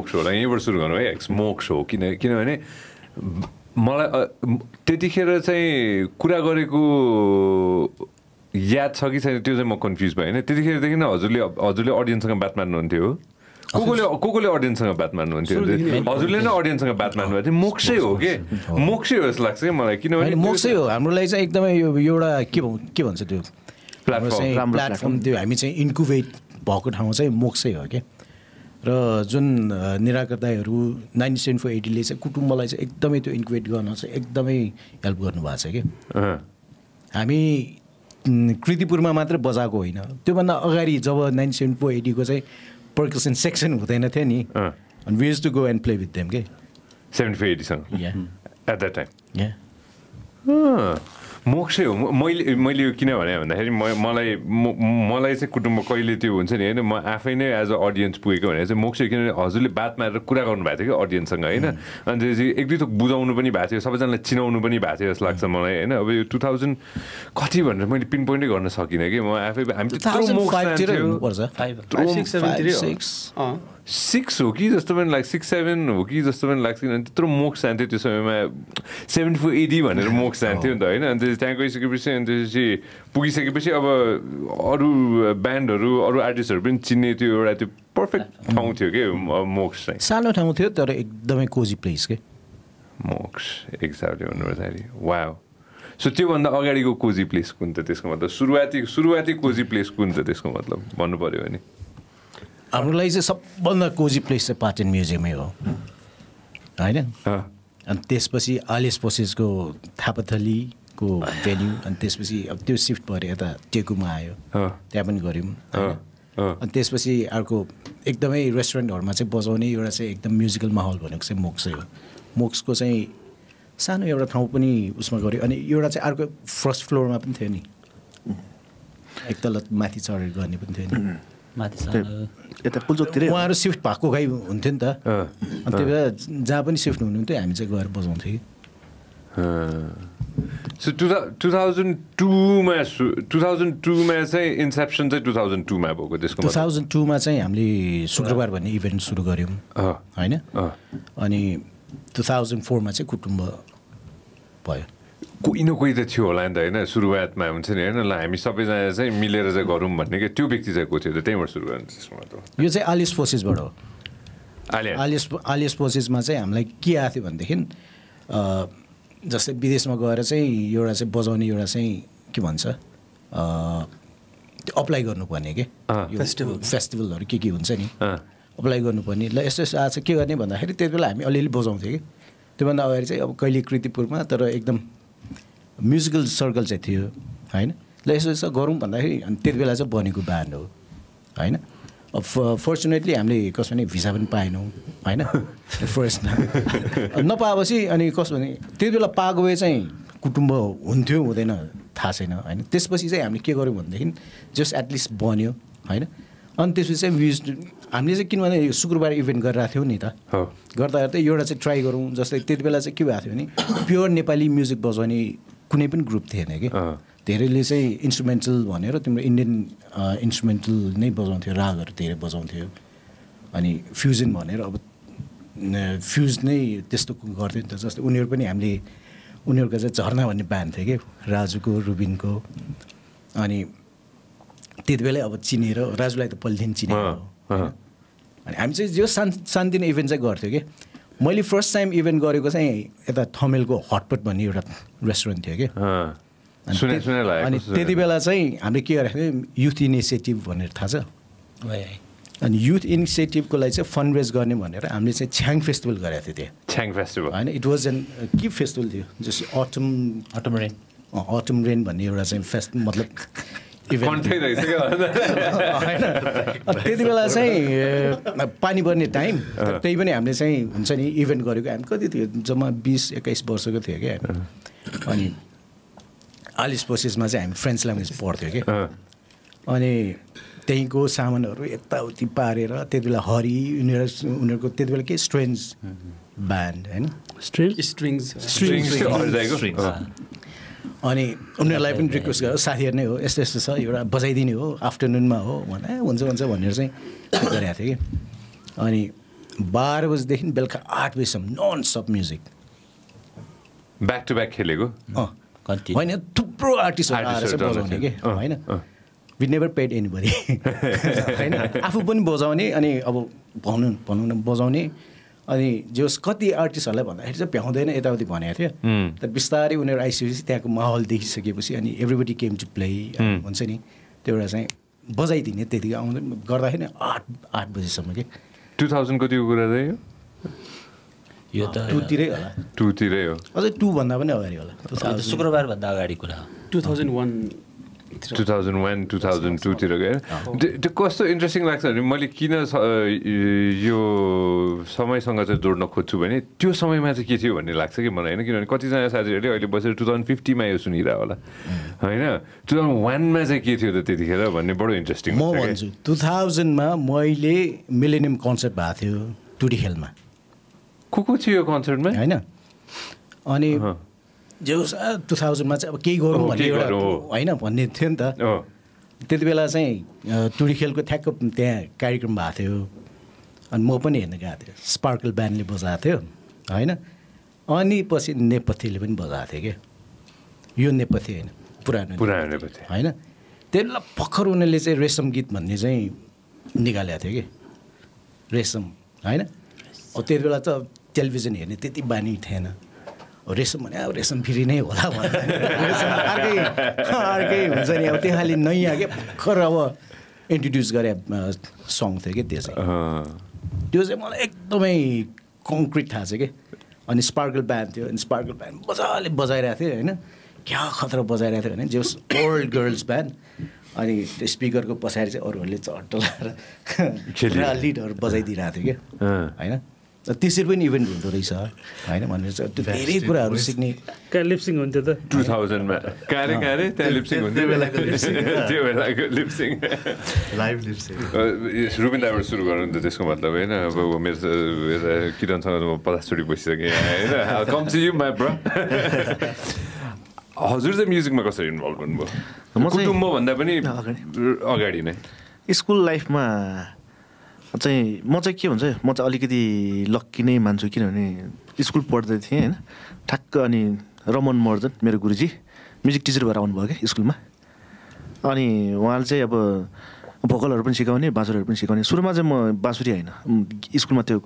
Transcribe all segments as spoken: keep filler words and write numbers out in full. मोक्सहरूलाई यहीँबाट सुरु गरौँ है एक्स मोक्स हो किन किनभने मलाई त्यतिखेर चाहिँ कुरा गरेको याद छ कि छैन त्यो चाहिँ म कन्फ्युज भएँ होइन त्यतिखेरदेखि नै हजुरले हजुरले अडियन्ससँग बात मार्नुहुन्थ्यो को कोले को कोले अडियन्ससँग बात मार्नुहुन्थ्यो हजुरले नै अडियन्ससँग बात मार्नुभएको थियो मोक्सै हो के मोक्सै हो जस्तो लाग्छ कि मलाई किनभने मोक्सै हो हाम्रो लागि चाहिँ एकदमै यो एउटा के के भन्छ त्यो प्लेटफर्म प्लेटफर्म त्यो हामी चाहिँ इन्क्युबेट भएको ठाउँ चाहिँ मोक्सै हो क्या र जुन निराकर्ताहरू नाइन्टी सेभेन फोर एटीले चाहिँ कुटुम्बलाई चाहिँ एकदमै त्यो इन्क्युबेट गर्न चाहिँ एकदमै हेल्प गर्नुभएको छ कि हामी कृतिपुरमा मात्र बजाएको होइन त्योभन्दा अगाडि जब नाइन्टी सेभेन फोर एटीको चाहिँ पर्कसन सेक्सन हुँदैन थियो नि अनि we used to go and play with them के सेभेन्टी फोर एटीसँग एट द्याट टाइम मोक्सै हो मैले मैले यो किन भने भन्दाखेरि म मलाई मलाई चाहिँ कुटुम्ब कहिले त्यो हुन्छ नि होइन म आफै नै एज अ अडियन्स पुगेको भने चाहिँ मोक्सै किनभने हजुरले बात मारेर कुरा गर्नुभएको थियो कि अडियन्ससँग होइन अनि त्यसपछि एक दुई थोक बुझाउनु पनि भएको थियो सबैजनालाई चिनाउनु पनि भएको थियो जस्तो लाग्छ मलाई होइन अब यो टु थाउजन्ड कति भनेर मैले पिन पोइन्टै गर्न सकिनँ कि म आफै हामी सिक्स हो कि जस्तो पनि लाग्छ सिक्स सेभेन हो कि जस्तो पनि लाग्छ किनभने त्यत्रो मोक्स जान्थ्यो त्यो समयमा सेभेन्टी फोर एडी भनेर मोक्स जान्थ्यो नि त होइन अनि त्यसपछि त्यहाँ गइसकेपछि अनि त्यसपछि पुगिसकेपछि अब अरू ब्यान्डहरू अरू आर्टिस्टहरू पनि चिन्ने त्यो एउटा त्यो पर्फेक्ट ठाउँ थियो कि मोक्स चाहिँ सानो ठाउँ थियो तर एकदमै कोजी प्लेस के मोक्स एक हिसाबले भन्नुपर्दाखेरि वा सो त्योभन्दा अगाडिको कोजी प्लेस कुन त त्यसको मतलब सुरुवाती सुरुवाती कोजी प्लेस कुन त त्यसको मतलब भन्नु पऱ्यो भने हाम्रो लागि चाहिँ सबभन्दा कोजी प्लेस चाहिँ पाटन म्युजियमै हो होइन अनि त्यसपछि आलिस पोसेसको थापाथलीको भेन्यू अनि त्यसपछि अब त्यो सिफ्ट भएर यता टेकुमा आयो त्यहाँ पनि गऱ्यौँ अनि त्यसपछि अर्को एकदमै रेस्टुरेन्टहरूमा चाहिँ बजाउने एउटा चाहिँ एकदम म्युजिकल माहौल भनेको चाहिँ मोक्सै हो मोक्सको चाहिँ सानो एउटा ठाउँ पनि उसमा गऱ्यो अनि एउटा चाहिँ अर्को फर्स्ट फ्लोरमा पनि थियो नि एक तल माथि चढेर गर्ने पनि थियो नि यता पुल्चोकतिर उहाँहरू सिफ्ट भएको खै हुन्थ्यो नि त अनि त्यही भएर जहाँ पनि सिफ्ट हुनुहुन्थ्यो हामी चाहिँ गएर बजाउँथ्यौँ सो टु टु थाउजन्ड टूमा टु थाउजन्ड टूमा चाहिँ इन्सेप्सन चाहिँ टु थाउजन्ड टूमा भएको त्यसको टु थाउजन्ड टूमा चाहिँ हामीले शुक्रबार भन्ने इभेन्ट सुरु गऱ्यौँ होइन अनि टु थाउजन्ड फोरमा चाहिँ कुटुम्ब भयो कोही न कोही त थियो होला नि त होइन सुरुवातमा हुन्छ नि होइन ल हामी सबैजना चाहिँ मिलेर चाहिँ गरौँ भन्ने क्या त्यो व्यक्ति चाहिँ को थियो त त्यहीँबाट सुरु गर्नु यो चाहिँ आलिस पोसेसबाट हो आलिस आलिस पोसेसमा चाहिँ हामीलाई के आएको थियो भनेदेखि जस्तै विदेशमा गएर चाहिँ एउटा चाहिँ बजाउने एउटा चाहिँ के भन्छ अप्लाई गर्नुपर्ने के फेस्टिभल फेस्टिभलहरू के के हुन्छ नि अप्लाई गर्नुपर्ने ल यस्तो यस्तो आज के गर्ने भन्दाखेरि त्यति बेला हामी अलिअलि बजाउँथ्यौँ कि त्योभन्दा अगाडि चाहिँ अब कहिले कृतिपुरमा तर एकदम म्युजिकल सर्कल चाहिँ थियो होइन ल यसो यसो गरौँ भन्दाखेरि अनि त्यति बेला चाहिँ बनेको ब्यान्ड हो होइन अब फर्चुनेटली हामीले कसो भने भिसा पनि पाएनौँ होइन फर्स्टमा नपाएपछि अनि कसो भने त्यति बेला पाएको भए चाहिँ कुटुम्ब हुन्थ्यो हुँदैन थाहा छैन होइन त्यसपछि चाहिँ हामीले के गऱ्यौँ भनेदेखि जस्ट एटलिस्ट बन्यो होइन अनि त्यसपछि चाहिँ युज हामीले चाहिँ किनभने यो शुक्रबार इभेन्ट गरिरहेको थियौँ नि त गर्दा गर्दै एउटा चाहिँ ट्राई गरौँ जस्तै त्यति बेला चाहिँ के भएको थियो भने प्योर नेपाली म्युजिक बजाउने कुनै पनि ग्रुप थिएन कि धेरैले चाहिँ इन्स्ट्रुमेन्टल भनेर तिम्रो इन्डियन इन्स्ट्रुमेन्टल नै बजाउँथ्यो रागहरू धेरै बजाउँथ्यो अनि फ्युजन भनेर अब फ्युज नै त्यस्तो गर्थ्यो नि त जस्तै उनीहरू पनि हामीले उनीहरूको चाहिँ झरना भन्ने ब्यान्ड थियो कि राजुको रुबिनको अनि त्यति बेलै अब चिनेर राजुलाई त पहिलेदेखि चिनेर अनि हामी चाहिँ यो शान् सानोतिनो इभेन्ट चाहिँ गर्थ्यो कि मैले फर्स्ट टाइम इभेन्ट गरेको चाहिँ यता थमेलको हटपट भन्ने एउटा रेस्टुरेन्ट थियो कि अनि त्यति बेला चाहिँ हामीले के गरेको थियो युथ इनिसिएटिभ भनेर थाहा छ अनि युथ इनिसिएटिभको लागि चाहिँ फन्ड रेज गर्ने भनेर हामीले चाहिँ छ्याङ फेस्टिभल गरेको थियो त्यहाँ छ्याङ फेस्टिभल होइन इट वाज एन के फेस्टिभल थियो जस्तो autumn autumn rain autumn rain भन्ने एउटा चाहिँ फेस्ट मतलब त्यति बेला चाहिँ पानी पर्ने टाइम त्यही पनि हामीले चाहिँ हुन्छ नि इभेन्ट गरेको हामी कति थियो जम्मा बिस एक्काइस वर्षको थियो क्या अनि आलिस प्रोसेसमा चाहिँ हामी फ्रेन्च ल्याङ्ग्वेज पढ्थ्यो कि अनि त्यहीँको सामानहरू यताउति पारेर त्यति बेला हरि उनीहरू उनीहरूको त्यति बेला के स्ट्रिङ्स ब्यान्ड होइन अनि उनीहरूलाई पनि रिक्वेस्ट गरेर साथीहरू नै हो यस्तो यस्तो छ एउटा बजाइदिने हो आफ्टरनुनमा हो भने हुन्छ हुन्छ भनेर चाहिँ गरेको थिएँ कि अनि बारह बजे देखिन बेलुका आठ बजेसम्म non stop music back to back खेलेको हैन थुप्रो आर्टिस्टहरु बजाउने के हैन वी नेभर पेड एनीबडी हैन आफू पनि बजाउने अनि अब भन्नु भन्नु न बजाउने अनि जोस कति आर्टिस्टहरुलाई भन्दाखेरि चाहिँ भ्याउँदैन यताउति भनेको थियो तर बिस्तारै उनीहरु आइसकेपछि त्यहाँको माहौल देखिसकेपछि अनि एभ्रीबडी केम टु प्ले भन्छ नि त्यो एउटा चाहिँ बजाइदिने त्यतिकै आउँदै गर्दाखेरि आठ आठ बजेसम्म के two thousand को त्यो कुरा चाहिँ यो त two तिरै होला two तिरै हो अझै two भन्दा पनि अगाडि होला शुक्रबार भन्दा अगाडि कुरा two thousand one two thousand two तिर गएर त्यो कस्तो इन्ट्रेस्टिङ लाग्छ भने मैले किन यो समयसँग चाहिँ जोड्न खोज्छु भने त्यो समयमा चाहिँ के थियो भन्ने लाग्छ कि मलाई हैन किनभने कतिजना साथीहरुले अहिले बसेर two thousand fifty मा यो सुनिरा होला हैन two thousand one मा चाहिँ के थियो त त्यतिखेर भन्ने बडो इन्ट्रेस्टिङ म भन्छु two thousand मा मैले मिलेनियम कन्सर्ट भएको थियो टुडी खेलमा को को थियो यो कन्सर्टमा हैन अनि जो two thousand मा चाहिँ अब केही गरौँ भन्ने एउटा हैन भन्ने थियो नि त त्यतिबेला चाहिँ टुडी खेलको ठ्याक्क त्यहाँ कार्यक्रम भएको थियो अनि म पनि हेर्न गएको थिएँ स्पार्कल ब्यान्डले बजाएको थियो हैन अनि पछि नेपथीले पनि बजाएको थियो के यो नेपथी हैन पुरानो पुरानो नेपथी हैन त्यसलाई भर्खर उनीहरूले चाहिँ रेशम गीत भन्ने चाहिँ निकालेको थियो कि रेशम हैन अब त्यतिबेला त टेलिभिजन हेर्ने त्यति बानी थिएन रेशम भने अब रेशम फेरि नै होला अर्कै अर्कै हुन्छ नि अब त्यो खालि नयाँ के भर्खर अब इन्ट्रोड्युस गरे सङ थियो कि त्यो चाहिँ त्यो चाहिँ मलाई एकदमै कङ्क्रिट थाहा छ कि अनि स्पार्कल ब्यान्ड थियो अनि स्पार्कल ब्यान्ड मजाले बजाइरहेको थियो होइन क्या खतरा बजाइरहेको थियो भने जो ओल्ड गर्ल्स ब्यान्ड अनि त्यो स्पिकरको पछाडि चाहिँ अरूहरूले चट्ट लगाएर लिडहरू बजाइदिइरहेको थियो क्या होइन त्यसरी पनि इभेन्ट हुँदो रहेछ हैन भनेर चाहिँ त्यो धेरै कुराहरु सिक्ने का लिपसिङ हुन्थ्यो त two thousand मा कारे कारे त्यहाँ लिपसिङ हुन्थ्यो बेलाको लिपसिङ त्यो बेलाको लिपसिङ लाइभ लिपसिङ रुबिन दाइबाट सुरु गर्नु त त्यसको मतलब हैन अब मेरो किरणसँग म पचास चोटी बसिसकेँ हैन come to you my bro हजुर चाहिँ म्युजिकमा कसरी इन्भल्भ हुनुभयो कुटुम्ब भन्दा पनि अगाडि नै स्कुल लाइफमा चाहिँ म चाहिँ के भन्छ म चाहिँ अलिकति लक्की नै मान्छु किनभने स्कुल पढ्दै थिएँ हैन ठ्याक्क अनि रमन मर्दन मेरो गुरुजी म्युजिक टिचर भएर आउनुभयो क्या स्कुलमा अनि उहाँले चाहिँ अब भोकलहरू पनि सिकाउने बाँसुरीहरू पनि सिकाउने सुरुमा चाहिँ म बाँसुरी होइन स्कुलमा त्यो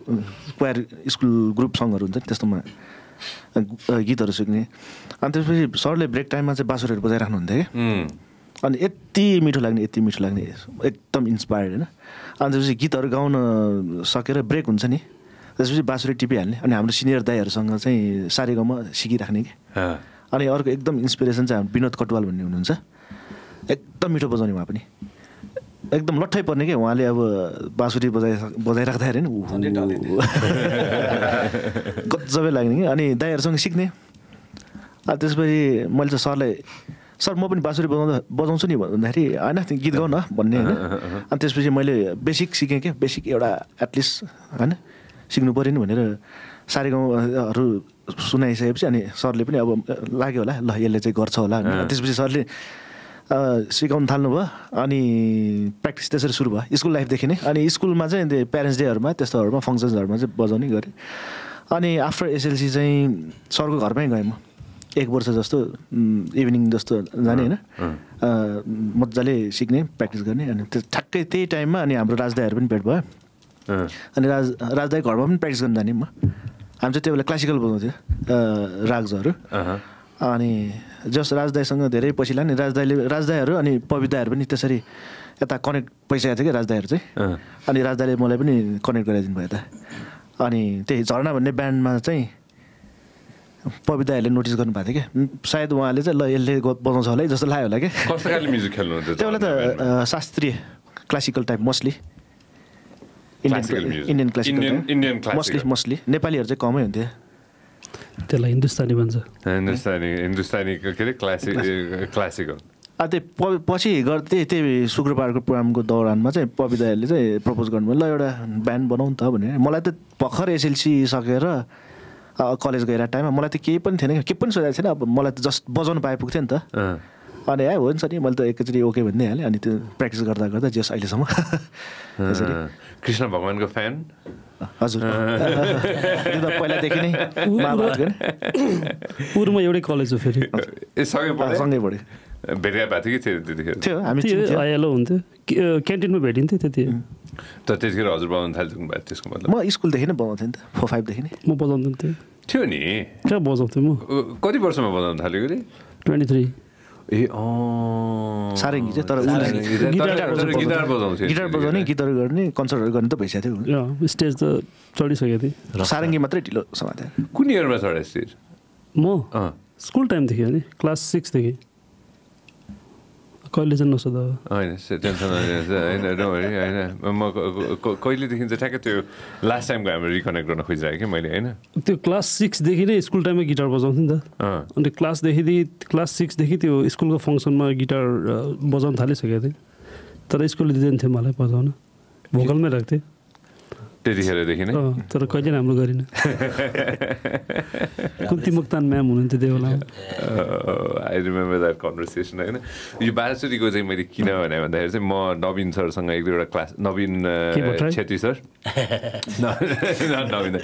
क्वायर स्कुल ग्रुप सङहरू हुन्छ नि त्यस्तोमा गीतहरू सिक्ने अनि त्यसपछि सरले ब्रेक टाइममा चाहिँ बाँसुरीहरू बजाइराख्नु हुन्थ्यो क्या अनि यति मिठो लाग्ने यति मिठो लाग्ने एकदम इन्सपायर्ड हैन अनि त्यसपछि गीतहरू गाउन सकेर ब्रेक हुन्छ नि त्यसपछि बाँसुरी टिपिहाल्ने अनि हाम्रो सिनियर दाइहरूसँग चाहिँ सारेगामा सिकिराख्ने कि अनि अर्को एकदम इन्सपिरेसन चाहिँ हाम्रो विनोद कटवाल भन्ने हुनुहुन्छ एकदम मिठो बजाउने उहाँ पनि एकदम लट्ठै पर्ने कि उहाँले अब बाँसुरी बजाइ बजाइराख्दाखेरि नि गजबै लाग्ने कि अनि दाइहरूसँग सिक्ने अनि त्यसपछि मैले त सरलाई सर म पनि बाँसुरी बजाउँदा बजाउँछु नि भन्दाखेरि होइन गीत गाउन भन्ने होइन अनि त्यसपछि मैले बेसिक सिकेँ क्या बेसिक एउटा एटलिस्ट होइन सिक्नु पऱ्यो नि भनेर सारेगाउँहरू सुनाइसकेपछि अनि सरले पनि अब लाग्यो होला ल यसले चाहिँ गर्छ होला त्यसपछि सरले सिकाउनु थाल्नुभयो अनि प्र्याक्टिस त्यसरी सुरु भयो स्कुल लाइफदेखि नै अनि स्कुलमा चाहिँ प्यारेन्ट्स डेहरूमा त्यस्तोहरूमा फङ्सन्सहरूमा चाहिँ बजाउने गरेँ अनि आफ्टर एसएलसी चाहिँ सरको घरमै गएँ म एक वर्ष जस्तो इभिनिङ जस्तो जाने हैन मजाले सिक्ने प्र्याक्टिस गर्ने अनि त्यो ठ्याक्कै त्यही टाइममा अनि हाम्रो राजदाइहरू पनि भेट भयो अनि राज राजदाइ घरमा पनि प्र्याक्टिस गर्न जाने म हामी चाहिँ त्यो बेला क्लासिकल बजाउँथ्यो राग्सहरू अनि जस राजदाइसँग धेरै पछि लाग्ने राजदाइले राजदाइहरू अनि पविताहरू पनि त्यसरी यता कनेक्ट भइसकेको थियो कि राजदाइहरू चाहिँ अनि राजदाइले मलाई पनि कनेक्ट गराइदिनु भयो यता अनि त्यही झरना भन्ने ब्यान्डमा चाहिँ पविताहरूले नोटिस गर्नुभएको थियो क्या सायद उहाँले चाहिँ ल यसले बजाउँछ होला है जस्तो लाग्यो होला क्या कस्तो खालको म्युजिक खेल्नुहुन्छ त्यो बेला त शास्त्रीय classical type mostly Indian Indian classical mostly mostly नेपालीहरू चाहिँ कमै हुन्थ्यो त्यसलाई हिन्दुस्तानी भन्छ हिन्दुस्तानी हिन्दुस्तानी के अरे क्लासिक क्लासिकल अब त्यो पछि गर्दै त्यही शुक्रबारको प्रोग्रामको दौरानमा चाहिँ पविताहरूले चाहिँ प्रपोज गर्नुभयो ल एउटा ब्यान्ड बनाउँ त भनेर मलाई त भर्खर एसएलसी सकेर कलेज गएर टाइममा मलाई त केही पनि थिएन केही पनि सोधेको थिएन अब मलाई त जस्ट बजाउनु पाइपुग्थ्यो नि त अनि है हुन्छ नि मैले त एकचोटी ओके भन्ने हालेँ अनि त्यो प्र्याक्टिस गर्दा गर्दा जस अहिलेसम्म कृष्ण भगवानको फ्यान हजुर पहिलादेखि नै पुरमा एउटै कलेज हो फेरि सँगै पढेँ भेटेर भएको थियो कि थियो त्यतिखेर थियो हामी आइएलओ हुन्थ्यो क्यान्टिनमा भेटिन्थ्यो त्यति त त्यतिखेर हजुर बजाउन थाल्नु भएको त्यसको मतलब म स्कुलदेखि नै बजाउँथेँ नि त फोर फाइभदेखि नै म बजाउँदैन थिएँ थियो नि कहाँ बजाउँथेँ म कति वर्षमा बजाउन थालेको अरे ट्वेन्टी थ्री ए सारङ्गी चाहिँ तर गिटार बजाउँथ्यो गिटार बजाउने गीतहरू गर्ने कन्सर्टहरू गर्ने त भइसकेको थियो स्टेज त चढिसकेको थिएँ सारङ्गी मात्रै ढिलो समाते कुन इयरमा चढे स्टेज म स्कुल टाइमदेखि नि क्लास सिक्सदेखि कहिले चाहिँ नसोध होइन टेन्सन होइन नभरि होइन म कहिलेदेखि चाहिँ ठ्याक्कै त्यो लास्ट टाइमको हाम्रो रिकनेक्ट गर्न खोजिरहेको कि मैले होइन त्यो क्लास सिक्सदेखि नै स्कुल टाइममा गिटार बजाउँथेँ नि त अन्त क्लासदेखि क्लास सिक्सदेखि त्यो स्कुलको फङ्सनमा गिटार बजाउन थालिसकेको थिएँ तर स्कुलले दिँदैन थियो मलाई बजाउन भोकलमै राख्थेँ त्यतिखेरदेखि नै तर कहिले नै राम्रो गरिनँ कुन्ती मुक्तान म्याम हुनुहुन्थ्यो त्यो बेला आई रिमेम्बर द्याट कन्भर्सेसन होइन यो बालाचुरीको चाहिँ मैले किन भने भन्दाखेरि चाहिँ म नवीन सरसँग एक दुईवटा क्लास नवीन छेत्री सर नवीन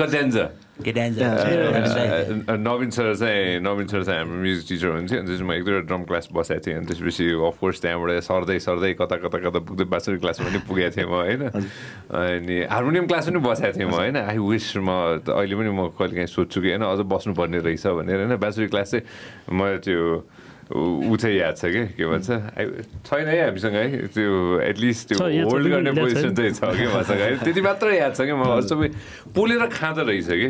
कट्यान्जा नवीन सर चाहिँ नवीन सर चाहिँ हाम्रो म्युजिक टिचर हुन्थ्यो अनि त्यसपछि म एक दुईवटा ड्रम क्लास बसेको थिएँ अनि त्यसपछि अफकोर्स त्यहाँबाट सर्दै सर्दै कता कता कता पुग्दै बाँसुरी क्लासमा पनि पुगेको थिएँ म होइन अनि हार्मोनियम क्लास पनि बसेको थिएँ म होइन आई विस म अहिले पनि म कहिले काहीँ सोध्छु कि होइन अझ बस्नुपर्ने रहेछ भनेर होइन बाँसुरी क्लास चाहिँ म त्यो ऊ चाहिँ याद छ कि के भन्छ छैन है हामीसँग है त्यो एटलिस्ट त्यो होल्ड गर्ने पोजिसन चाहिँ छ कि मसँग है त्यति मात्र याद छ कि म सबै पोलेर खाँदो रहेछ कि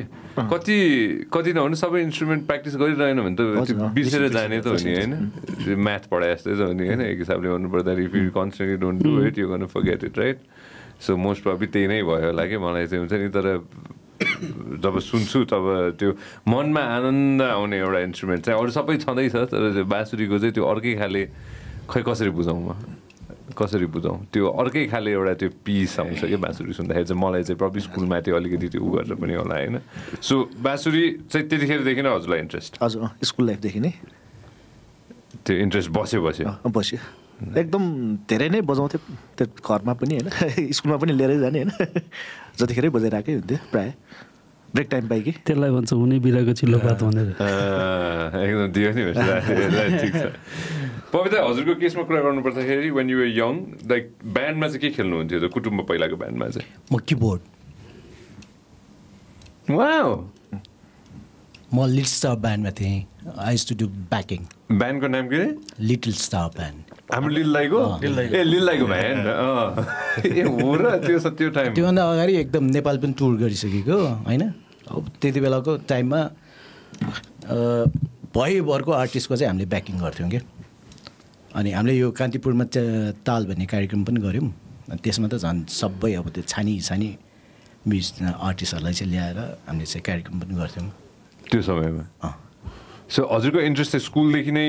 कति कति नहुनु सबै इन्स्ट्रुमेन्ट प्र्याक्टिस गरिरहेन भने त बिर्सेर जाने त हो नि होइन म्याथ पढाए जस्तै त हो नि होइन एक हिसाबले भन्नुपर्दाखेरि if you constantly don't do it you गर्नु forget it right so most probably त्यही नै भयो होला कि मलाई चाहिँ हुन्छ नि तर जब सुन्छु तब त्यो मनमा आनन्द आउने एउटा इन्स्ट्रुमेन्ट चाहिँ अरू सबै छँदैछ तर बाँसुरीको चाहिँ त्यो अर्कै खाले खै कसरी बुझाउँ म कसरी बुझाउँ त्यो अर्कै खाले एउटा त्यो पिस आउँछ कि बाँसुरी सुन्दाखेरि चाहिँ मलाई चाहिँ प्रब्लम स्कुलमा त्यो अलिकति त्यो उ गरेर पनि होला होइन सो बाँसुरी चाहिँ त्यतिखेरदेखि नै हजुरलाई इन्ट्रेस्ट हजुर स्कुल लाइफदेखि नै त्यो इन्ट्रेस्ट बस्यो बस्यो बस्यो एकदम धेरै नै बजाउँथ्यो त्यो घरमा पनि होइन स्कुलमा पनि लिएरै जाने होइन जतिखेरै बजाइरहेकै हुन्थ्यो प्रायः ब्रेक टाइम पाएँ कि त्यसलाई भन्छ हुने बिराको चिल्लो बात भनेर एकदम दियो नि पविता हजुरको केसमा कुरा गर्नुपर्दाखेरि when you were young like ब्यान्डमा चाहिँ के खेल्नुहुन्थ्यो त कुटुम्ब पहिलाको ब्यान्डमा चाहिँ म किबोर्ड म लिटल स्टार ब्यान्डमा थिएँ I used to do backing ब्यान्डको नाम के लिटल स्टार ब्यान्ड हाम्रो लिललाईको ए लिललाईको भ्यान्ड ए हो र त्यो त्यो टाइम त्योभन्दा अगाडि एकदम नेपाल पनि टुर गरिसकेको होइन अब त्यति बेलाको टाइममा भयभरको आर्टिस्टको चाहिँ हामीले ब्याकिङ गर्थ्यौँ क्या अनि हामीले यो कान्तिपुरमा ताल भन्ने कार्यक्रम पनि गऱ्यौँ अनि त्यसमा त झन् सबै अब त्यो छानी छानी म्युजिक आर्टिस्टहरूलाई चाहिँ ल्याएर हामीले चाहिँ कार्यक्रम पनि गर्थ्यौँ त्यो समयमा सो हजुरको इन्ट्रेस्ट चाहिँ स्कुलदेखि नै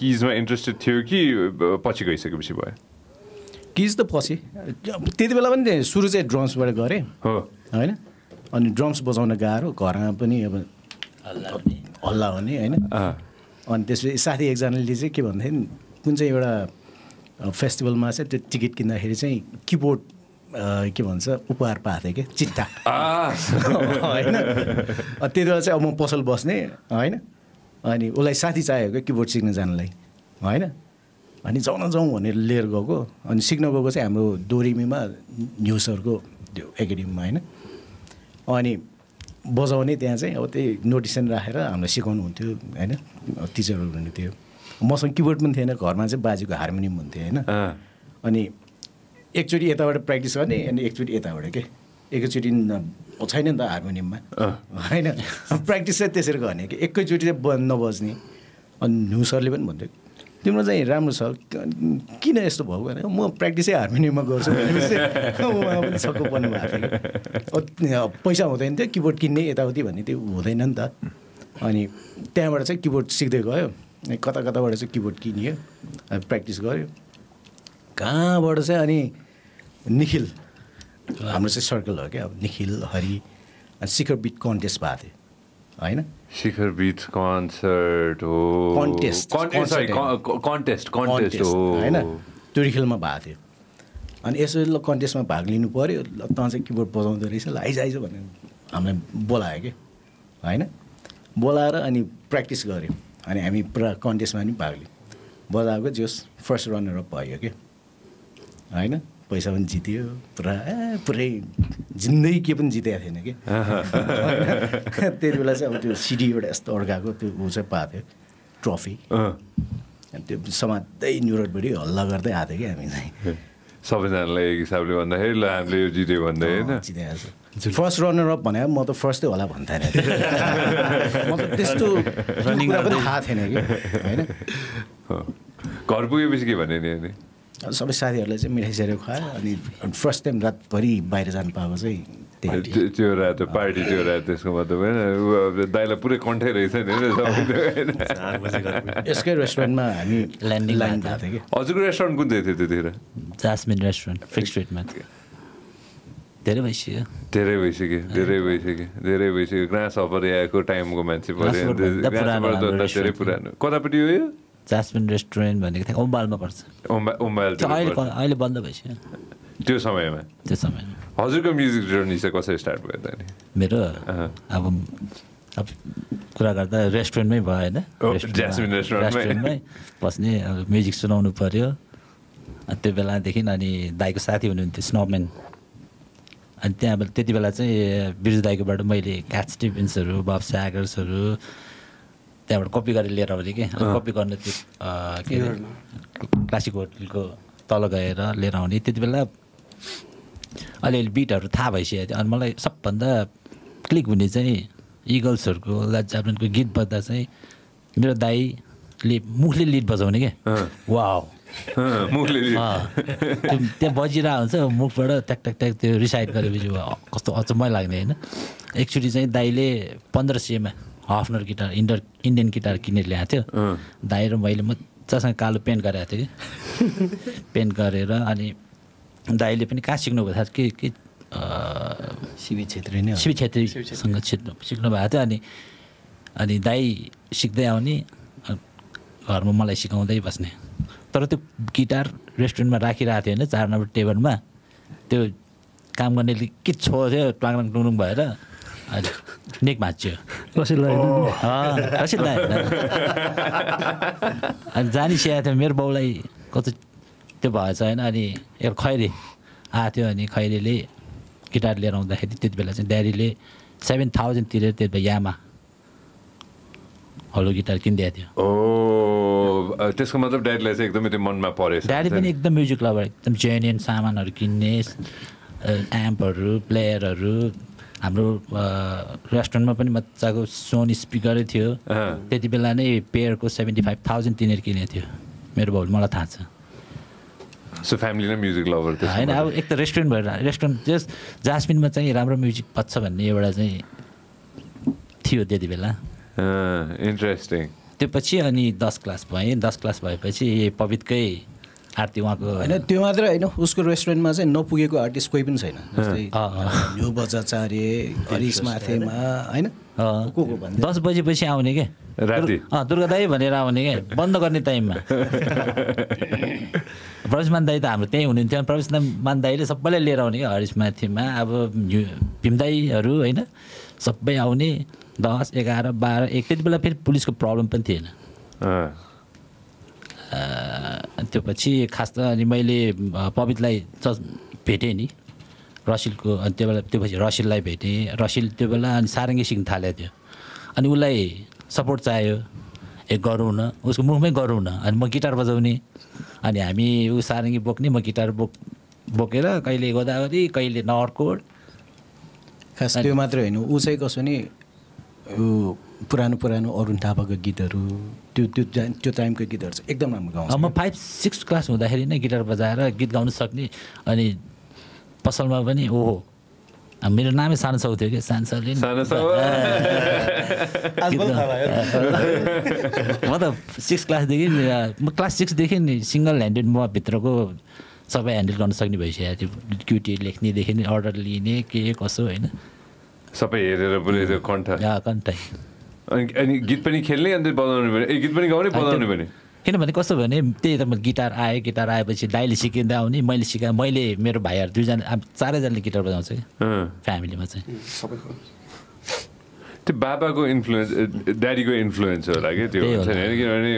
किजमा इन्ट्रेस्टेड थियो कि पछि गइसकेपछि भयो किज त पछि त्यति बेला पनि सुरु चाहिँ ड्रम्सबाट गरेँ हो होइन अनि ड्रम्स बजाउन गाह्रो घरमा पनि अब हल्ला हुने होइन अनि त्यसपछि साथी एकजनाले चाहिँ के भन्दाखेरि कुन चाहिँ एउटा फेस्टिभलमा चाहिँ त्यो टिकट किन्दाखेरि चाहिँ किबोर्ड के भन्छ उपहार पाएको थिएँ कि चिट्ठा होइन त्यति बेला चाहिँ अब म पसल बस्ने होइन अनि उसलाई साथी चाहिएको किबोर्ड सिक्न जानलाई होइन अनि जाउँ न जाउँ भनेर लिएर गएको अनि सिक्न गएको चाहिँ हाम्रो दोरिमीमा न्यु सरको त्यो एकाडेमीमा होइन अनि बजाउने त्यहाँ चाहिँ अब त्यही नोटिसन राखेर हामीलाई सिकाउनु हुन्थ्यो होइन टिचरहरू हुनुहुन्थ्यो मसँग किबोर्ड पनि थिएन घरमा चाहिँ बाजेको हार्मोनियम हुन्थ्यो होइन अनि एकचोटि यताबाट प्र्याक्टिस गर्ने अनि एकचोटि यताबाट के एकैचोटि छैन नि त हार्मोनियममा होइन प्र्याक्टिस चाहिँ त्यसरी गर्ने कि एकैचोटि चाहिँ ब नबज्ने अनि न्यु सरले पनि भन्थ्यो तिम्रो चाहिँ राम्रो छ किन यस्तो भएको भने म प्र्याक्टिसै हार्मोनियममा गर्छु भनेपछि उहाँ पनि छक्क पर्नु भएको थियो पैसा हुँदैन थियो किबोर्ड किन्ने यताउति भन्ने त्यो हुँदैन नि त अनि त्यहाँबाट चाहिँ किबोर्ड सिक्दै गयो अनि कता कताबाट चाहिँ किबोर्ड किनियो प्र्याक्टिस गऱ्यो कहाँबाट चाहिँ अनि निखिल हाम्रो चाहिँ सर्कल हो क्या अब निखिल हरि अनि सिकर बिट कन्टेस्ट भएको थियो हैन शिखर बीच कन्सर्ट हो कन्टेस्ट सरी कन्टेस्ट कन्टेस्ट हो हैन टुरिखेलमा भएको थियो अनि यसो कन्टेस्टमा भाग लिनु पर्यो ल त चाहिँ कीबोर्ड बजाउँदै रहेछ ल आइज आइज भनेर हामीलाई बोलायो के हैन बोलाएर अनि प्र्याक्टिस गर्यो अनि हामी पुरा कन्टेस्टमा पनि भाग लियौँ बजाएको जोस फर्स्ट रनर अप भयो के हैन पैसा पनि जित्यो पुरा पुरै जिन्दगी के पनि जितेको थिएन कि त्यति बेला चाहिँ अब त्यो सिडी एउटा यस्तो अड्काएको त्यो ऊ चाहिँ पाएको थियो ट्रफी अनि त्यो समात्दै न्युरोडबडी हल्ला गर्दै आएको थियो कि हामी चाहिँ सबैजनालाई एक हिसाबले भन्दाखेरि ल हामीले यो जित्यो भन्दै होइन जितेको फर्स्ट रनर अप भने म त फर्स्टै होला भन्थेँ म त त्यस्तो रनिङ पनि थाहा थिएन कि होइन घर पुगेपछि के भने नि सबै साथीहरूलाई चाहिँ मिठाइसकेर खुवायो अनि फर्स्ट टाइम रातभरि बाहिर जानु पाएको चाहिँ त्यो रात पार्टी त्यो रात त्यसको मतलब होइन दाइलाई पुरै कन्ठै रहेछ नि यसकै रेस्टुरेन्टमा हामी ल्यान्डिङ लाइन भएको थियो कि हजुरको रेस्टुरेन्ट कुन चाहिँ थियो त्यतिखेर जास्मिन रेस्टुरेन्ट फिक्स रेटमा थियो धेरै भइसक्यो धेरै भइसक्यो धेरै भइसक्यो धेरै भइसक्यो ग्रास अफर आएको टाइमको मान्छे पऱ्यो धेरै पुरानो कतापट्टि हो यो जास्मिन रेस्टुरेन्ट भनेको थिएँ ओम्बालमा पर्छ अहिले बन्द भइसक्यो त्यो समयमा त्यो समयमा हजुरको म्युजिक जर्नी चाहिँ कसरी स्टार्ट भयो त नि मेरो अब अब कुरा गर्दा रेस्टुरेन्टमै भयो होइन जास्मिन रेस्टुरेन्टमै बस्ने अब म्युजिक सुनाउनु पऱ्यो त्यो बेलादेखि अनि दाइको साथी हुनुहुन्थ्यो स्नोम्यान अनि त्यहाँ त्यति बेला चाहिँ बिरजु दाइकोबाट मैले क्याट स्टिभन्सहरू बब स्यागर्सहरू त्यहाँबाट कपी गरेर लिएर आउने कि कपी गर्न त्यो के क्लासिक होटलको तल गएर लिएर आउने त्यति बेला अलिअलि बिटहरू थाहा भइसकेको थियो अनि मलाई सबभन्दा क्लिक हुने चाहिँ इगल्सहरूको लेड जेपलिनको गीत बज्दा चाहिँ मेरो दाईले मुखले लिड बजाउने क्या वाउ मुखले त्यहाँ बजिरहेको हुन्छ मुखबाट ट्याक ट्याक ट्याक त्यो रिसाइड गरेपछि कस्तो अचम्मै लाग्ने होइन एकचोटि चाहिँ दाईले पन्ध्र सयमा हफनर गिटार इन्डर इन्डियन गिटार किनेर ल्याएको थियो दाइ र मैले मजासँग कालो पेन्ट गरेको थिएँ कि पेन्ट गरेर अनि दाइले पनि कहाँ सिक्नुभएको थियो के के शिवी छेत्री नै शिवी छेत्रीसँग सिक्नु सिक्नुभएको थियो अनि अनि दाइ सिक्दै आउने घरमा मलाई सिकाउँदै बस्ने तर त्यो गिटार रेस्टुरेन्टमा राखिरहेको थियो होइन चार नम्बर टेबलमा त्यो काम गर्नेले के छोर्थ्यो ट्वाङङ टुङुङ भएर हजुर नेक भाँच्यो रसिला अनि जानिसकेको थियो मेरो बाउलाई कति त्यो भएछ होइन अनि एउटा खैरी आएको थियो अनि खैरीले गिटार लिएर आउँदाखेरि त्यति बेला चाहिँ ड्याडीले सेभेन थाउजन्ड तिरेर त्यति बेला यामा हलो गिटार किनिदिएको थियो त्यसको मतलब ड्याडीलाई चाहिँ एकदमै त्यो मनमा परेछ ड्याडी पनि एकदम म्युजिक लभर एकदम जेन्युन सामानहरू किन्ने एम्पहरू प्लेयरहरू हाम्रो रेस्टुरेन्टमा पनि मजाको सोनी स्पिकरै थियो त्यति बेला नै पेयरको सेभेन्टी फाइभ थाउजन्ड तिनेर किनेको थियो मेरो भाउले मलाई थाहा छ सो फ्यामिली नै म्युजिक लभर थियो होइन अब एक त रेस्टुरेन्ट भएर रेस्टुरेन्ट जस्ट जास्मिनमा चाहिँ राम्रो म्युजिक पच्छ भन्ने एउटा चाहिँ थियो त्यति बेला इन्ट्रेस्टिङ त्यो पछि अनि दस क्लास भएँ दस क्लास भएपछि पवितकै आरती उहाँको होइन त्यो मात्रै होइन उसको रेस्टुरेन्टमा चाहिँ नपुगेको आर्टिस्ट कोही पनि छैन यो बजाचार्य हरिश माथेमा होइन दस बजेपछि आउने के राति दुर्गा दाई भनेर आउने के बन्द गर्ने टाइममा प्रवेशमान दाई त हाम्रो त्यहीँ हुनुहुन्थ्यो प्रवेशमान दाईले सबैलाई लिएर आउने क्या हरिश माथेमा अब भीमदाईहरू होइन सबै आउने दस एघार बाह्र एक त्यति बेला फेरि पुलिसको प्रब्लम पनि थिएन त्यो पछि खास त अनि मैले पवितलाई भेटेँ नि रसिलको अनि त्यो बेला त्यो पछि रसिललाई भेटेँ रसिल त्यो बेला अनि सारङ्गी सिक्न थालेको थियो अनि उसलाई सपोर्ट चाहियो ए गरौँ न उसको मुखमै गरौँ न अनि म गिटार बजाउने अनि हामी ऊ सारङ्गी बोक्ने म गिटार बोक बोकेर कहिले गोदावरी कहिले नगरकोट खास त्यो मात्रै होइन ऊ चाहिँ कसो नि पुरानो पुरानो अरुण थापाको गीतहरू त्यो त्यो त्यो टाइमको गीतहरू चाहिँ एकदम राम्रो गाउँछ म फाइभ सिक्स क्लास हुँदाखेरि नै गिटार बजाएर गीत गाउन सक्ने अनि पसलमा पनि ओहो मेरो नामै सानो साउ थियो कि सानो साउले म त सिक्स क्लासदेखि म क्लास सिक्सदेखि सिङ्गल ह्यान्डेड म भित्रको सबै ह्यान्डल गर्न सक्ने भइसकेको थियो क्युटी लेख्नेदेखि अर्डर लिने के कसो होइन सबै हेरेर बोलेको कन्ठ कन्ठ अनि गीत पनि खेल्ने अनि बजाउनु पनि ए गीत पनि गाउने बजाउनु पनि किनभने कस्तो भने त्यही त म गिटार आए गिटार आएपछि दाइले सिकिँदा आउने मैले सिका मैले मेरो भाइहरु दुई जना चारै जनाले गिटार बजाउँछ फ्यामिलीमा चाहिँ सबैको त्यो बाबाको इन्फ्लुएन्स ड्याडीको इन्फ्लुएन्स होला के त्यो हुन्छ नि किनभने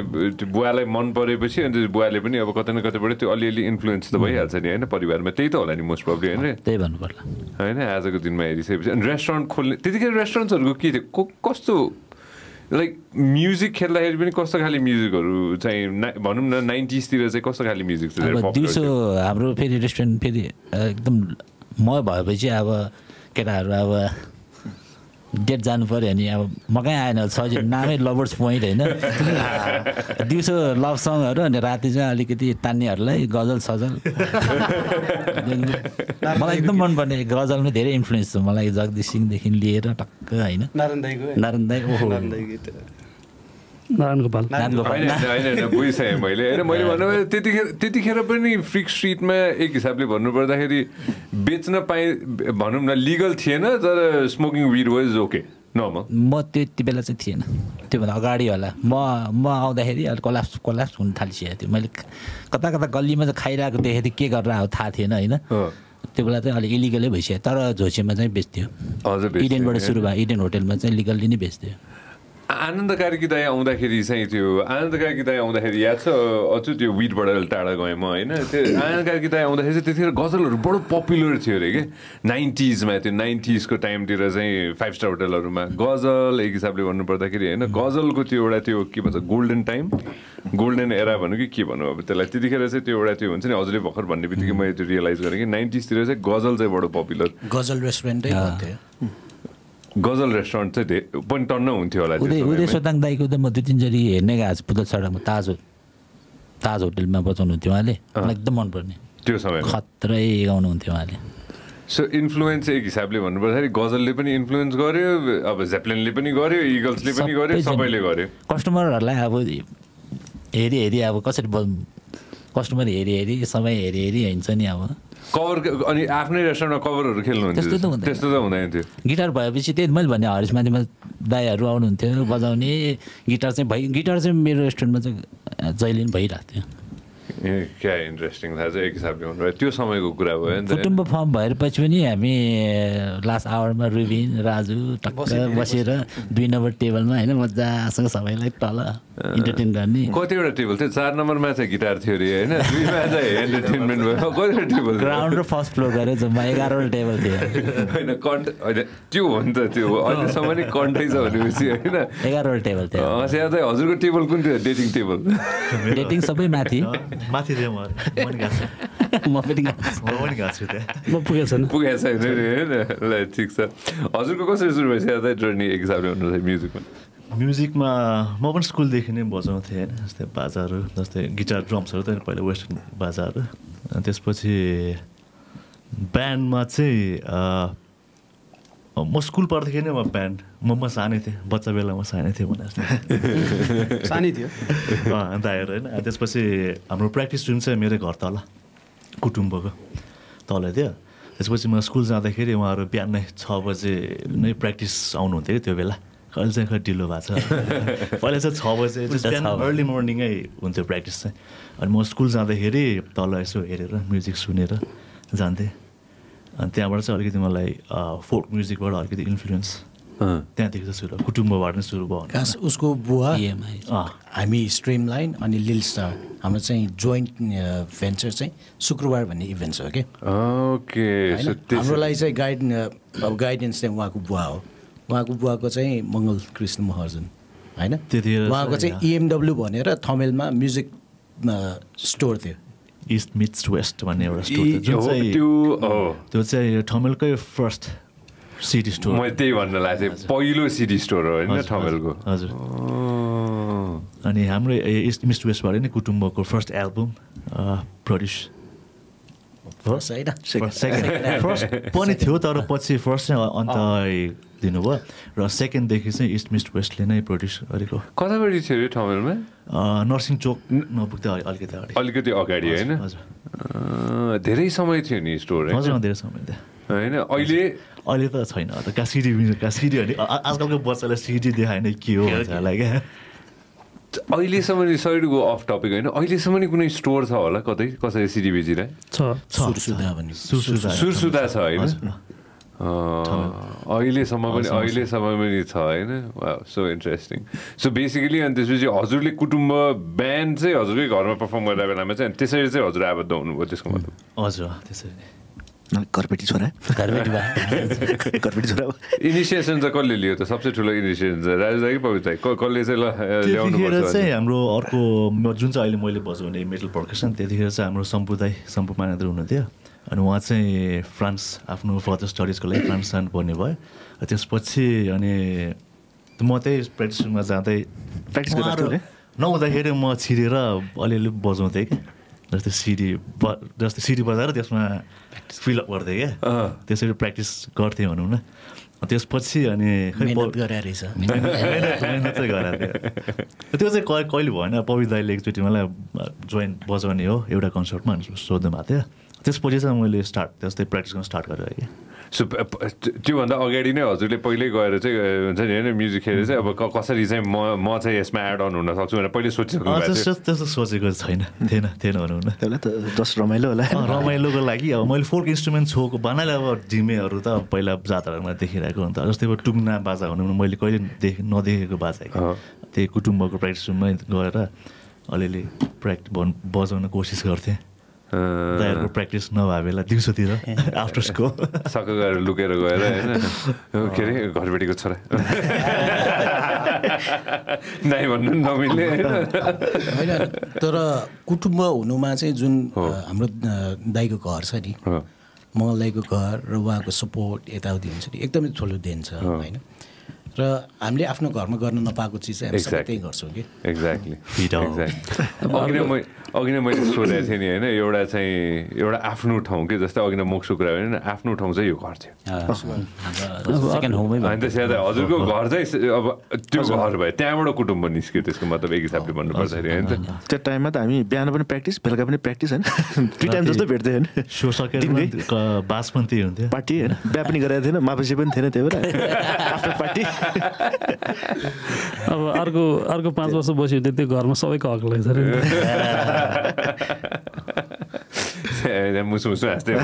बुवालाई मन परेपछि अनि बुवाले पनि अब कतै न कतैबाट त्यो अलिअलि इन्फ्लुएन्स त भइहाल्छ नि हैन परिवारमा त्यही त होला नि मोस्ट प्रब्लम हैन त्यही भन्नु पर्ला हैन आजको दिनमा हेरिसकेपछि अनि रेस्टुरेन्ट खोल्ने त्यतिकै रेस्टुरेन्टहरुको के थियो कस्तो Like music, खेलता है भी नहीं कौन सा खाली music करो चाहे मानूँ ना nineties तीर से कौन सा खाली music से अब दूसरा हम लोग फिर restaurant फिर एकदम मौज बाय बच्चे अब क्या ना अब डेट जान पर यानी अब मकान आया ना साझे नामे lovers point है ना दूसरा love song करो ना रात इस में आली कितनी तान्नी आ रही गजल साजल मलाई एकदम मन पर्ने गजल में धेरै इन्फ्लुएन्स छ मलाई जगदीश सिंह देखि लिएर टक्क हैन नारायण दाइको नारायण दाइ ओहो नारायण दाइ गीत नारायण गोपाल नारायण गोपाल हैन हैन बुझ्छै मैले हैन मैले भन्नु त्यतिखेर त्यतिखेर पनि फ्रिक स्ट्रीटमा एक हिसाबले भन्नु पर्दाखेरि बेच्न पाए भनौं न लीगल थिएन तर smoking weed was okay normal म त्यतिबेला चाहिँ थिएन त्यो भन्दा अगाडि होला म म आउँदाखेरि अल कोलाप्स कोलाप्स हुन थालिसक्यो त्यो मैले कता कता गल्लीमा चाहिँ खाइराको देखेथे के गरेर आउ थाहा थिएन हैन त्यो बेला चाहिँ अलि इलिगलै भइसक्यो तर झोसेमा चाहिँ बेच्थ्यो इडेनबाट सुरु भयो इडेन होटलमा चाहिँ लिगल्ली नै बेच्थ्यो आनन्द कार्की दाइ आउँदाखेरि चाहिँ त्यो आनन्द कार्की दाइ आउँदाखेरि याद छ अझ त्यो विडबाट टाढा गएँ म होइन त्यो आनन्द कार्की दाइ आउँदाखेरि चाहिँ त्यतिखेर गजलहरू बडो पपुलर थियो अरे के नाइन्टिजमा त्यो नाइन्टिजको टाइमतिर चाहिँ फाइभ स्टार होटलहरूमा गजल एक हिसाबले भन्नुपर्दाखेरि होइन गजलको त्यो एउटा त्यो के भन्छ गोल्डन टाइम गोल्डन एरा भनौँ कि के भनौँ अब त्यसलाई त्यतिखेर चाहिँ त्यो एउटा त्यो हुन्छ नि हजुरले भर्खर भन्ने बित्तिकै मैले त्यो रियलाइज गरेँ कि नाइन्टिजतिर चाहिँ गजल चाहिँ बडो पपुलर गजल रेस्टुरेन्टै भन्थ्यो गजल रेस्टुरेन्ट चाहिँ पनि टन्न हुन्थ्यो होला उदय उदय सोताङ दाइको त म दुई तिनचोटि हेर्ने गएको छु पुतल सडकमा ताज ताज होटलमा बजाउनुहुन्थ्यो उहाँले मलाई एकदम मनपर्ने त्यो समय खत्रै गाउनुहुन्थ्यो उहाँले सो इन्फ्लुएन्स एक हिसाबले भन्नुपर्दाखेरि गजलले पनि इन्फ्लुएन्स गर्यो अब जेप्लिनले पनि गर्यो इगल्सले पनि गर्यो सबैले गर्यो कस्टमरहरूलाई अब हेरी हेरी अब कसरी कस्टमर हेरी हेरी समय हेरी हेरी हिँड्छ नि अब कभर अनि आफ्नै रेस्टुरेन्टमा कभरहरु खेल्नुहुन्छ त्यस्तो त हुँदैन थियो गिटार भएपछि त्यही मैले भने हरिश माध्यममा दाइहरु आउनुहुन्थ्यो बजाउने गिटार चाहिँ भइ गिटार चाहिँ मेरो रेस्टुरेन्टमा चाहिँ जहिले पनि भइरहेको थियो ए क्या इन्ट्रेस्टिङ थाहा छ एक हिसाबले हुनु त्यो समयको कुरा भयो नि कुटुम्ब फर्म भएपछि पनि हामी लास्ट आवरमा रुबिन राजु टक्क बसेर दुई नम्बर टेबलमा हैन मज्जासँग सबैलाई तल इन्टरटेन गर्ने कतिवटा टेबल थियो चार नम्बरमा चाहिँ गिटार थियो रे हैन दुईमा चाहिँ एन्टरटेनमेन्ट भयो कतिवटा टेबल ग्राउन्ड र फर्स्ट फ्लोर गरे जम्मा एघार वटा टेबल थियो हैन कन्ट त्यो हो नि त त्यो अहिलेसम्म नि कन्टै छ भनेपछि हैन एघार वटा टेबल थियो अस्या चाहिँ हजुरको टेबल कुन थियो डेटिङ टेबल डेटिङ सबै माथि माथि थियो म पनि गाछ म पनि गाछ म पनि गाछ थियो म पुगेछ नि पुगेछ हैन ल ठीक छ हजुरको कसरी सुरु भयो चाहिँ जर्नी एक हिसाबले भन्नु चाहिँ म्युजिकमा म्युजिकमा म पनि स्कुलदेखि नै बजाउँथेँ होइन जस्तै बाजाहरू जस्तै गिटार ड्रम्सहरू त पहिला वेस्टर्न बाजाहरू अनि त्यसपछि ब्यान्डमा चाहिँ म स्कुल पढ्दाखेरि नै म ब्यान्ड म म सानै थिएँ बच्चा बेला म सानै थिएँ भने जस्तो सानै थियो दाइहरू होइन त्यसपछि हाम्रो प्र्याक्टिस रुम चाहिँ मेरो घर तल कुटुम्बको तल थियो त्यसपछि म स्कुल जाँदाखेरि उहाँहरू बिहानै छ बजे नै प्र्याक्टिस आउनुहुन्थ्यो त्यो बेला अहिले चाहिँ खै ढिलो भएको छ पहिला चाहिँ छ बजे अर्ली मर्निङै हुन्थ्यो प्र्याक्टिस चाहिँ अनि म स्कुल जाँदाखेरि तल यसो हेरेर म्युजिक सुनेर जान्थेँ अनि त्यहाँबाट चाहिँ अलिकति मलाई फोक म्युजिकबाट अलिकति इन्फ्लुएन्स त्यहाँदेखि चाहिँ सुरु कुटुम्बबाट नै सुरु भयो उसको बुवा हामी स्ट्रिमलाइन अनि लिल स्टार हाम्रो चाहिँ जोइन्ट भेन्चर चाहिँ शुक्रबार भन्ने इभेन्ट छ कि ओके हाम्रो लागि चाहिँ गाइड अब गाइडेन्स चाहिँ उहाँको बुवा हो उहाँको बुवाको चाहिँ मङ्गल कृष्ण महर्जन होइन त्यतिखेर उहाँको चाहिँ इएमडब्ल्यू भनेर थमेलमा म्युजिक स्टोर थियो इस्ट मिट्स वेस्ट भन्ने एउटा स्टोर थियो त्यो चाहिँ थमेलकै फर्स्ट सिडी स्टोर मैले त्यही भन्न लाग्थेँ पहिलो सिडी स्टोर हो होइन थमेलको हजुर अनि हाम्रो इस्ट मिट्स वेस्टबाट नै कुटुम्बको फर्स्ट एल्बम प्रड्युस फर्स्ट होइन फर्स्ट पनि थियो तर पछि फर्स्ट नै अन्त दिनुभयो र सेकेन्डदेखि चाहिँ इस्ट मिस्ट वेस्टले नै प्रड्युस गरेको कताबाट थियो अरे ठाउँमा नर्सिङ चोक नपुग्दा अलिकति अगाडि अलिकति अगाडि होइन धेरै समय थियो नि स्टोर धेरै समय थियो अहिले त छैन त कासिडी कासिडी अनि आजकलको बच्चालाई सिडी देखाएन के हो भन्नलाई क्या अहिलेसम्म सरी गो अफ टपिक होइन अहिलेसम्म कुनै स्टोर छ होला कतै कसै सिडी बेचिरहेको छ सुरसुदा छ होइन अहिलेसम्म पनि अहिलेसम्म पनि छ होइन सो इन्ट्रेस्टिङ सो बेसिकली अनि त्यसपछि हजुरले कुटुम्ब ब्यान्ड चाहिँ हजुरकै घरमा पर्फर्म गरेको बेलामा चाहिँ त्यसरी चाहिँ हजुर आबद्ध हुनुभयो त्यसको मतलब हजुर त्यसरी घरपेटी छोरा घरपेटी छोरा इनिसिएसन चाहिँ कसले लियो त सबसे ठुलो इनिसिएसन चाहिँ राजेश दाई कि पवित्र दाई कसले चाहिँ ल्याउनु पर्छ चाहिँ हाम्रो अर्को जुन चाहिँ अहिले मैले बजाउने मेटल पर्कसन त्यतिखेर चाहिँ हाम्रो सम्पु दाई सम्पु मानेन्द्र हुनुहुन्थ्यो अनि उहाँ चाहिँ फ्रान्स आफ्नो फर्दर स्टडिजको लागि फ्रान्स जानुपर्ने भयो त्यसपछि अनि म त्यही प्र्याक्टिसमा जाँदै प्र्याक्टिस नहुँदाखेरि म छिरेर अलिअलि बजाउँथेँ कि जस्तै सिडी ब जस्तै सिडी बजाएर त्यसमा फिलअप गर्थेँ क्या त्यसरी प्र्याक्टिस गर्थेँ भनौँ न त्यसपछि अनि त्यो चाहिँ कहिले भएन पवित्र दाईले एकचोटि मलाई जोइन बजाउने हो एउटा कन्सर्टमा सोध्नु भएको थियो त्यसपछि चाहिँ मैले स्टार्ट त्यस्तै प्र्याक्टिस गर्न स्टार्ट गरेँ क्या सो त्योभन्दा अगाडि नै हजुरले पहिल्यै गएर चाहिँ हुन्छ नि होइन म्युजिक खेलेर चाहिँ अब कसरी चाहिँ म म चाहिँ यसमा एड अन हुन सक्छु भनेर पहिले सोचेको त्यस्तो सोचेको छैन थिएन थिएन भनौँ न त्यसलाई त जस्ट रमाइलो होला रमाइलोको लागि अब मैले फोर्क इन्स्ट्रुमेन्ट छोएको बानाले अब ढिमेहरू त पहिला जात्रामा देखिरहेको हुन्छ जस्तै अब टुङ्ना बाजा हुनु मैले कहिले देख नदेखेको बाजा त्यही कुटुम्बको प्र्याक्टिस रुममै गएर अलिअलि प्र्याक्टिस बजाउन कोसिस गर्थेँ दाइहरूको प्र्याक्टिस नभए बेला दिउँसोतिर आफ्टर स्कुल सक गएर लुकेर गएर होइन के अरे घरबेटीको छोरा नाइ भन्नु नमिल्ने होइन तर कुटुम्ब हुनुमा चाहिँ जुन हाम्रो दाइको घर छ नि मङ्गलदाईको घर र उहाँको सपोर्ट यताउति हुन्छ नि एकदमै ठुलो देन छ होइन र हामीले आफ्नो घरमा गर्न नपाएको चिज हामी सबै त्यही गर्छौँ कि एक्ज्याक्टली अघि नै अघि नै मैले सोधेको थिएँ नि होइन एउटा चाहिँ एउटा आफ्नो ठाउँ के जस्तै अघि नै मोक्सु कुरा होइन आफ्नो ठाउँ चाहिँ यो घर थियो हजुरको घर चाहिँ अब त्यो घर भयो त्यहाँबाट कुटुम्ब निस्क्यो त्यसको मतलब एक हिसाबले भन्नुपर्दाखेरि होइन त्यो टाइममा त हामी बिहान पनि प्र्याक्टिस बेलुका पनि प्र्याक्टिस होइन दुई टाइम जस्तो भेट्दै होइन सो सकेर बास पनि त्यही हुन्थ्यो पार्टी होइन बिहा पनि गरेको थिएन माफेसी पनि थिएन त्यही भएर आफ्नो पार्टी अब अर्को अर्को पाँच वर्ष बस्यो भने त्यो घरमा सबैको हक लाग्छ अरे मुसु मुसु हाँस्दै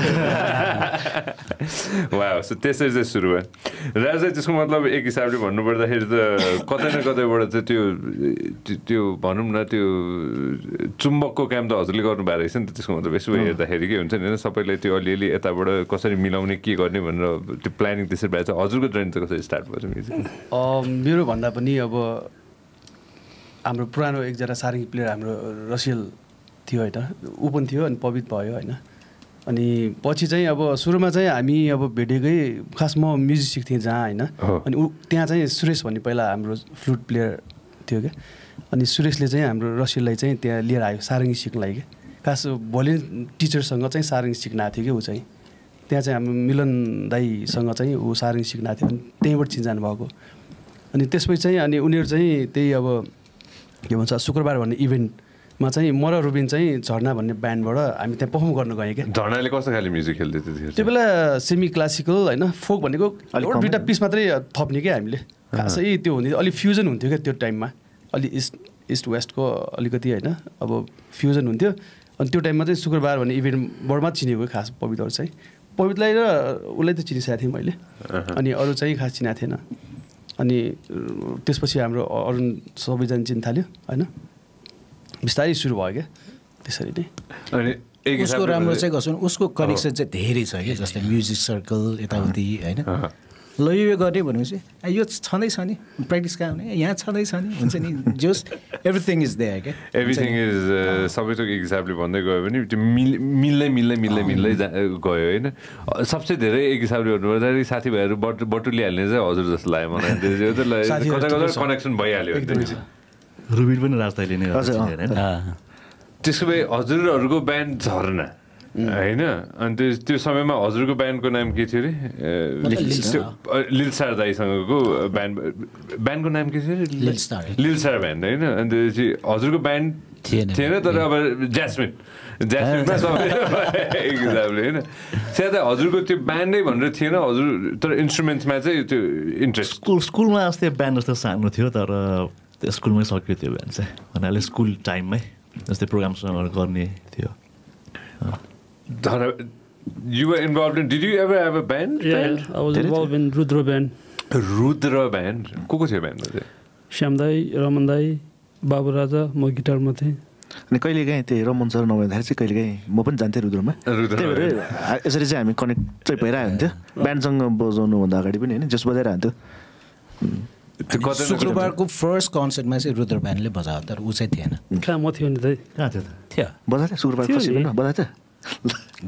वा सो त्यसरी चाहिँ सुरु भयो राजा त्यसको मतलब एक हिसाबले भन्नुपर्दाखेरि त कतै न कतैबाट चाहिँ त्यो त्यो भनौँ न त्यो चुम्बकको काम त हजुरले गर्नुभएको रहेछ नि त त्यसको मतलब यसो हेर्दाखेरि के हुन्छ नि होइन सबैलाई त्यो अलिअलि यताबाट कसरी मिलाउने के गर्ने भनेर त्यो प्लानिङ त्यसरी भए चाहिँ हजुरको जर्नी चाहिँ कसरी स्टार्ट भयो मेरो भन्दा पनि अब हाम्रो पुरानो एकजना सारङ्गी प्लेयर हाम्रो रसियल थियो होइन ऊ पनि थियो अनि पवित्र भयो होइन अनि पछि चाहिँ अब सुरुमा चाहिँ हामी अब भेटेकै खास म म्युजिक सिक्थेँ जहाँ होइन अनि ऊ त्यहाँ चाहिँ सुरेश भन्ने पहिला हाम्रो फ्लुट प्लेयर थियो क्या अनि सुरेशले चाहिँ हाम्रो रसिललाई चाहिँ त्यहाँ लिएर आयो सारङ्गी सिक्नलाई क्या खास भोलि टिचरसँग चाहिँ सारङ्गी सिक्न आएको थियो कि ऊ चाहिँ त्यहाँ चाहिँ हाम्रो मिलन दाईसँग चाहिँ ऊ सारङ्गी सिक्न आएको थियो अनि त्यहीँबाट चिन्जानु भएको अनि त्यसपछि चाहिँ अनि उनीहरू चाहिँ त्यही अब के भन्छ शुक्रबार भन्ने इभेन्टमा चाहिँ म र रुबिन चाहिँ झर्ना भन्ने ब्यान्डबाट हामी त्यहाँ पर्फर्म गर्नु गएँ क्या झर्नाले कस्तो खाले म्युजिक खेल्दै थियो त्यो बेला सेमी क्लासिकल होइन फोक भनेको एउटा दुईवटा पिस मात्रै थप्ने क्या हामीले खासै त्यो हुने अलिक फ्युजन हुन्थ्यो क्या त्यो टाइममा अलिक इस्ट इस्ट वेस्टको अलिकति होइन अब फ्युजन हुन्थ्यो अनि त्यो टाइममा चाहिँ शुक्रबार भन्ने इभेन्टबाट मात्र चिनेको खास पवित्रहरू चाहिँ पवित्रलाई र उसलाई त चिनिसकेको थिएँ मैले अनि अरू चाहिँ खास चिनाएको थिएन अनि त्यसपछि हाम्रो अरुण सबैजना चिन्न थाल्यो होइन बिस्तारै सुरु भयो क्या त्यसरी नै अनि उसको राम्रो चाहिँ गर्छु उसको कनेक्सन चाहिँ धेरै छ कि जस्तै म्युजिक सर्कल यताउति होइन ल यो गर्ने भनेपछि यो छँदैछ नि प्र्याक्टिस कहाँ हुने यहाँ छँदैछ नि हुन्छ नि जस्ट एभ्रिथिङ इज देयर क्या एभ्रिथिङ इज सबै थोक एक हिसाबले भन्दै गयो भने त्यो मिल मिल्दै मिल्दै मिल्दै मिल्दै गयो होइन सबसे धेरै एक हिसाबले भन्नुपर्दाखेरि साथीभाइहरू बट बटुलिहाल्ने चाहिँ हजुर जस्तो लाग्यो मलाई त्यो चाहिँ कता कता कनेक्सन भइहाल्यो रुबिन पनि राजधानीले नै त्यसको भए हजुरहरूको ब्यान्ड झरना होइन अनि त्यो त्यो समयमा हजुरको ब्यान्डको नाम के थियो अरे लिलसार दाईसँगको ब्यान्ड ब्यान्डको नाम के थियो अरे लिलसार ब्यान्ड होइन अनि त्यसपछि हजुरको ब्यान्ड थिएन तर अब ज्यास्मिन ज्यास्मिनमा सबै एक्जाम्पल हैन त्यहाँ त हजुरको त्यो ब्यान्ड नै भनेर थिएन हजुर तर इन्स्ट्रुमेन्ट्समा चाहिँ त्यो इन्ट्रेस्ट स्कुल स्कुलमा आस्ते ब्यान्ड जस्तो सानो थियो तर स्कुलमै सक्यो त्यो ब्यान्ड चाहिँ भन्नाले स्कुल टाइममै जस्तै प्रोग्रामसहरू गर्ने थियो You were involved in did you ever have a band? Yeah, band? I was did involved it? in Rudra band. Rudra band? Who was your band? Shamdai, Ramandai, Babu Raja, my guitar mate. I was Raman sir, Novan sir, I was in Rudra. Rudra. As a result, I was connected to the band. Band just was शुक्रबारको first कन्सर्टमा चाहिँ रुद्र ब्यान्डले बजायो तर उ चाहिँ थिएन कहाँ म थियो नि त कहाँ थियो त थियो बजायो शुक्रबार फर्स्ट दिन बजायो त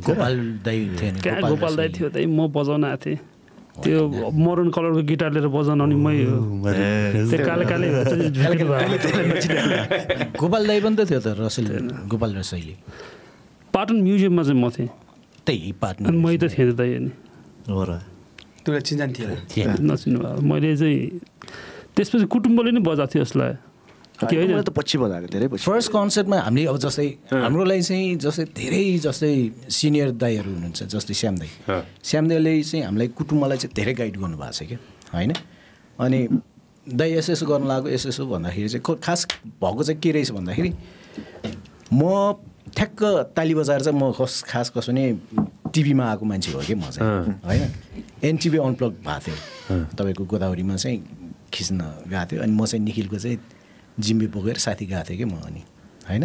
गोपाल दाइ थिएन गोपाल दाइ थियो तै म बजाउन आथे त्यो मरून कलरको गिटार लिएर बजाउन अनि म त्यो काले काले गोपाल दाइ पनि त थियो त रसेल गोपाल रसेलले पाटन म्युजियममा चाहिँ म थिए त्यही पाटन अनि मै त थिएन त हैन हो र त्यो चिन्जन थियो नचिन्नु मैले चाहिँ त्यसपछि कुटुम्बले नै बजाएको थियो यसलाई के हैन त पछि बजाएको धेरै पछि फर्स्ट कन्सर्टमा हामीले अब जस्तै हाम्रो लागि चाहिँ जस्तै धेरै जस्तै सिनियर दाइहरू हुनुहुन्छ जस्तै श्याम दाइ श्याम दाइले चाहिँ हामीलाई कुटुम्बलाई चाहिँ धेरै गाइड गर्नु भएको छ के हैन अनि दाइ एसएसओ गर्न लाग्यो एसएसओ भन्दाखेरि चाहिँ खास भएको चाहिँ के रहेछ भन्दाखेरि म ठ्याक्क ताली बजाएर चाहिँ म खास कसो नि टिभीमा आएको मान्छे हो के म चाहिँ हैन एनटिभी अनप्लग भएको थियो तपाईको गोदावरीमा चाहिँ खिच्न गएको थियो अनि म चाहिँ निखिलको चाहिँ जिम्बी बोकेर साथी गएको थिएँ कि म अनि होइन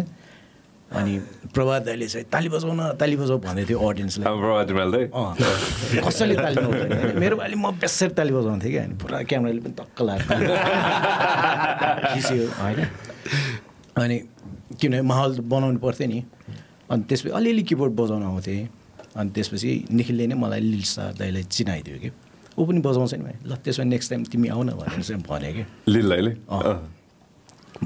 अनि प्रभात दाइले चाहिँ ताली बजाउ न ताली बजाउ भन्दै थियो अडियन्सलाई कसैले ताली बजाउँदैन मेरो भाइले म बेसरी ताली बजाउँथेँ कि अनि पुरा क्यामेराले पनि धक्क लाग्यो खिच्यो होइन अनि किनभने माहौल बनाउनु पर्थ्यो नि अनि त्यसपछि अलिअलि किबोर्ड बजाउन आउँथेँ अनि त्यसपछि निखिलले नै मलाई लिल्सा दाइलाई चिनाइदियो कि ऊ पनि बजाउँछ नि ल त्यसमा नेक्स्ट टाइम तिमी आऊ न भनेर चाहिँ भने कि लिललाई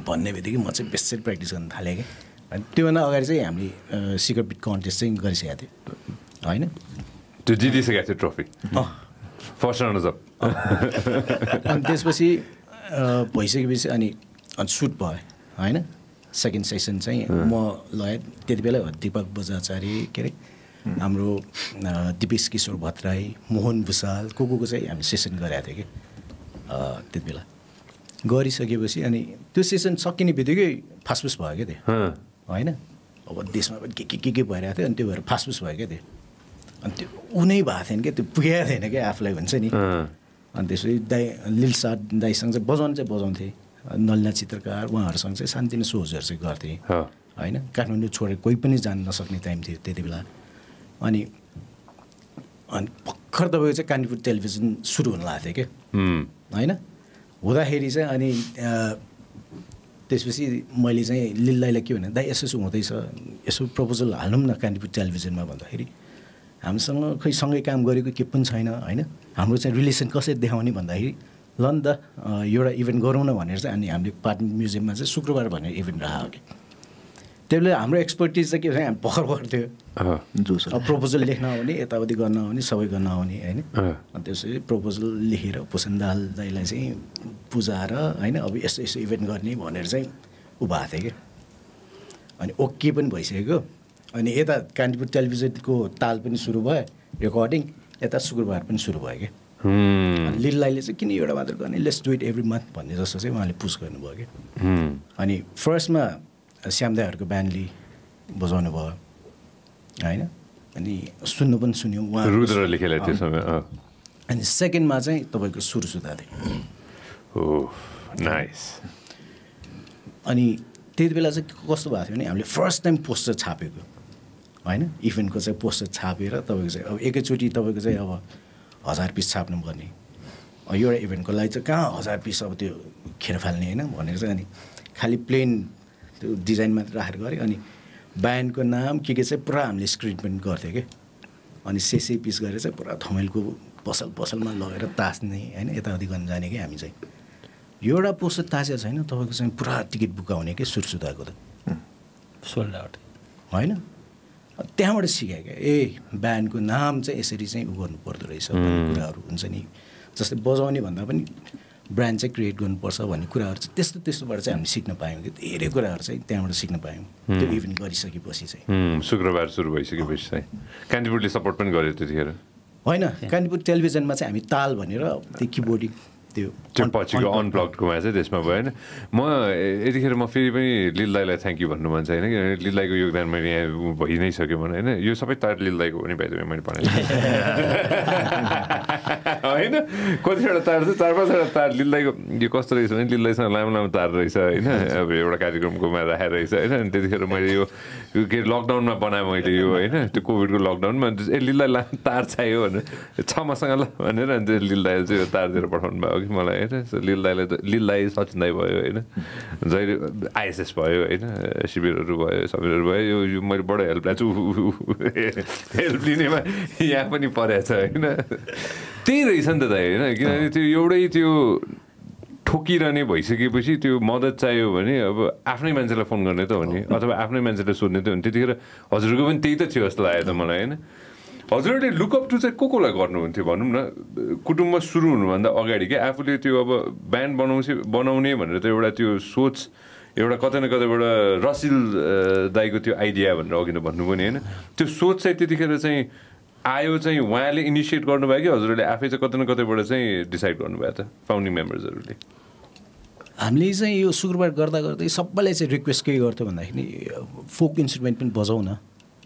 भन्ने बित्तिकै म चाहिँ बेसरी प्र्याक्टिस गर्न थालेँ कि अनि त्योभन्दा अगाडि चाहिँ हामीले सिक्रेट बिट कन्टेस्ट चाहिँ गरिसकेको थियो होइन त्यो जितिसकेको थियो ट्रफी फर्स्ट राउन्ड अनि त्यसपछि भइसकेपछि अनि अनि सुट भयो होइन सेकेन्ड सेसन चाहिँ म लगायत त्यति बेला दिपक बजाचार्य के अरे हाम्रो दिपेश किशोर भट्टराई मोहन भुसाल को को चाहिँ हामी सेसन गरेको थियौँ कि त्यति बेला गरिसकेपछि अनि त्यो सेसन सकिने बित्तिकै फासफुस भयो क्या त्यो होइन अब देशमा पनि के के के के भइरहेको थियो अनि त्यो भएर फासफुस भयो क्या त्यो अनि त्यो ऊ नै भएको थिएन क्या त्यो पुगेको थिएन क्या आफूलाई भन्छ नि अनि त्यसपछि दाइ लिल्सा दाइसँग चाहिँ बजाउनु चाहिँ बजाउँथे नलिना चित्रकार उहाँहरूसँग चाहिँ सानोतिनो सोजहरू चाहिँ गर्थेँ होइन काठमाडौँ छोडेर कोही पनि जान नसक्ने टाइम थियो त्यति बेला अनि अनि भर्खर तपाईँको चाहिँ कान्तिपुर टेलिभिजन सुरु हुन लाग्थ्यो क्या होइन हुँदाखेरि चाहिँ अनि त्यसपछि मैले चाहिँ लिल्लाईलाई के भने दाइ यसो हुँदैछ यसो प्रपोजल हालौँ न कान्तिपुर टेलिभिजनमा भन्दाखेरि हामीसँग खै सँगै काम गरेको के पनि छैन होइन हाम्रो चाहिँ रिलेसन कसरी देखाउने भन्दाखेरि ल नि त एउटा इभेन्ट गरौँ न भनेर चाहिँ अनि हामीले पाटन म्युजियममा चाहिँ शुक्रबार भनेर इभेन्ट राख्यो कि त्यसले हाम्रो एक्सपर्टिज चाहिँ के भन्छ हामी भर्खर भर्खर थियो प्रपोजल लेख्न आउने यताउति गर्न आउने सबै गर्न आउने होइन अनि त्यसपछि प्रपोजल लेखेर पोसन दाल दाइलाई चाहिँ पुजाएर होइन अब यस्तो यस्तो इभेन्ट गर्ने भनेर चाहिँ उ भएको थियो क्या अनि ओके पनि भइसक्यो अनि यता कान्तिपुर टेलिभिजनको ताल पनि सुरु भयो रेकर्डिङ यता शुक्रबार पनि सुरु भयो क्या लिललाईले चाहिँ किन एउटा मात्र गर्ने let's do it every month भन्ने जस्तो चाहिँ उहाँले पुस गर्नुभयो कि अनि फर्स्टमा श्याम दाइहरूको ब्यान्डले बजाउनु भयो होइन अनि सुन्नु पनि सुन्यौँ उहाँ रुद्रले खेलेको थियो सँग अनि सेकेन्डमा चाहिँ तपाईँको सुरु सुधा थियो हो नाइस अनि त्यति बेला चाहिँ कस्तो भएको थियो भने हामीले फर्स्ट टाइम पोस्टर छापेको होइन इभेन्टको चाहिँ पोस्टर छापेर तपाईँको चाहिँ अब एकैचोटि तपाईँको चाहिँ अब हजार पिस छाप्नुपर्ने एउटा इभेन्टको लागि चाहिँ कहाँ हजार पिस अब त्यो खेर फाल्ने होइन भनेर चाहिँ अनि खालि प्लेन त्यो डिजाइन मात्र राखेर गऱ्यो अनि ब्यान्डको नाम के के चाहिँ पुरा हामीले स्क्रिन प्रिन्ट गर्थ्यो कि अनि सेसे पिस गरेर चाहिँ पुरा थमेलको पसल पसलमा लगेर तास्ने होइन यताउति गर्न जाने कि हामी चाहिँ एउटा पोस्टर तासेको छैन तपाईँको चाहिँ पुरा टिकट बुक आउने कि सुरसुदाको त सोल्ड आउट होइन त्यहाँबाट सिकायो क्या ए ब्यान्डको नाम चाहिँ यसरी चाहिँ उ गर्नु पर्दो रहेछ भन्ने कुराहरू हुन्छ नि जस्तै बजाउने भन्दा पनि ब्रान्ड चाहिँ क्रिएट गर्नुपर्छ भन्ने कुराहरु चाहिँ त्यस्तो त्यस्तोबाट चाहिँ हामी सिक्न पायौं कि धेरै कुराहरु चाहिँ त्यहाँबाट सिक्न पायौं त्यो इभेन्ट गरिसकेपछि चाहिँ शुक्रबार सुरु भइसकेपछि चाहिँ कान्तिपुरले सपोर्ट पनि गर्यो त्यतिखेर हैन कान्तिपुर टेलिभिजनमा चाहिँ हामी ताल भनेर त्यो कीबोर्डिङ त्यो पछिको अनब्लक्डकोमा चाहिँ त्यसमा भयो हैन म यतिखेर म फेरि पनि लिलदाईलाई थ्यांक यू भन्नु मन छ हैन किनभने लिलदाईको योगदान मैले यहाँ भइ नै सक्यो भने हैन यो सबै तार लिलदाईको हो नि भाइ तपाईँ मैले भनेको हैन कतिवटा तार छ चार पाँचवटा तार लिलदाईको यो कस्तो रहेछ भने लिलदाईसँग लामो लामो तार रहेछ हैन अब एउटा कार्यक्रमकोमा राखेर रहेछ हैन अनि त्यतिखेर मैले यो के लकडाउनमा बनाएँ मैले यो हैन त्यो कोभिडको लकडाउनमा ए लिलदाई लामो तार चाहियो भनेर छ मसँग ल भनेर अनि त्यो लिलदाई चाहिँ यो तार दिएर पठाउनु भयो मलाई हैन लिलदाईले त लिलदाई सचिन दाई भयो हैन जहिले आइएसएस भयो हैन शिविरहरू भयो सबैहरू भयो यो मैले बडो हेल्प ल्याछु हेल्प लिनेमा यहाँ पनि परेछ हैन त्यही रहेछ नि त दाइ हैन किनभने त्यो एउटै त्यो ठोकिरहने भइसकेपछि त्यो मद्दत चाहियो भने अब आफ्नै मान्छेलाई फोन गर्ने त हो नि अथवा आफ्नै मान्छेलाई सोध्ने त हो नि त्यतिखेर हजुरको पनि त्यही त थियो जस्तो लाग्यो त मलाई हैन हजुरले लुकअप टु चाहिँ को कोलाई गर्नुहुन्थ्यो भनौँ न कुटुम्बमा सुरु हुनुभन्दा अगाडि क्या आफूले त्यो अब ब्यान्ड बनाउँछ बनाउने भनेर त एउटा त्यो सोच एउटा कतै न कतैबाट रसिल दाईको त्यो आइडिया भनेर अघि नै भन्नु पनि हैन त्यो सोच चाहिँ त्यतिखेर चाहिँ आयो चाहिँ उहाँले इनिसिएट गर्नुभयो कि हजुरले आफै चाहिँ कतै न कतैबाट चाहिँ डिसाइड गर्नुभयो त फाउन्डिङ मेम्बर्सहरूले हामीले चाहिँ यो सुरुवात गर्दा गर्दै सबैले चाहिँ रिक्वेस्ट के गर्थ्यो भन्दाखेरि फोक इन्स्ट्रुमेन्ट पनि बजाउन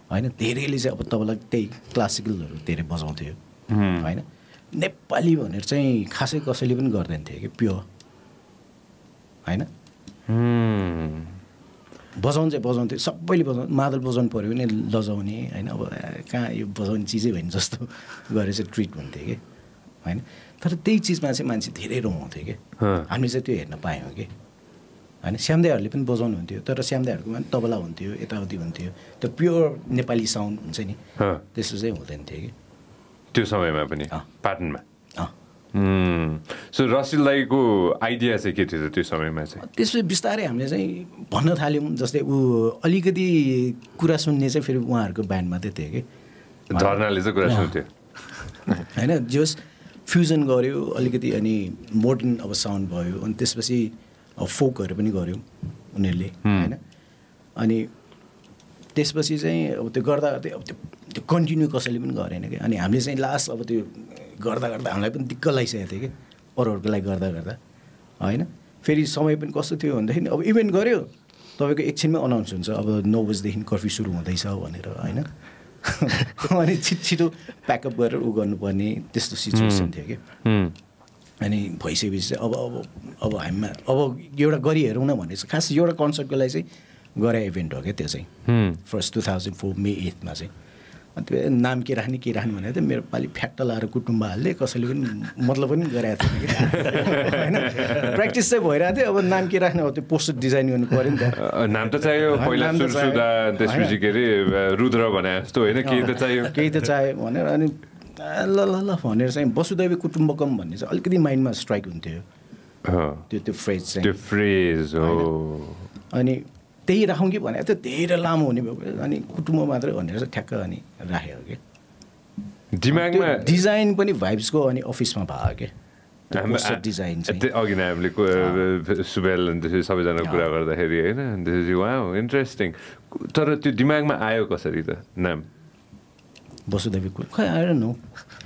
हैन धेरैले चाहिँ अब तबला त्यही क्लासिकलहरु धेरै बजाउँथ्यो हैन नेपाली भनेर चाहिँ खासै कसैले पनि गर्दैन थियो के प्योर हैन बजाउन चाहिँ बजाउँथ्यो सबैले बजाउँ मादल बजाउनु पर्यो भने लजाउने हैन अब कहाँ यो बजाउने चीजै भएन जस्तो गरेर चाहिँ ट्रिट हुन्थ्यो के हैन तर त्यही चीजमा चाहिँ मान्छे धेरै रोउँथ्यो के हामी चाहिँ त्यो हेर्न पायौं के हैन श्यामदाईहरुले पनि बजाउनु हुन्थ्यो तर श्यामदाईहरुकोमा पनि तबला हुन्थ्यो यताउति हुन्थ्यो त्यो प्योर नेपाली साउन्ड हुन्छ नि त्यस्तो चाहिँ हुँदैन थियो कि त्यो समयमा पनि पाटनमा सो रसिलदाईको आइडिया चाहिँ के थियो त्यो समयमा चाहिँ त्यसपछि बिस्तारै हामीले चाहिँ भन्न थाल्यौँ जस्तै ऊ अलिकति कुरा सुन्ने चाहिँ फेरि उहाँहरूको ब्यान्डमा चाहिँ थियो कि झर्नाले चाहिँ कुरा सुन्थ्यो हैन जस फ्युजन गर्यो अलिकति अनि मोडर्न अब साउन्ड भयो अनि त्यसपछि अब फोकहरु पनि गर्यौं उनीहरुले हैन अनि त्यसपछि चाहिँ अब त्यो गर्दा गर्दै अब त्यो कन्टिन्यु कसैले पनि गरेन के अनि हामीले चाहिँ लास्ट अब त्यो गर्दा गर्दा हामीलाई पनि दिक्क लागिसकेको थियो के अरूहरुको लागि गर्दा गर्दा हैन फेरि समय पनि कस्तो थियो भन्दाखेरि अब इभेन्ट गर्यो तपाईको एकछिनमै अनाउन्स हुन्छ अब नौ बजेदेखि कर्फ्यु सुरु हुँदैछ भनेर हैन अनि छिट छिटो प्याकअप गरेर उ गर्नुपर्ने त्यस्तो सिचुएसन थियो के अनि भइसकेपछि अब अब अब हामीमा अब एउटा गरी हेरौँ न भनेछ खास एउटा कन्सर्टको लागि चाहिँ गरे इभेन्ट हो क्या त्यो चाहिँ first two thousand four May एथमा चाहिँ अनि त्यो नाम के राख्ने के राख्ने भनेर त मेरो पालि फ्याट्टा लाएर कुटुम्बाहरूले कसैले पनि मतलब पनि गराएको थियो हैन प्र्याक्टिस चाहिँ भइरहेको थियो अब नाम के राख्ने हो त्यो पोस्टर डिजाइन गर्नु पर्यो नि त नाम त चाहियो पहिला सुरसुदा त्यसपछि के अरे रुद्र भने जस्तो होइन केही त चाहियो केही त चाहियो भनेर अनि ल ल ल भनेर चाहिँ वसुदैव कुटुम्बकम भन्ने चाहिँ अलिकति माइन्डमा स्ट्राइक हुन्थ्यो त्यो त्यो फ्रेज चाहिँ त्यो फ्रेज हो अनि त्यही राखौँ कि भने त धेरै लामो हुने भयो अनि कुटुम्ब मात्रै भनेर चाहिँ ठ्याक्क अनि राख्यो कि दिमागमा डिजाइन पनि भाइब्सको अनि अफिसमा भयो के डिजाइन चाहिँ अघि नै हामीले सुबेल अनि त्यसपछि सबैजनाको कुरा गर्दाखेरि होइन त्यसपछि वा इन्ट्रेस्टिङ तर त्यो दिमागमा आयो कसरी त नाम वसुदेवी कुल खै आएर न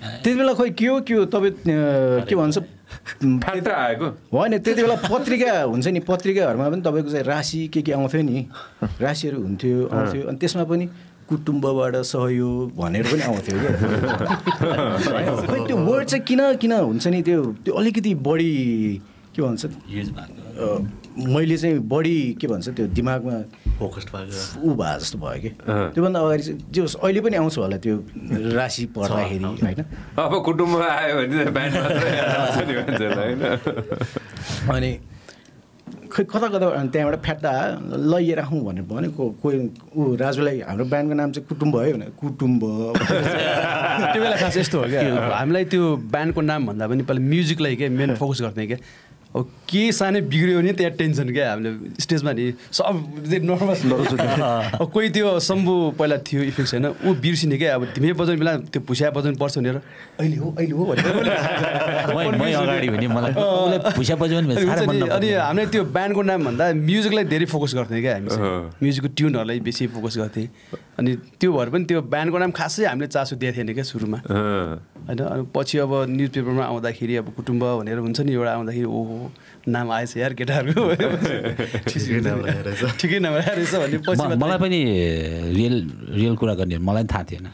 त्यति बेला खोइ के हो के हो तपाईँ के भन्छ फ्याक्टा आएको होइन त्यति बेला पत्रिका हुन्छ नि पत्रिकाहरूमा पनि तपाईँको चाहिँ राशि के के आउँथ्यो नि राशिहरू हुन्थ्यो आउँथ्यो अनि त्यसमा पनि कुटुम्बबाट सहयोग भनेर पनि आउँथ्यो क्या त्यो वर्ड चाहिँ किन किन हुन्छ नि त्यो त्यो अलिकति बढी के भन्छ मैले चाहिँ बढी के भन्छ त्यो दिमागमा फोकस्ड भएको ऊ भए जस्तो भयो कि त्योभन्दा अगाडि चाहिँ जे होस् अहिले पनि आउँछ होला त्यो राशि पढ्दाखेरि होइन अब कुटुम्ब आयो भने अनि खै कता कता त्यहाँबाट फ्याट्टा आयो ल यो राखौँ भनेर भने कोही ऊ राजुलाई हाम्रो ब्यान्डको नाम चाहिँ कुटुम्ब भयो भने कुटुम्ब त्यो बेला खास यस्तो हो क्या हामीलाई त्यो ब्यान्डको नाम भन्दा पनि पहिला म्युजिकलाई के मेन फोकस गर्ने क्या अब के सानै बिग्रियो नि त्यहाँ टेन्सन के हामीले स्टेजमा नि सब नर्भस नर्भस अब कोही त्यो शम्भु पहिला थियो इफेक्ट हैन उ बिर्सिने के अब तिमी बजाउने बेला त्यो भुस्या बजाउनु पर्छ भनेर अहिले हो अहिले हो भनेर म अगाडि भने मलाई उले भुस्या बजाउनु भने सारा मन अनि हामीले त्यो ब्यान्डको नाम भन्दा म्युजिकलाई धेरै फोकस गर्थे के हामी म्युजिकको ट्युनहरुलाई बेसी फोकस गर्थे अनि त्यो भएर पनि त्यो ब्यान्डको नाम खासै हामीले चासो दिए थिएन के सुरुमा हैन पछि अब न्यूजपेपरमा आउँदाखेरि अब कुटुम्ब भनेर हुन्छ नि एउटा आउँदाखेरि ओ नाम आएछ यार केटाहरुको ठिकै नाम रहेछ भन्ने पछि मलाई पनि रियल रियल कुरा गर्ने मलाई थाहा थिएन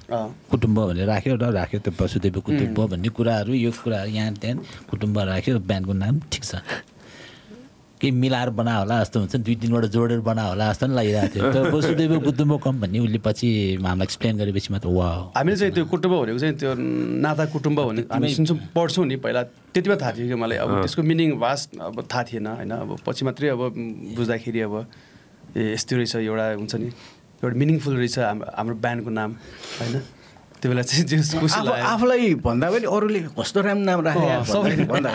कुटुम्ब भनेर राख्यो र राख्यो त्यो वसुदेव कुटुम्ब भन्ने कुराहरु यो कुरा यहाँ त्यहाँ कुटुम्ब राख्यो र ब्यान्डको नाम ठीक छ के मिलाएर बना होला जस्तो हुन्छ दुई तीन वटा जोडेर बना होला जस्तो नि लागिरहेको थियो तर वसुदेव कुटुम्ब कम भन्ने उले पछि हामीलाई एक्सप्लेन गरेपछि मात्र वाओ हामीले चाहिँ त्यो कुटुम्ब भनेको चाहिँ त्यो नाता कुटुम्ब भन्ने हामी सुन्छौं पढ्छौं नि पहिला त्यतिबेला थाहा थियो कि मलाई अब त्यसको मिनिङ वास्ट अब थाहा थिएन हैन अब पछि मात्रै अब बुझ्दाखेरि अब ए यस्तो रहेछ एउटा हुन्छ नि एउटा मिनिङफुल रहेछ हाम्रो ब्यान्डको नाम हैन त्यो बेला चाहिँ जस खुसी लाग्यो आफुलाई भन्दा पनि अरूले कस्तो राम्रो नाम राखेको सबैले भन्दा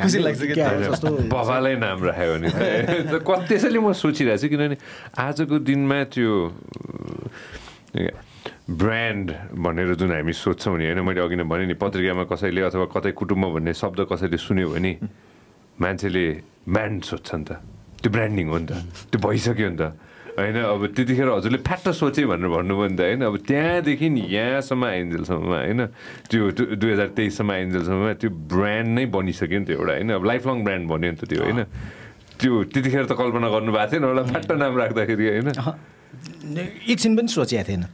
खुसी लाग्छ के जस्तो बाबाले नाम राख्यो भने कतिसले म सोचिरहेको छु किनभने आजको दिनमा त्यो ब्रान्ड भनेर जुन हामी सोच्छौं नि हैन मैले अघि नै भने नि पत्रिकामा कसैले अथवा कतै कुटुम्ब भन्ने शब्द कसैले सुन्यो भने मान्छेले ब्रान्ड सोच्छ नि त त्यो ब्रान्डिङ हो नि त त्यो भइसक्यो नि त हैन अब त्यतिखेर हजुरले फ्याट्ट सोचे भनेर भन्नुभयो नि त हैन अब त्यहाँदेखि यहाँसम्म एन्जेलसम्म हैन त्यो दुई हजार तेइससम्म एन्जेलसम्म त्यो ब्रान्ड नै बनिसक्यो नि त एउटा हैन अब लाइफ लङ ब्रान्ड भन्यो नि त त्यो हैन त्यो त्यतिखेर त कल्पना गर्नुभएको थिएन होला फ्याट्ट नाम राख्दाखेरि हैन एकछिन पनि सोचेको थिएन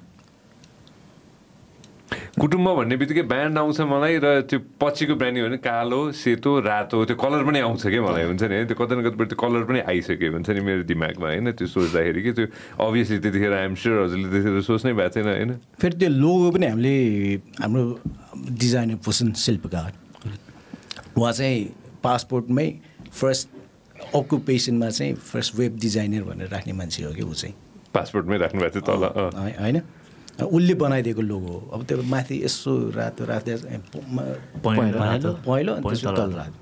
कुटुम्ब भन्ने बित्तिकै ब्यान्ड आउँछ मलाई र त्यो पछिको ब्रान्ड भने कालो सेतो रातो त्यो कलर पनि आउँछ क्या मलाई हुन्छ नि त्यो कतै न कतैबाट त्यो कलर पनि आइसक्यो हुन्छ नि मेरो दिमागमा होइन त्यो सोच्दाखेरि कि त्यो अभियसली त्यतिखेर आइएम स्योर हजुरले त्यतिखेर सोच्नै भएको थिएन होइन फेरि त्यो लोगो पनि हामीले हाम्रो डिजाइनर पोसन शिल्पकार उहाँ चाहिँ पासपोर्टमै फर्स्ट अकुपेसनमा चाहिँ फर्स्ट वेब डिजाइनर भनेर राख्ने मान्छे हो कि ऊ चाहिँ पासपोर्टमै राख्नु भएको थियो तल होइन उल्ले बनाइदिएको लोगो अब त्यो माथि यसो रातो रातो पहेँलो अनि त्यसको तल रातो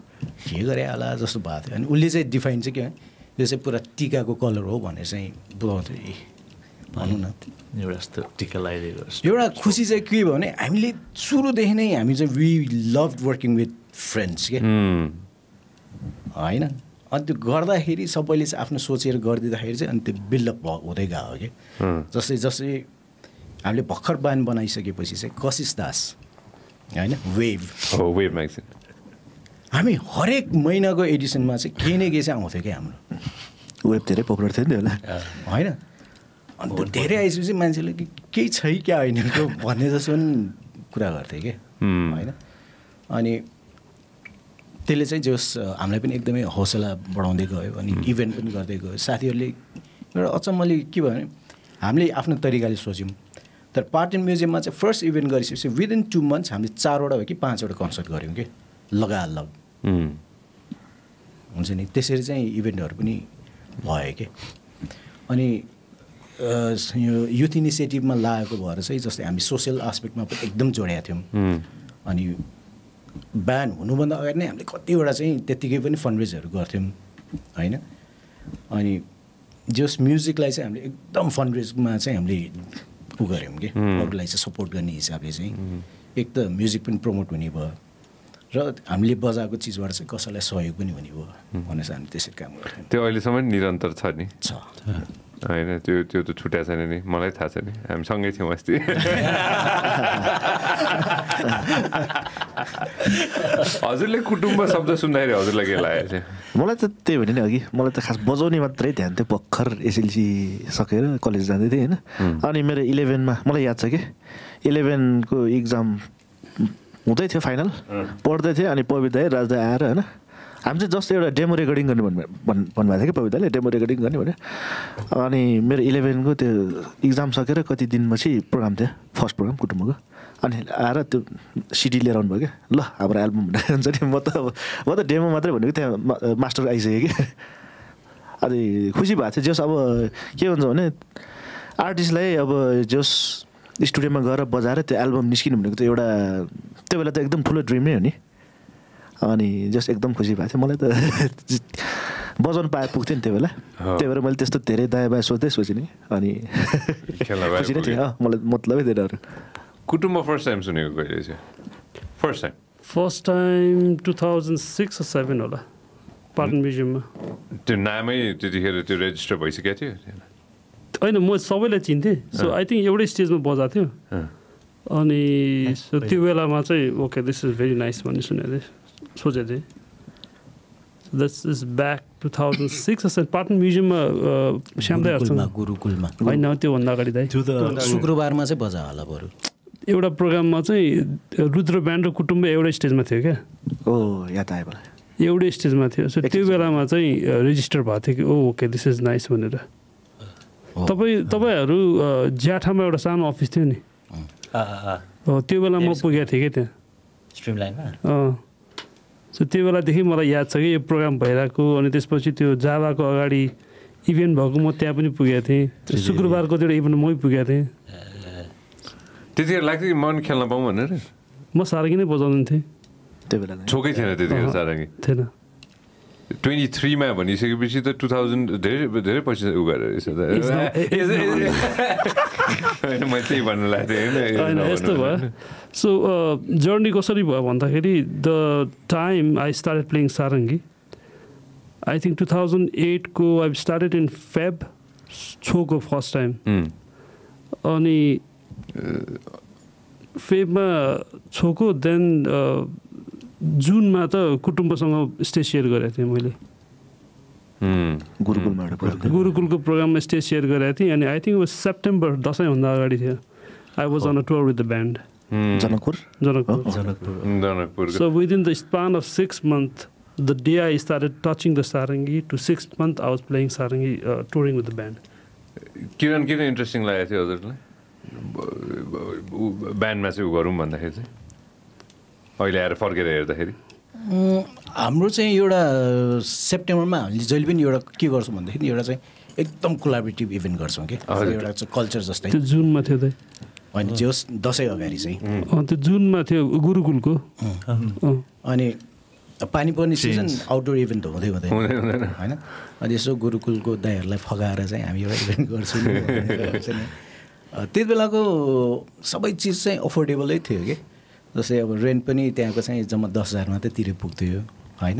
के गरे होला जस्तो भएको थियो अनि उसले चाहिँ डिफाइन चाहिँ के यो चाहिँ पुरा टिकाको कलर हो भनेर चाहिँ बुझाउँथ्यो भनौँ न एउटा जस्तो टिका लगाइदिएको एउटा खुसी चाहिँ के भयो भने हामीले सुरुदेखि नै हामी चाहिँ we love working with friends के होइन अनि त्यो गर्दाखेरि सबैले चाहिँ आफ्नो सोचेर गरिदिँदाखेरि चाहिँ अनि त्यो बिल्डअप हुँदै गयो कि जस्तै जस्तै हामीले भर्खर ब्यान्ड बनाइसकेपछि चाहिँ कशिश दास हैन वेभ हो वेभ म्यागजिन हामी हरेक महिनाको एडिसनमा चाहिँ केही न केही चाहिँ आउँथ्यो क्या हाम्रो वेभ धेरै पपुलर थियो नि होला होइन अनि त्यो धेरै आइसकेपछि मान्छेले केही छ क्या होइन भन्ने जस्तो पनि कुरा गर्थे कि होइन अनि त्यसले चाहिँ जस हामीलाई पनि एकदमै हौसला बढाउँदै गयो अनि इभेन्ट पनि गर्दै गयो साथीहरूले एउटा अचम्मले के भयो भने हामीले आफ्नो तरिकाले सोच्यौँ तर पार्टन म्युजियममा चाहिँ फर्स्ट इभेन्ट गरिसकेपछि विदिन टू मन्थ्स हामीले चारवटा भयो कि पाँचवटा कन्सर्ट गऱ्यौँ कि लगालग हुन्छ नि त्यसरी चाहिँ इभेन्टहरू पनि भयो कि अनि यो युथ इनिसिएटिभमा लागेको भएर चाहिँ जस्तै हामी सोसियल आस्पेक्टमा पनि एकदम जोडेका थियौँ अनि ब्यान हुनुभन्दा अगाडि नै हामीले कतिवटा चाहिँ त्यत्तिकै पनि फन्डरेजहरू गर्थ्यौँ होइन अनि जस म्युजिकलाई चाहिँ हामीले एकदम फन्डरेजमा चाहिँ हामीले उ गऱ्यौँ कि अरूलाई चाहिँ सपोर्ट गर्ने हिसाबले चाहिँ एक त म्युजिक पनि प्रमोट हुने भयो र हामीले बजाएको चिजबाट चाहिँ कसैलाई सहयोग पनि हुने भयो भनेर चाहिँ हामी त्यसरी काम गर्थ्यौँ त्यो अहिलेसम्म निरन्तर छ नि छ होइन त्यो त्यो त छुट्या छैन नि मलाई थाहा छ नि हामी सँगै थियौँ अस्ति हजुरले कुटुम्ब शब्द सुन्दाखेरि हजुरलाई के लागेको थियो मलाई त त्यही भने नि अघि मलाई त खास बजाउने मात्रै ध्यान थियो भर्खर एसएलसी सकेर कलेज जाँदै थिएँ होइन अनि मेरो इलेभेनमा मलाई याद छ कि इलेभेनको इक्जाम हुँदै थियो फाइनल पढ्दै थिएँ अनि पविताले राजदा आएर होइन हामी चाहिँ जस्ट एउटा डेमो रेकर्डिङ गर्ने भन्नु भन् भन्नुभएको थियो कि पविताले डेमो रेकर्डिङ गर्ने भने अनि मेरो इलेभेनको त्यो इक्जाम सकेर कति दिनपछि प्रोग्राम थियो फर्स्ट प्रोग्राम कुटुम्बको अनि आएर त्यो सिडी लिएर आउनुभयो क्या ल हाम्रो एल्बम हुन्छ नि म त अब म त डेमो मात्रै भनेको त्यहाँ मास्टर आइसक्यो कि अनि खुसी भएको थियो जस अब के हुन्छ भने आर्टिस्टलाई अब जस स्टुडियोमा गएर बजाएर त्यो एल्बम निस्किनु भनेको त एउटा त्यो बेला त एकदम ठुलो ड्रिम नै हो नि अनि जस्ट एकदम खुसी भए मलाई त बजन पाए पुग्थ्यो नि त्यो बेला त्यही भएर मैले त्यस्तो धेरै दाया बाया सोच्दै सोचिने अनि मलाई मतलबै त्यहाँहरु कुटुम्ब फर्स्ट टाइम सुनेको कहिले चाहिँ first time first time two thousand six or seven होला पाटन म्युजियममा त्यो नामै त्यतिखेर त्यो रेजिस्टर भइसकेको थियो हैन म सबैलाई चिन्थे सो आई थिंक एउटै स्टेजमा बजाएको थियो अनि त्यो बेलामा चाहिँ okay this is very nice भन्ने सुनेले सोचे थिए This is back two thousand six. I said, Patna Museum, Shamdai Arsan. Gurukulma. I know that one nagari day. To the Shukrobar ma se baza ala boru. Evra program ma se Rudra band ro kutumbe evra stage ma the ke. Oh, yatai bola. Evra stage ma the. So two vela ma se register baathe ke. Oh, okay, this is nice manera. Tapai tapai aru jatha ma evra saan office the ni. Ah ah. Two vela ma pugya the ke the. Streamline ma. Oh. So त्यो बेला देखि मलाई याद छ कि यो programme भइराको अनि त्यसपछि त्यो जावाको अगाडि इभेन्ट भएको म त्यहाँ पनि पुगेको थिए शुक्रबारको त्यो इभेन्ट मै पुगेको थिए त्यतिखेर लाग्थ्यो कि मन खेल्न पाऊँ भनेर म सारङ्गी नै बजाउँदै थिएँ त्यो बेला छोकै थिएन त्यतिखेर सारङ्गी थिएन twenty-three मा भनिसकेपछि त two thousand धेरै धेरै पछि उ गरेर म त्यही भन्नु लाग्थ्यो यस्तो भयो So, uh, journey कसरी भयो भन्दाखेरि the time I started playing sarangi, I think two thousand eight को I started in Feb, छोको first time. अनि फेबमा छोको then जुनमा त कुटुम्बसँग स्टेज सेयर गरेको थिएँ मैले गुरुकुलबाट गुरुकुलको प्रोग्राममा स्टेज सेयर गरेको थिएँ अनि I think it was September Dashain भन्दा अगाडि थियो I was on a tour with the band. Janakpur? Janakpur. So within the span of six months, the day I started touching the sarangi, to six months I was playing sarangi, uh, touring with the band. Kiran, Kiran interesting like that, other like band massive garum banda hai the. Oil air forget air the heri. Amro se yora September ma, Jelbin yora kya garum banda hai, yora se ekdam collaborative event garum ke. Yora se culture jastai. To June ma the the. अनि जस दशैं अगाडि चाहिँ त्यो जुनमा थियो गुरुकुलको अनि पानी पर्ने सिजन आउटडोर इभेन्ट हुँदै हुँदैन हैन अनि यसो गुरुकुलको दाइहरूलाई फगाएर चाहिँ हामी एउटा इभेन्ट गर्छौँ त्यति बेलाको सबै चिज चाहिँ अफोर्डेबलै थियो के जस्तै अब रेन्ट पनि त्यहाँको चाहिँ जम्मा दस हजार मात्रै तिरे पुग्थ्यो हैन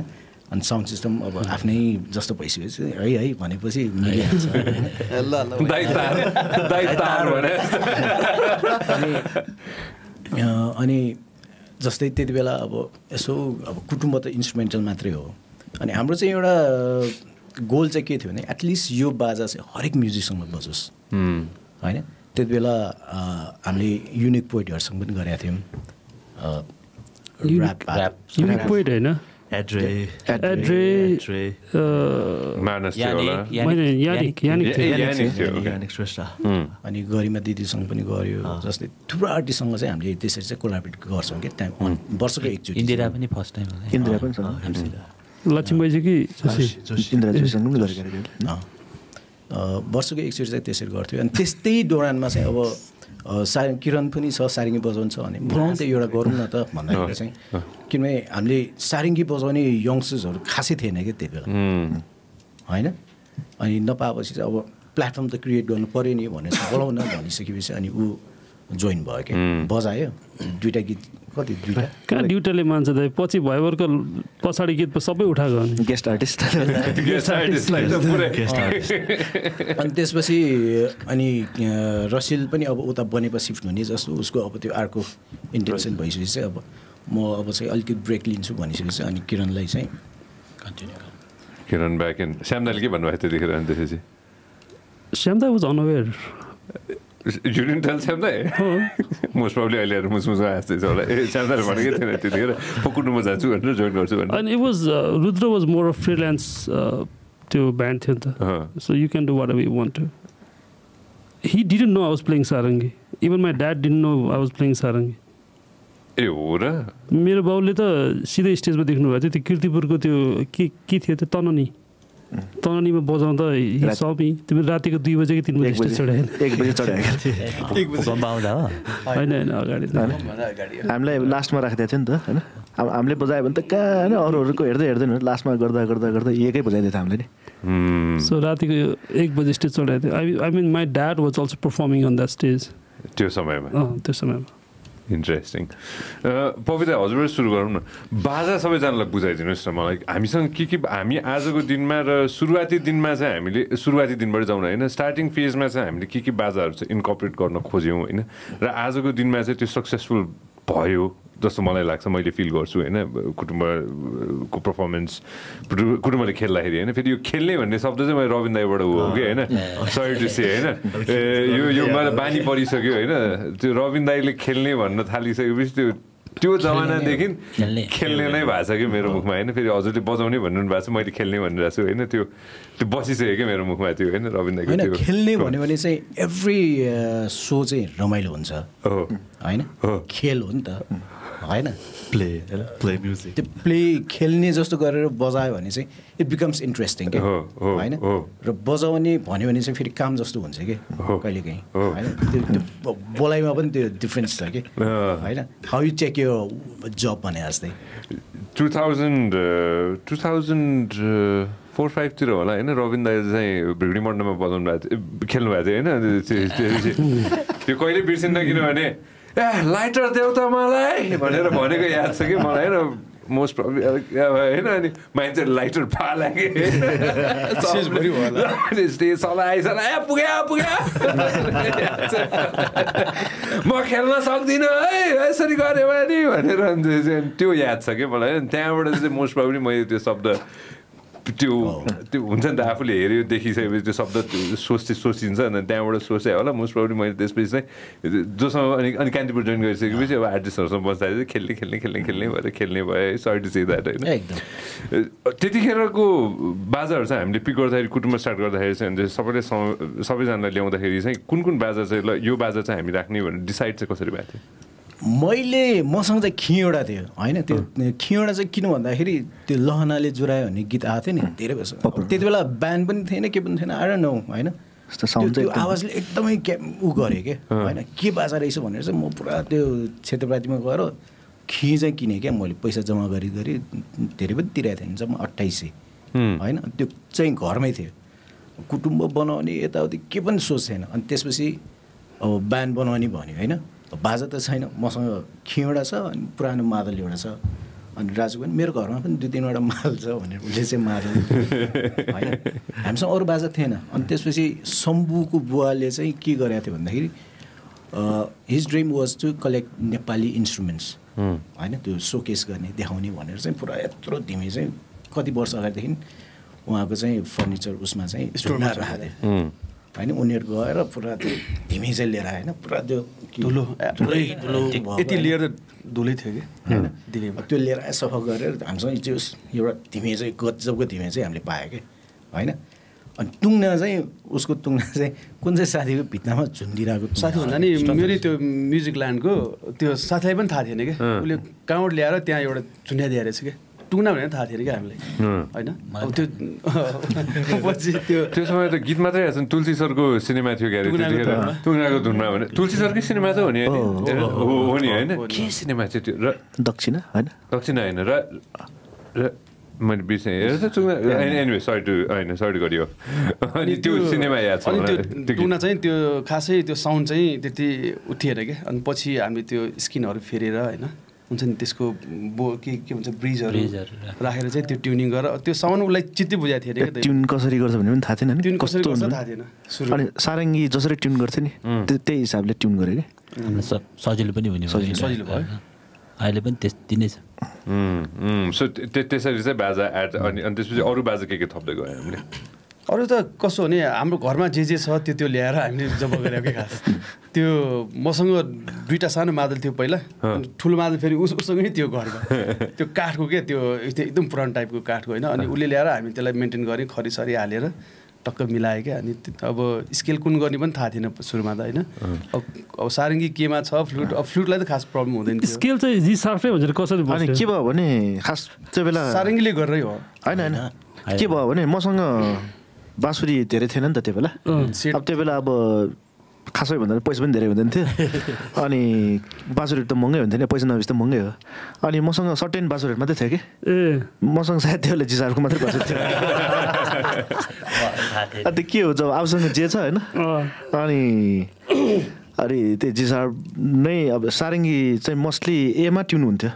अनि साउन्ड सिस्टम अब आफ्नै जस्तो भइसकेपछि है है भनेपछि मिलिहाल्छ ल ल दाइ तार दाइ तार भने अनि जस्तै त्यति बेला अब यसो अब कुटुम्ब त इन्स्ट्रुमेन्टल मात्रै हो अनि हाम्रो चाहिँ एउटा गोल चाहिँ के थियो भने एटलिस्ट यो बाजा चाहिँ हरेक म्युजिकसँग बजोस् हैन त्यति बेला हामीले युनिक पोइटहरूसँग पनि गरेका थियौँ युनिक पोइट होइन Adre, Adre, Adre, Manas Tiola, Yannick, Yannick, Yannick, Yannick, Yannick, Shrestha. And you got him at the song when you got you. Just two artists songs. I'm late. This is a collaborative course on get time on. Borsa Lake. India happened the first time. India happened. I'm saying. Lachimajiki, Indra Jason. No. Borsa Lake is that they said got you. And this day Doran must have a. सार किरण पनि छ सारङ्गी बजाउँछ अनि भनौँ त एउटा गरौँ न त भन्दाखेरि चाहिँ किनभने हामीले सारङ्गी बजाउने यङ्स्टर्सहरू खासै थिएन कि त्यति बेला हैन अनि नपाएपछि चाहिँ अब प्लेटफर्म त क्रिएट गर्नु पर्यो नि भनेर बोलाउन भनिसकेपछि अनि ऊ जोइन भयो के बजायो दुईटा गीत कति दुईटा कहाँ ड्युटाले मान्छ त पछि भयभरको पछाडि गीत सबै उठाएको गेस्ट आर्टिस्ट गेस्ट आर्टिस्टलाई त पुरै गेस्ट आर्टिस्ट अनि त्यसपछि अनि रसिल पनि अब उता बनेपछि सिफ्ट हुने जस्तो उसको अब त्यो अर्को इन्टेन्सन भइसकेपछि अब म अब चाहिँ अलिकति ब्रेक लिन्छु भनिसकेपछि अनि किरणलाई चाहिँ कन्टिन्यू किरण ब्याक इन श्यामदाले के भन्नुभएको थियो त्यतिखेर अनि त्यसपछि श्यामदा was unaware You didn't tell Samda? Most probably I learned most most asked this. And it was uh, Rudra was more of freelance uh, to band uh-huh. So you can do whatever you want to. He didn't know I was playing sarangi. Even my dad didn't know I was playing sarangi. Eura? मेरो बाउले त सिधै स्टेजमा देख्नु भएको थियो त्यो कीर्तिपुरको त्यो के के थियो त्यो तननी तननीमा बजाउँदा हि सबी तिमी रातिको दुई बजे कि तीन बजे स्टेज चढाए एक बजे चढाएको थिए एक बजे बजाउँदा हैन हैन अगाडि हामीलाई लास्टमा राखिदिएको थियो नि त हैन हामीले बजायो भने त कहाँ हैन अरूहरुको हेर्दै हेर्दैन लास्टमा गर्दा गर्दा गर्दा एकै बजाइदियो हामीले नि सो रातिको एक बजे स्टेज चढाएको थियो I mean my dad was also performing on that stage त्यो समयमा अ त्यो समयमा इन्ट्रेस्टिङ पवित्र हजुरले सुरु गरौँ न बाजा सबैजनालाई बुझाइदिनुस् न मलाई हामीसँग के के हामी आजको दिनमा र सुरुवाती दिनमा चाहिँ हामीले सुरुवाती दिनबाट जाउँ हैन स्टार्टिङ फेजमा चाहिँ हामीले के के बाजाहरु चाहिँ इन्कर्पोरेट गर्न खोज्यौँ हैन र आजको दिनमा चाहिँ त्यो सक्सेसफुल भयो जस्तो मलाई लाग्छ मैले फिल गर्छु हैन कुटुम्बको पर्फर्मेन्स कुटुम्बले खेल्दाखेरि हैन फेरि यो खेल्ने भन्ने शब्द चाहिँ मैले रविन दाइबाट हो के हैन सरी टु से हैन यो यो मलाई बानी परिसक्यो हैन त्यो रविन दाइले खेल्ने भन्न थालिसकेपछि त्यो त्यो जमानादेखि खेल्ने नै भएको छ कि मेरो मुखमा हैन फेरि हजुरले बजाउने भन्नु भएको छ मैले खेल्ने भनिरहेको छु हैन त्यो त्यो बसिसक्यो के मेरो मुखमा त्यो हैन रविन दाइको त्यो खेल्ने भन्यो भने चाहिँ एभ्री शो चाहिँ रमाइलो हुन्छ हो हैन खेल हो नि त हैन प्ले प्ले म्युजिक त्यो प्ले खेल्ने जस्तो गरेर बजायो भने चाहिँ इट बिकम्स इन्ट्रेस्टिङ के हैन र बजाउने भन्यो भने चाहिँ फेरि काम जस्तो हुन्छ के कहिलेकाहीँ हैन त्यो बोलाइमा पनि त्यो डिफरेन्स छ के हैन हाउ यु टेक योर जब भने जस्तै two thousand four five तिर होला हैन रविन दाइ चाहिँ भिगडी मण्डपमा बजाउनु भएको थियो खेल्नु भएको थियो हैन त्यो कहिले बिर्सिन्न किनभने ए लाइटर देऊ त मलाई भनेर भनेको याद छ कि मलाई हैन मोस्ट प्रब्ली हैन अनि मान्छे लाइटर फाला के सबैभरि होला स्टेज चलाइ चलाइ पुग्यो पुग्यो म खेल्न सक्दिन है यसरी गरे भने भनेर त्यो याद छ के मलाई हैन त्यहाँबाट चाहिँ मोस्ट प्रब्ली मैले त्यो शब्द त्यो त्यो हुन्छ नि त आफूले हेऱ्यो देखिसकेपछि त्यो शब्द सोच्दै सोचिन्छ अनि त्यहाँबाट सोचे होला मोस्ट प्रब्ली मैले त्यसपछि चाहिँ जोसँग अनि अनि कान्तिपुर जोइन गरिसकेपछि अब आर्टिस्टहरूसँग बस्दाखेरि खेल्ने खेल्ने खेल्ने खेल्ने भएर खेल्ने भयो सर्टी चाहिँ द्याट होइन त्यतिखेरको बाजाहरू चाहिँ हामीले पिक गर्दाखेरि कुटुम्ब स्टार्ट गर्दाखेरि चाहिँ सबैले सबैजनालाई ल्याउँदाखेरि चाहिँ कुन कुन बाजा चाहिँ ल यो बाजा चाहिँ हामी राख्ने भनेर डिसाइड चाहिँ कसरी भएको थियो मैले मसँग चाहिँ खिँडा थियो हैन त्यो खिँडा चाहिँ किन भन्दाखेरि त्यो लहनाले जुरायो भन्ने गीत आएको थियो नि धेरै बेस त्यति बेला ब्यान्ड पनि थिएन के पनि थिएन आई डोन्ट नो हैन त्यो आवाजले एकदमै ऊ गरे के हैन के बाजा रहेछ भनेर चाहिँ म पुरा त्यो क्षेत्रपातीमा गएर खि चाहिँ किनेँ क्या मैले पैसा जम्मा गरी गरी धेरै पनि तिरेको थिएँ जम्मा अट्ठाइस सय हैन त्यो चाहिँ घरमै थियो कुटुम्ब बनाउने यताउति के पनि सोचेन अनि त्यसपछि अब ब्यान्ड बनाउने भन्यो हैन बाजा त छैन मसँग खिँडा छ अनि पुरानो मादल एउटा छ अनि राजु पनि मेरो घरमा पनि दुई तिनवटा मादल छ भनेर उसले चाहिँ मादल होइन हामीसँग अरू बाजा थिएन अनि त्यसपछि शम्भुको बुवाले चाहिँ के गरेको थियो भन्दाखेरि his dream was to collect Nepali instruments होइन त्यो सोकेस गर्ने देखाउने भनेर चाहिँ पुरा यत्रो तिमी चाहिँ कति वर्ष अगाडिदेखि उहाँको चाहिँ फर्निचर उसमा चाहिँ स्टोरमा राखेको थियो हैन उनीहरू गएर पुरा त्यो धिमी चाहिँ लिएर आएन पुरा त्यो धुलो धुलै धुलो यति लिएर धुलै थियो कि होइन त्यो लिएर आए सफा गरेर हामीसँग त्यो एउटा धिमी चाहिँ गजबको धिमी चाहिँ हामीले पायो कि होइन अनि टुङ्ना चाहिँ उसको टुङ्ना चाहिँ कुन चाहिँ साथीको भित्तामा झुन्डिरहेको साथी भन्दा नि मेरो त्यो म्युजिक ल्यान्डको त्यो साथीलाई पनि थाहा थिएन कि उसले काउन्ट ल्याएर त्यहाँ एउटा झुन्ड्या दिएर रहेछ कि टुङ्ना भनेर थाहा थिएन क्या हामीलाई होइन अब त्यो पछि त्यो त्यो समय त गीत मात्रै आएछ तुलसी सरको सिनेमा थियो क्या टुङ्नाको धुनमा भने तुलसी सरकै सिनेमा त हो नि हो नि होइन के सिनेमा थियो त्यो र दक्षिणा होइन दक्षिणा होइन र मैले बिर्सेँ हेर्छ टुङ्ना एनिवे सरी टु होइन सरी गरियो अनि त्यो सिनेमा याद छ त्यो टुङ्ना चाहिँ त्यो खासै त्यो साउन्ड चाहिँ त्यति उठिएर क्या अनि पछि हामीले त्यो स्किनहरू फेरेर होइन हुन्छ नि त्यसको बो के के भन्छ ब्रिजहरू राखेर चाहिँ त्यो ट्युनिङ गरेर त्यो साउन्ड उसलाई चित्तै बुझाएको थियो अरे ट्युन कसरी गर्छ भन्ने पनि थाहा थिएन नि ट्युन कसरी गर्छ थाहा थिएन अनि सारङ्गी जसरी ट्युन गर्थ्यो नि त्यही हिसाबले ट्युन गरे के सजिलो पनि हुने सजिलो भयो अहिले पनि त्यति नै छ सो त्यसरी चाहिँ बाजा एड अनि अनि त्यसपछि अरू बाजा के के थप्दै गयो हामीले अरू त कसो हो नि हाम्रो घरमा जे जे छ त्यो त्यो ल्याएर हामीले जम्मा गरेको के खास त्यो मसँग दुईवटा सानो मादल थियो पहिला ठुलो मादल फेरि उस उसँगै थियो घरमा त्यो काठको के त्यो एकदम पुरानो टाइपको काठको होइन अनि उसले ल्याएर हामी त्यसलाई मेन्टेन गरेँ खरिसरी हालेर टक्क मिलाएँ क्या अनि अब स्केल कुन गर्ने पनि थाहा थिएन सुरुमा त होइन अब सारङ्गी केमा छ फ्लुट अब फ्लुटलाई त खास प्रब्लम हुँदैन स्केल चाहिँ जी सार्फै हुन्छ कसरी अनि के भयो भने खास त्यो बेला सारङ्गीले गरेरै हो होइन होइन के भयो भने मसँग बाँसुरी धेरै थिएन नि त त्यो बेला अब त्यो बेला अब 가서 이번에 보이스 밴드래 이번에 아니 바스를 또 뭔가 이번에 보이스 나비스 또 뭔가요 아니 모성은 서튼 바스를 맞대 되게 예 모성 사태를 지사르고 맞대 바스 아 듣기요 저 아우성은 제차 है ना 아니 아니 때 지사 네 अब सारंगी चाहिँ मोस्टली ए मा ट्युन हुन्थ्यो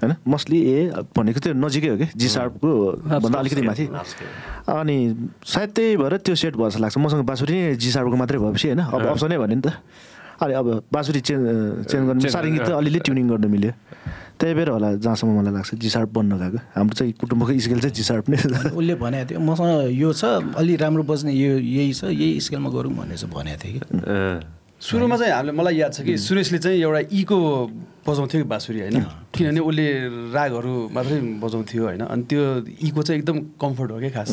हैन मोस्टली ए भनेको त्यो नजिकै हो के जी शार्प को भन्दा अलिकति माथि अनि सायद त्यही भएर त्यो सेट भर्छ लाग्छ मसँग बाँसुरी नै जी शार्प को मात्रै भएपछि हैन अब अप्सनै भने नि त अनि अब बाँसुरी चेन्ज गर्नु सारंगी त अलिअलि ट्युनिङ गर्न मिल्यो त्यही भएर होला जहाँसम्म मलाई लाग्छ जी शार्प बन्न गएको हाम्रो चाहिँ कुटुम्बको स्केल चाहिँ जी शार्प नै उले भनेको थियो मसँग यो छ अलि राम्रो बज्ने यो यही छ यही स्केलमा गरौँ भनेछ भनेको थियो के सुरुमा चाहिँ हामीले मलाई याद छ कि सुरेशले चाहिँ एउटा इको बजाउँथ्यो कि बाँसुरी हैन किनभने उसले रागहरु मात्रै बजाउँथ्यो हैन अनि त्यो इको चाहिँ एकदम कम्फर्ट हो के खास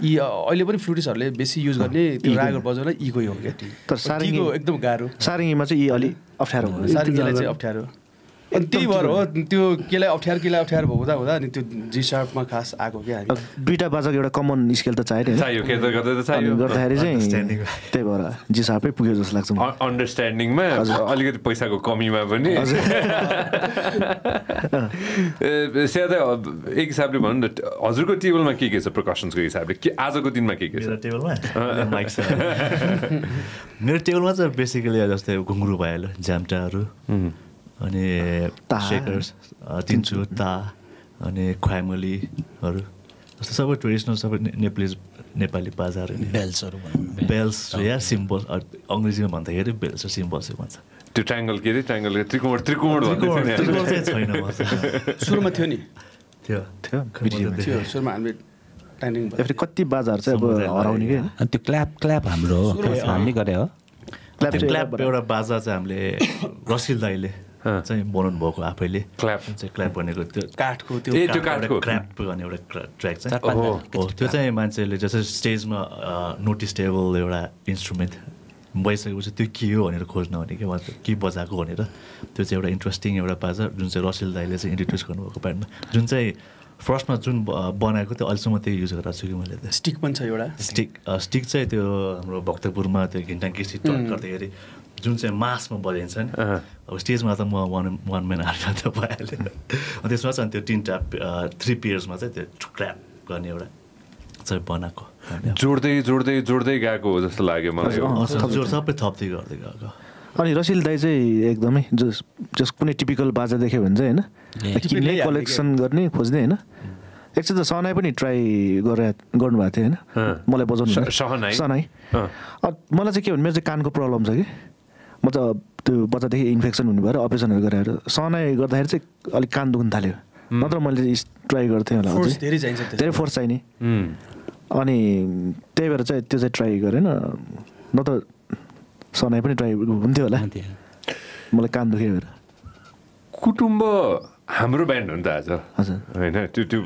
इ अहिले पनि फ्लुटिस्टहरुले बेसी युज गर्ने त्यो रागहरु बजाउनलाई इको हो के तर सारंगी एकदम गाह्रो सारंगीमा चाहिँ इ अलि अप्ठ्यारो हो सारंगीलाई चाहिँ अप्ठ्यारो अनि त्यही भएर हो त्यो केलाई अप्ठ्यारो केलाई अप्ठ्यारो हुँदा हुँदा अनि त्यो जी शार्पमा खास आको के हामी दुईटा बाजाको एउटा कमन स्केल त चाहियो चाहियो के गर्दा त चाहियो गर्दाखेरि चाहिँ त्यही भएर जी शार्पै पुग्यो जस्तो लाग्छ मलाई अन्डरस्ट्यान्डिङमा अलिकति पैसाको कमीमा पनि ए सेदा एक हिसाबले भन्नु त हजुरको टेबलमा के के छ प्रकसनको हिसाबले के आजको दिनमा के के छ टेबलमा माइक छ मेरो टेबलमा चाहिँ बेसिकली जस्तै घुंगरू भयो जाम्टाहरु अनि शेकर्स तिनचु ता अनि ख्वाइमलीहरु जस्तो सबै ट्रेडिसनल सबै नेपाली नेपाली बाजाहरू बेल्सहरु भन्नु बेल्स या सिम्बल अंग्रेजीमा भन्दाखेरि बेल्स सिम्बल चाहिँ भन्छ त्यो ट्रायंगल के रे ट्रायंगल त्रिकोण त्रिकोण भन्ने छैन सुरुमा थियो नि त्यो थियो सुरुमा हामीले ट्रायंगल भन्थे कति बाजाहरू चाहिँ अब हराउने के अनि त्यो क्ल्याप क्ल्याप हाम्रो हामीले गरे हो क्ल्याप क्ल्याप एउटा बाजा चाहिँ हामीले रसिल दाइले चाहिँ बनाउनु भएको आफैले क्ल्याप चाहिँ क्ल्याप भनेको त्यो काठको त्यो काठको क्ल्याप भन्ने एउटा ट्र्याक छ हो त्यो चाहिँ मान्छेले जस्तै स्टेजमा नोटिसेबल एउटा इन्स्ट्रुमेन्ट बजाइसकेपछि त्यो के हो भनेर खोज्न भने के भन्छ के बजाएको भनेर त्यो चाहिँ एउटा इन्ट्रेस्टिङ एउटा बाजा जुन चाहिँ रसिल दाइले चाहिँ इन्ट्रोड्युस गर्नुभएको पार्टमा जुन चाहिँ फर्स्टमा जुन बनाएको त्यो अहिलेसम्म त्यही युज गरेको छु कि मैले त स्टिक पनि छ एउटा स्टिक स्टिक चाहिँ त्यो हाम्रो भक्तपुरमा त्यो घिन्टाङ्की सिट गर्दाखेरि जुन चाहिँ मासमा बजाइन्छ नि अब स्टेजमा त म वान वान म्यान आर्टमा त भइहाल्यो अनि त्यसमा चाहिँ त्यो तिनवटा थ्री पेयर्समा चाहिँ त्यो क्ल्याप गर्ने एउटा चाहिँ बनाएको जोड्दै जोड्दै जोड्दै गएको हो जस्तो लाग्यो मलाई सबै थप्दै गर्दै गएको अनि रसिल दाई चाहिँ एकदमै जस जस कुनै टिपिकल बाजा देख्यो भने चाहिँ हैन किन्ने कलेक्सन गर्ने खोज्ने हैन एकछिन त सनाई पनि ट्राई गरे गर्नुभएको थियो हैन मलाई बजाउनु सनाई सनाई मलाई चाहिँ के भन्नु मेरो चाहिँ कानको प्रब्लम छ कि म त त्यो बच्चादेखि इन्फेक्सन हुनु भएर अपरेसनहरू गरेर सनाई गर्दाखेरि चाहिँ अलिक कान दुख्न थाल्यो नत्र मैले ट्राई गर्थेँ होला धेरै फोर्स चाहिने अनि त्यही भएर चाहिँ त्यो चाहिँ ट्राई गरेन नत्र सनाई पनि ट्राई हुन्थ्यो होला मलाई कान दुखे भएर कुटुम्ब हाम्रो ब्यान्ड हो नि त आज हजुर होइन त्यो त्यो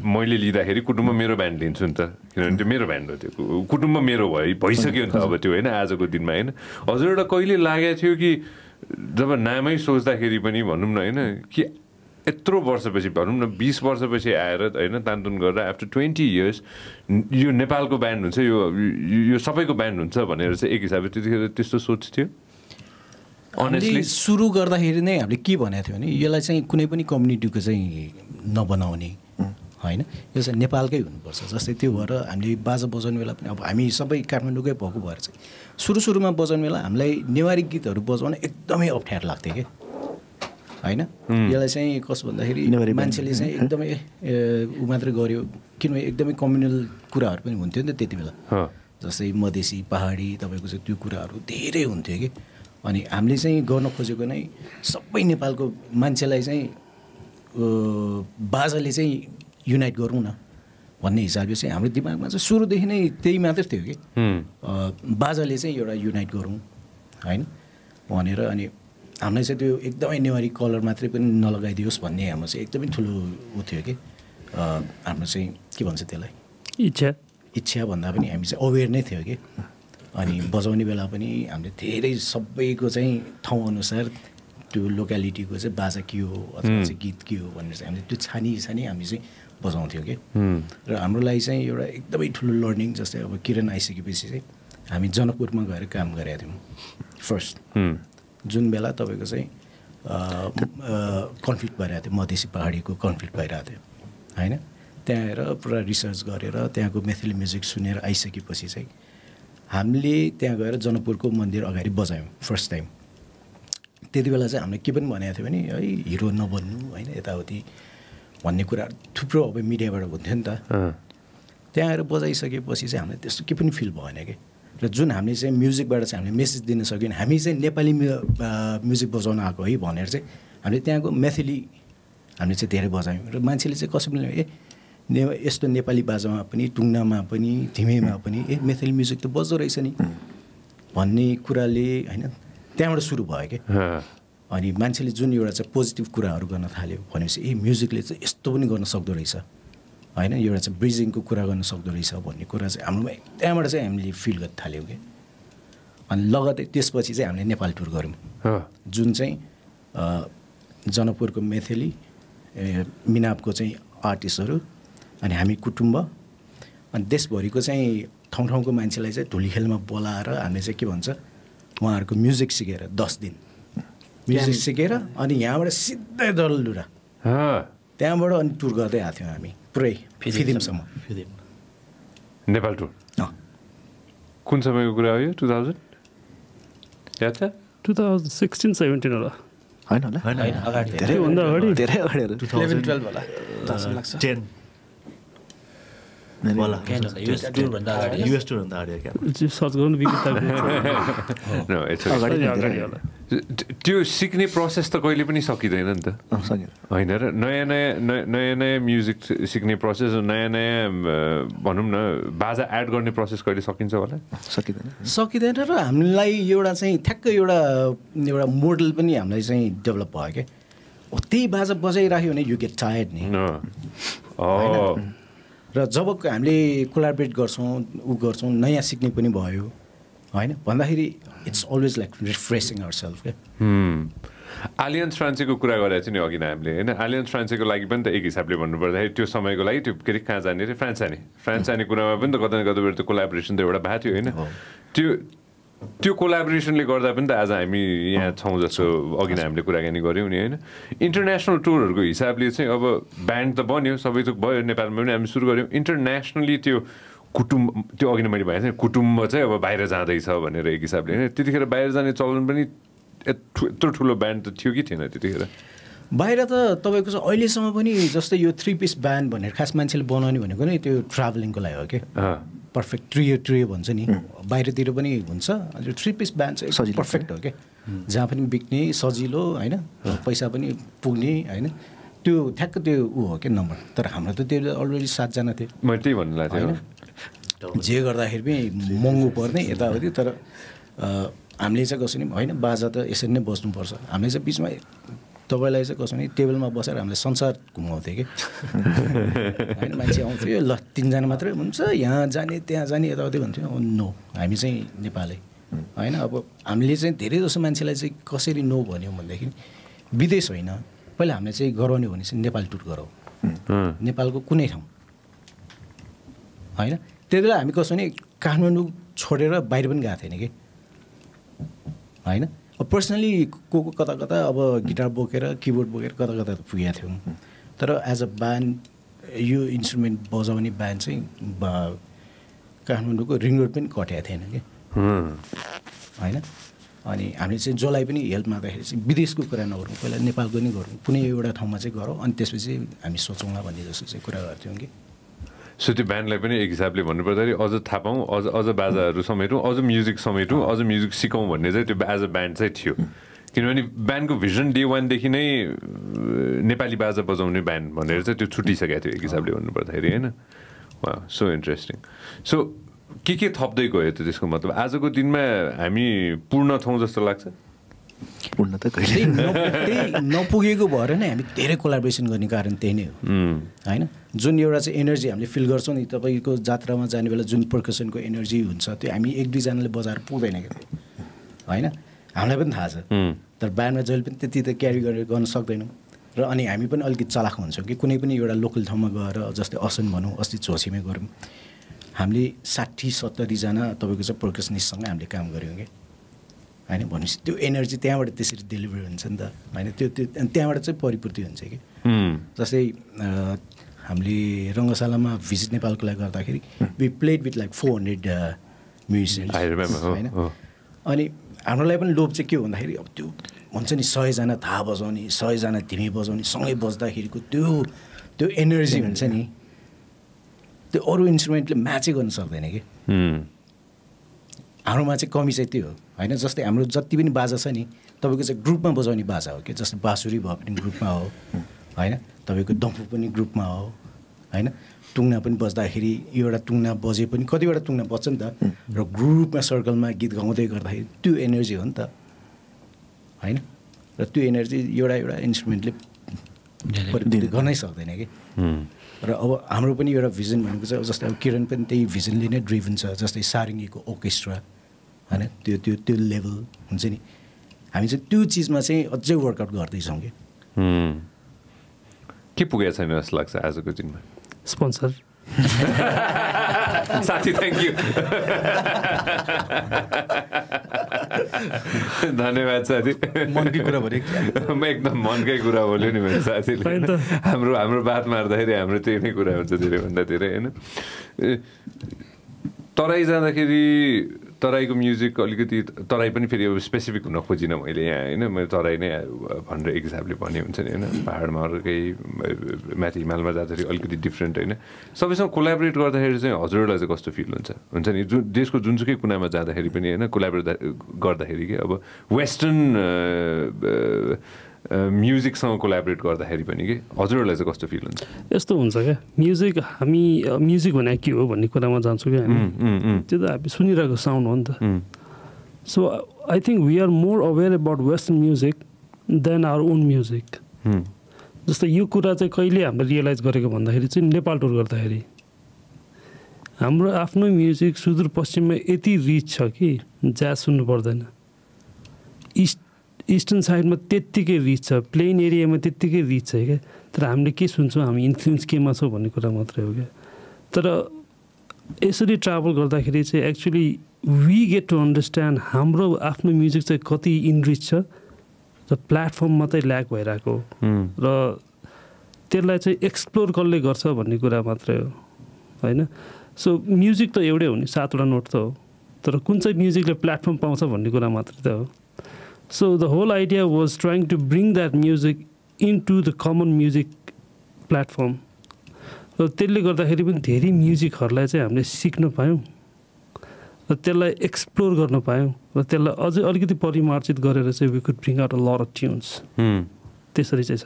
मैले लिँदाखेरि कुटुम्ब मेरो ब्यान्ड लिन्छु नि त किनभने त्यो मेरो ब्यान्ड हो त्यो कुटुम्ब मेरो भयो भइसक्यो नि त अब त्यो होइन आजको दिनमा होइन हजुर एउटा कहिले लागेको थियो कि जब नामै सोच्दाखेरि पनि भनौँ न होइन कि यत्रो वर्षपछि भनौँ न बिस वर्षपछि आएर होइन तानतुन गरेर आफ्टर ट्वेन्टी इयर्स यो नेपालको ब्यान्ड हुन्छ यो यो सबैको ब्यान्ड हुन्छ भनेर चाहिँ एक हिसाबले त्यतिखेर त्यस्तो सोच थियो अनेस्टली सुरु गर्दाखेरि नै हामीले के भनेको थियो भने यसलाई चाहिँ कुनै पनि कम्युनिटीको चाहिँ नबनाउने होइन यो चाहिँ नेपालकै हुनुपर्छ जस्तै त्यो भएर हामीले बाजा बजाउने बेला पनि अब हामी सबै काठमाडौँकै भएको भएर चाहिँ सुरु सुरुमा बजाउने बेला हामीलाई नेवारी गीतहरू बजाउन एकदमै अप्ठ्यारो लाग्थ्यो कि हैन यसलाई चाहिँ कस भन्दाखेरि मान्छेले चाहिँ एकदमै उ मात्रै गर्यो किनभने एकदमै कम्युनल कुराहरू पनि हुन्थ्यो नि त त्यति बेला जस्तै मधेसी पहाडी तपाईँको चाहिँ त्यो कुराहरू धेरै हुन्थ्यो कि अनि हामीले चाहिँ गर्न खोजेको नै सबै नेपालको मान्छेलाई चाहिँ बाजाले चाहिँ युनाइट गरौँ न भन्ने हिसाबले चाहिँ हाम्रो दिमागमा चाहिँ सुरुदेखि नै त्यही मात्र थियो कि बाजाले चाहिँ एउटा युनाइट गरौँ होइन भनेर अनि हामीलाई चाहिँ त्यो एकदमै नेवारी कलर मात्रै पनि नलगाइदियोस् भन्ने हाम्रो चाहिँ एकदमै ठुलो ऊ थियो कि हाम्रो चाहिँ के भन्छ त्यसलाई इच्छा इच्छा भन्दा पनि हामी चाहिँ अवेर नै थियो कि अनि बजाउने बेला पनि हामीले धेरै सबैको चाहिँ ठाउँ अनुसार त्यो लोक्यालिटीको चाहिँ बाजा के हो अथवा चाहिँ गीत के हो भनेर चाहिँ हामीले त्यो छानी छानी हामी चाहिँ बजाउँथ्यौँ कि र हाम्रो लागि चाहिँ एउटा एकदमै ठुलो लर्निङ जस्तै अब किरण आइसकेपछि चाहिँ हामी जनकपुरमा गएर काम गरेका थियौं फर्स्ट जुन बेला तपाईको चाहिँ कन्फ्लिक्ट भइरहेको थियो मधेसी पहाडीको कन्फ्लिक्ट भइरहेको थियो हैन त्यहाँ हेर पुरा रिसर्च गरेर त्यहाँको मेथली म्युजिक सुनेर आइसकेपछि चाहिँ हामीले त्यहाँ गएर जनकपुरको मन्दिर अगाडि बजायौं फर्स्ट टाइम त्यतिबेला चाहिँ हामीले के पनि भनेको थियो भने है हिरो नबन्नु हैन यताउति भन्ने कुरा थुप्रो अब मिडियाबाट हुन्थ्यो नि त त्यहाँ आएर बजाइसकेपछि चाहिँ हामीले त्यस्तो के पनि फिल भएन के र जुन हामीले चाहिँ म्युजिकबाट चाहिँ हामीले मेसेज दिन सक्यौँ हामी चाहिँ नेपाली म्युजिक बजाउन आएको है भनेर चाहिँ हामीले त्यहाँको मेथली हामीले चाहिँ धेरै बजायौँ र मान्छेले चाहिँ कसै पनि ए ने यस्तो नेपाली बाजामा पनि टुङ्नामा पनि धिमेमा पनि ए मेथली म्युजिक त बज्दो रहेछ नि भन्ने कुराले हैन त्यहाँबाट सुरु भयो के अनि मान्छेले जुन एउटा चाहिँ पोजिटिभ कुराहरू गर्न थाल्यो भनेपछि ए म्युजिकले चाहिँ यस्तो पनि गर्न सक्दो रहेछ हैन एउटा चाहिँ ब्रिजिङको कुरा गर्न सक्दो रहेछ भन्ने कुरा चाहिँ हाम्रो त्यहाँबाट चाहिँ हामीले फिल गर्न थाल्यौँ के अनि लगतै त्यसपछि चाहिँ हामीले नेपाल टुर गऱ्यौँ जुन चाहिँ जनकपुरको मेथली मिनापको चाहिँ आर्टिस्टहरू अनि हामी कुटुम्ब अनि देशभरिको चाहिँ ठाउँ ठाउँको मान्छेलाई चाहिँ धुलिखेलमा बोलाएर हामीले चाहिँ के भन्छ उहाँहरूको म्युजिक सिकेर दस दिन म्युजिक सिकेर अनि यहाँबाट सिधै दललुरा त्यहाँबाट अनि टुर गर्दै आएको थियौँ हामी पुरै फिदिमसम्म फिदिम नेपाल टुर कुन समयको कुरा हो यो टु थाउजन्ड याद छ टु थाउजन्ड सिक्सटिन सेभेन्टिन होला होइन होला होइन अगाडि धेरैभन्दा अगाडि धेरै अगाडि होला टु थाउजन्ड ट्वेल्भ होला जस्तो लाग्छ टेन त्यो सिक्ने प्रोसेस त कहिले पनि सकिँदैन नि त होइन र नयाँ नयाँ नयाँ नयाँ म्युजिक सिक्ने प्रोसेस नयाँ नयाँ भनौँ न बाजा एड गर्ने प्रोसेस कहिले सकिन्छ होला सकिँदैन सकिँदैन र हामीलाई एउटा चाहिँ ठ्याक्कै एउटा एउटा मोडल पनि हामीलाई चाहिँ डेभलप भयो क्या त्यही बाजा बजाइराख्यो भने यु गेट टायर्ड नि र जब हामीले कोलाबरेट गर्छौँ उ गर्छौँ नयाँ सिक्ने पनि भयो हैन भन्दाखेरि it's always like refreshing ourselves के आलियन्स फ्रान्सेको कुरा गरेको थियो नि अघि हामीले हैन आलियन्स फ्रान्सेको लागि पनि त एक हिसाबले भन्नुपर्दाखेरि त्यो समयको लागि त्यो के अरे कहाँ जाने अरे फ्रान्स जाने फ्रान्स जाने कुरामा पनि त कता न कताबाट त कोलाबोरेसन त एउटा भएको थियो होइन त्यो त्यो कोलाबोरेसनले गर्दा पनि त आज हामी यहाँ छौँ जस्तो अघि नै हामीले कुराकानी गऱ्यौँ नि होइन इन्टरनेसनल टुरहरूको हिसाबले चाहिँ अब ब्यान्ड त बन्यो सबै थोक भयो नेपालमा पनि हामी सुरु गऱ्यौँ इन्टरनेसनली त्यो कुटुम्ब त्यो अघि नै मैले भनेको थिएँ कुटुम्ब चाहिँ अब बाहिर जाँदैछ भनेर एक हिसाबले होइन त्यतिखेर बाहिर जाने चलन पनि यत्रो ठुलो ब्यान्ड त थियो कि थिएन त्यतिखेर बाहिर त तपाईँको चाहिँ अहिलेसम्म पनि जस्तै यो थ्री पिस ब्यान्ड भनेर खास मान्छेले बनाउने भनेको नै त्यो ट्राभलिङको लागि हो कि पर्फेक्ट ट्रियो ट्रियो भन्छ नि बाहिरतिर पनि हुन्छ त्यो थ्री पिस ब्यान्ड चाहिँ सजिलो पर्फेक्ट हो क्या जहाँ पनि बिक्ने सजिलो होइन पैसा पनि पुग्ने होइन त्यो ठ्याक्क त्यो ऊ हो क्या नम्बर तर हाम्रो त त्यो अलरेडी सातजना थियो मैले त्यही भन्नु लाग्थ्यो होइन जे गर्दाखेरि पनि महँगो पर्ने यताउति तर हामीले चाहिँ कसरी होइन बाजा त यसरी नै बस्नुपर्छ हामीले चाहिँ बिचमा तपाईँलाई चाहिँ कसो भने टेबलमा बसेर हामीले संसार घुमाउँथ्यो कि होइन मान्छे आउँथ्यो ल तिनजना मात्रै हुन्छ यहाँ जाने त्यहाँ जाने यताउति भन्थ्यो नो हामी चाहिँ नेपालै होइन अब हामीले चाहिँ धेरै जसो मान्छेलाई चाहिँ कसरी नो भन्यौँ भनेदेखि विदेश होइन पहिला हामीले चाहिँ गराउने भने चाहिँ नेपाल टुर गराउँ नेपालको कुनै ठाउँ होइन त्यति बेला हामी कसो भने काठमाडौँ छोडेर बाहिर पनि गएको थिएन कि होइन पर्सनली को को कता कता अब गिटार बोकेर किबोर्ड बोकेर कता कता त पुगेका थियौँ तर एज अ ब्यान्ड यो इन्स्ट्रुमेन्ट बजाउने ब्यान्ड चाहिँ काठमाडौँको रिङ रोड पनि कटेको थिएन कि होइन अनि हामीले चाहिँ जसलाई पनि हेल्प माग्दाखेरि चाहिँ विदेशको कुरा नगरौँ पहिला नेपालको नै गरौँ कुनै एउटा ठाउँमा चाहिँ गरौँ अनि त्यसपछि हामी सोचौँला भन्ने जस्तो चाहिँ कुरा गर्थ्यौँ कि सो त्यो ब्यान्डलाई पनि एक हिसाबले भन्नुपर्दाखेरि अझ थाहा पाऊँ अझ अझ बाजाहरू समेटौँ अझ म्युजिक समेटौँ अझ म्युजिक सिकौँ भन्ने चाहिँ त्यो एज अ ब्यान्ड चाहिँ थियो किनभने ब्यान्डको भिजन डे वानदेखि नै नेपाली बाजा बजाउने ब्यान्ड भनेर चाहिँ त्यो छुटिसकेको थियो एक हिसाबले भन्नुपर्दाखेरि होइन वा सो इन्ट्रेस्टिङ सो के के थप्दै गयो त त्यसको मतलब आजको दिनमा हामी पूर्ण छौँ जस्तो लाग्छ पूर्ण त कहिले नपुगेको भएर नै हामी धेरै कोलाबोरेसन गर्ने कारण त्यही नै हो होइन जुन एउटा चाहिँ एनर्जी हामीले फिल गर्छौँ नि तपाईँको जात्रामा जाने बेला जुन पर्कसनको एनर्जी हुन्छ त्यो हामी एक दुईजनाले बजाएर पुग्दैन क्या होइन हामीलाई पनि थाहा छ तर ब्यान्डमा जहिले पनि त्यति त क्यारी गरेर गर्न सक्दैनौँ र अनि हामी पनि अलिकति चलाख हुन्छौँ कि कुनै पनि एउटा लोकल ठाउँमा गएर जस्तै असन भनौँ अस्ति झोसीमै गरौँ हामीले साठी सत्तरी जना तपाईको चाहिँ प्रोकेसनिस्टसँग हामीले काम गर्यौं के हैन भनेपछि त्यो एनर्जी त्यहाँबाट त्यसरी डेलिभर हुन्छ नि त हैन त्यो त्यहाँबाट चाहिँ परिपूर्ति हुन्छ के जस्तै हामीले रंगशालामा भिजिट नेपालको लागि गर्दाखेरि we played with like four hundred musicians I remember हैन अनि हामीलाई पनि लोभ चाहिँ के भन्दाखेरि अब त्यो भन्छ नि सय जना थाहा बजाउने सय जना तिमी बजाउने सँगै बज्दाखेरिको त्यो त्यो एनर्जी हुन्छ नि त्यो अरु इन्स्ट्रुमेन्टले म्याचै गर्न सक्दैन के हाम्रोमा चाहिँ कमी चाहिँ त्यो हो हैन जस्तै हाम्रो जति पनि बाजा छ नि तपाईको चाहिँ ग्रुपमा बजाउने बाजा हो के जस्तै बाँसुरी भए पनि ग्रुपमा हो हैन तपाईको डम्फु पनि ग्रुपमा हो हैन टुङ्ना पनि बज्दाखेरि एउटा टुङ्ना बजे पनि कतिवटा टुङ्ना बज्छ नि त र ग्रुपमा सर्कलमा गीत गाउँदै गर्दाखेरि त्यो एनर्जी हो नि त हैन र त्यो एनर्जी एउटा एउटा इन्स्ट्रुमेन्टले गर्नै सक्दैन के र अब हाम्रो पनि एउटा भिजन भनेको चाहिँ जस्तै अब किरण पनि त्यही भिजनले नै ड्रिभन छ जस्तै सारङ्गीको ओर्केस्ट्रा हैन त्यो त्यो त्यो लेभल हुन्छ नि हामी चाहिँ त्यो चीजमा चाहिँ अझै वर्कआउट गर्दै छौं के के पुगेछ नि जस्तो लाग्छ आजको दिनमा स्पोन्सर साथी थ्यांक यू धन्यवाद साथी मनकै कुरा भने म एकदम मनकै कुरा बोल्यो नि मेरो साथीले हाम्रो हाम्रो बात मार्दाखेरि हाम्रो त्यही नै कुरा हुन्छ धेरै भन्दा धेरै हैन तराई जाँदाखेरि तराईको म्युजिक अलिकति तराई पनि फेरि स्पेसिफिक हुन खोजिन मैले यहाँ हैन मैले तराई नै भनेर एक हिसाबले भन्ने हुन्छ नि हैन पहाडमा अर्कै माथि हिमालमा जाँदाखेरि अलिकति डिफ्रेन्ट हैन सबैसँग कोलाबोरेट गर्दाखेरि चाहिँ हजुरलाई चाहिँ कस्तो फिल हुन्छ हुन्छ नि जुन देशको जुनसुकै कुनामा जाँदाखेरि पनि हैन कोलाबोरेट गर्दाखेरि के अब वेस्टर्न म्युजिकसँग कोलाबोरेट गर्दाखेरि पनि के हजुरहरूलाई चाहिँ कस्तो फिल हुन्छ यस्तो हुन्छ के म्युजिक हामी म्युजिक भने के हो भन्ने कुरामा जान्छौँ के हामी त्यो त हामी सुनिरहेको साउन्ड हो नि त so I think we are more aware about western music than our own music जस्तो यो कुरा चाहिँ कहिले हामीले रियलाइज गरेको भन्दाखेरि चाहिँ नेपाल टुर गर्दाखेरि हाम्रो आफ्नो म्युजिक सुदूरपश्चिममा यति रिच छ कि ज्याज सुन्नु पर्दैन इस्ट ईस्टर्न साइडमा त्यतिकै रिच छ प्लेन एरियामा त्यतिकै रिच छ क्या तर हामीले के सुन्छौँ हामी इन्फ्लुएन्स केमा छौँ भन्ने कुरा मात्रै हो क्या तर यसरी ट्राभल गर्दाखेरि चाहिँ actually we get to understand हाम्रो आफ्नो म्युजिक चाहिँ कति इनरिच छ र प्लेटफर्म मात्रै ल्याक भइरहेको र त्यसलाई चाहिँ एक्सप्लोर कसले गर्छ भन्ने कुरा मात्रै हो होइन सो म्युजिक त एउटै हो नि सातवटा नोट त हो तर कुन चाहिँ म्युजिकले प्लेटफर्म पाउँछ भन्ने कुरा मात्रै त हो So the whole idea was trying to bring that music into the common music platform. So त्यसले गर्दाखेरि पनि धेरै म्युजिकहरुलाई चाहिँ हामीले सिक्न पायौं र त्यसलाई एक्सप्लोर गर्न पायौं र त्यसलाई अझै अलिकति परिमार्जित गरेर चाहिँ we could bring out a lot of tunes. Hmm. त्यसरी चाहिँ छ.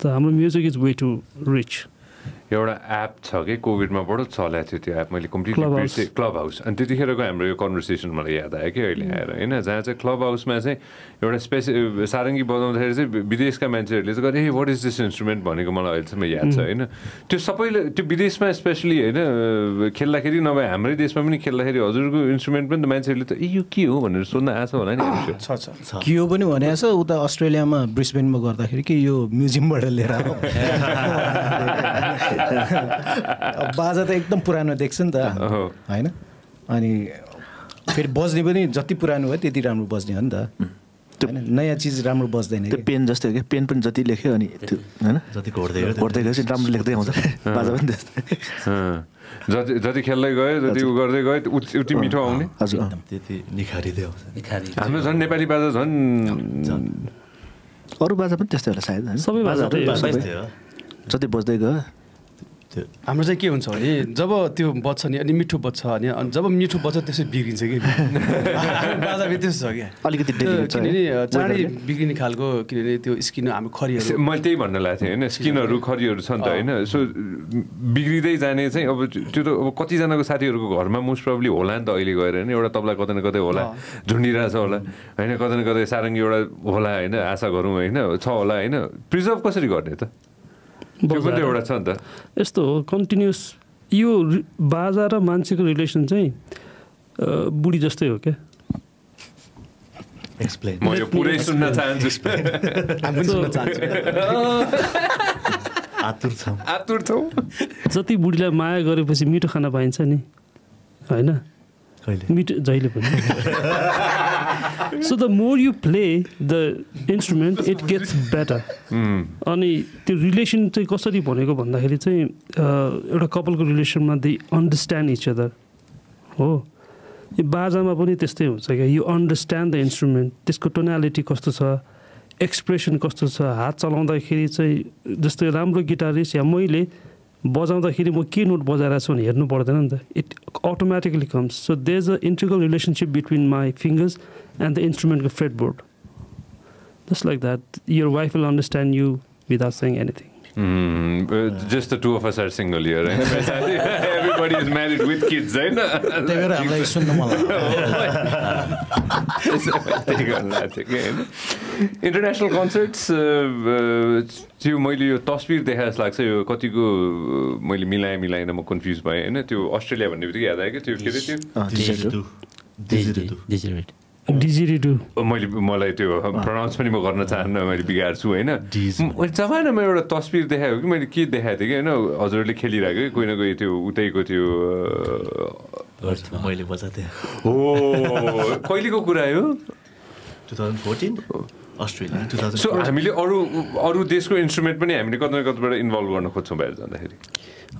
त हाम्रो music is way too rich. एउटा एप छ कि कोभिडमा बडो चलाएको थियो त्यो एप मैले कम्प्लिटली बिर्सेँ क्लब हाउस अनि त्यतिखेरको हाम्रो यो कन्भर्सेसन मलाई याद आयो कि अहिले आएर हैन जहाँ चाहिँ क्लब हाउसमा चाहिँ एउटा स्पेस सारङ्गी बजाउँदाखेरि चाहिँ विदेशका मान्छेहरूले चाहिँ गरे हे वाट इज दिस इन्स्ट्रुमेन्ट भनेको मलाई अहिलेसम्म याद छ हैन त्यो सबैले त्यो विदेशमा स्पेसली हैन खेल्दाखेरि नभए हाम्रै देशमा पनि खेल्दाखेरि हजुरको इन्स्ट्रुमेन्ट पनि त मान्छेहरूले त ए यो के हो भनेर सोध्न आछ होला नि छ छ के हो पनि भनेछ उता अस्ट्रेलियामा ब्रिस्बेनमा गर्दाखेरि के यो म्युजियमबाट लिएर आएको बाजा त एकदम पुरानो देख्छ नि त हैन अनि फेरि बज्ने पनि जति पुरानो भयो त्यति राम्रो बज्ने हो नि त हैन नयाँ चीज राम्रो बज्दैन त्यो पेन जस्तो के पेन पनि जति लेख्यो अनि त्यो हैन जति घोड्दै गयो घोड्दै गएपछि राम्रो लेख्दै आउँछ बाजा पनि त्यस्तै जति जति खेल्दै गयो जति उ गर्दै गयो उति मिठो आउने हजुर एकदम त्यति निखारिदै आउँछ निखारि हाम्रो झन् नेपाली बाजा झन् अरु बाजा पनि त्यस्तै होला सायद हैन सबै बाजा त्यस्तै हो जति बज्दै गयो हाम्रो चाहिँ के हुन्छ भने जब त्यो बज्छ नि अनि मिठो बज्छ अनि अनि जब मिठो बज्छ त्यसै बिग्रिन्छ कि बाजाभित्र त्यस्तो छ क्या अलिकति किनभने चाँडै बिग्रिने खालको किनभने त्यो स्किन हाम्रो खरीहरू मैले त्यही भन्न लागेको थिएँ होइन स्किनहरू खरीहरू छ नि त होइन सो बिग्रिँदै जाने चाहिँ अब त्यो त अब कतिजनाको साथीहरूको घरमा मोस्ट प्रब्लली होला नि त अहिले गएर होइन एउटा तबला कतै न कतै होला झुन्डिरहेछ होला होइन कतै न कतै सारङ्गी एउटा होला होइन आशा गरौँ होइन छ होला होइन प्रिजर्भ कसरी गर्ने त यस्तो हो कन्टिन्युस यो बाजा र मान्छेको रिलेसन चाहिँ बुढी जस्तै हो क्या एक्सप्लेन म यो पुरै सुन्न चाहन्छु एक्सप्लेन हामी पनि सुन्न चाहन्छु आतुर छौ आतुर छौ जति बुढीलाई माया गरेपछि मिठो खाना पाइन्छ नि हैन कहिले मिठो जहिले पनि So the more you play the instrument, it gets better. Ani the relation to कसरी बनेको भन्दाखेरि चाहिँ एउटा कपलको रिलेसनमा they understand each other. हो यो बाजामा पनि त्यस्तै हुन्छ के you understand the instrument. त्यसको tonality कस्तो छ, expression कस्तो छ, हात चलाउँदाखेरि चाहिँ जस्तै राम्रो गिटारिस्ट या मैले बजाउँदाखेरि म के नोट बजाइरा छु हेर्नु पर्दैन नि त. It automatically comes. So there's an integral relationship between my fingers and the instrument of fretboard. Just like that, your wife will understand you without saying anything. Mm, uh, just the two of us are single here, right? Everybody is married with kids, right? International concerts, त्यो मैले यो तस्बिर देखाए जस्तो लाग्छ यो कतिको मैले मिलाए मिलाएन म कन्फ्युज भए हैन त्यो अस्ट्रेलिया भन्ने बित्तिकै याद आयो के त्यो के रे त्यो डिजिरिडु डिजिरिडु डिजिरिडु मैले मलाई त्यो प्रोनाउन्स पनि म गर्न चाहन्न मैले बिगार्छु हैन मैले जमानामा एउटा तस्बिर देखायो कि मैले के देखाएको थिएँ कि हैन हजुरले खेलिरहेको के कोही न कोही त्यो उतैको त्यो मैले बजाथे हो कहिलेको कुरा हो twenty fourteen Australia, two thousand four. So, हामीले अरु अरु देशको इन्स्ट्रुमेन्ट पनि हामीले कतै न कतैबाट इन्भल्भ गर्न खोज्छौँ बाहिर जाँदाखेरि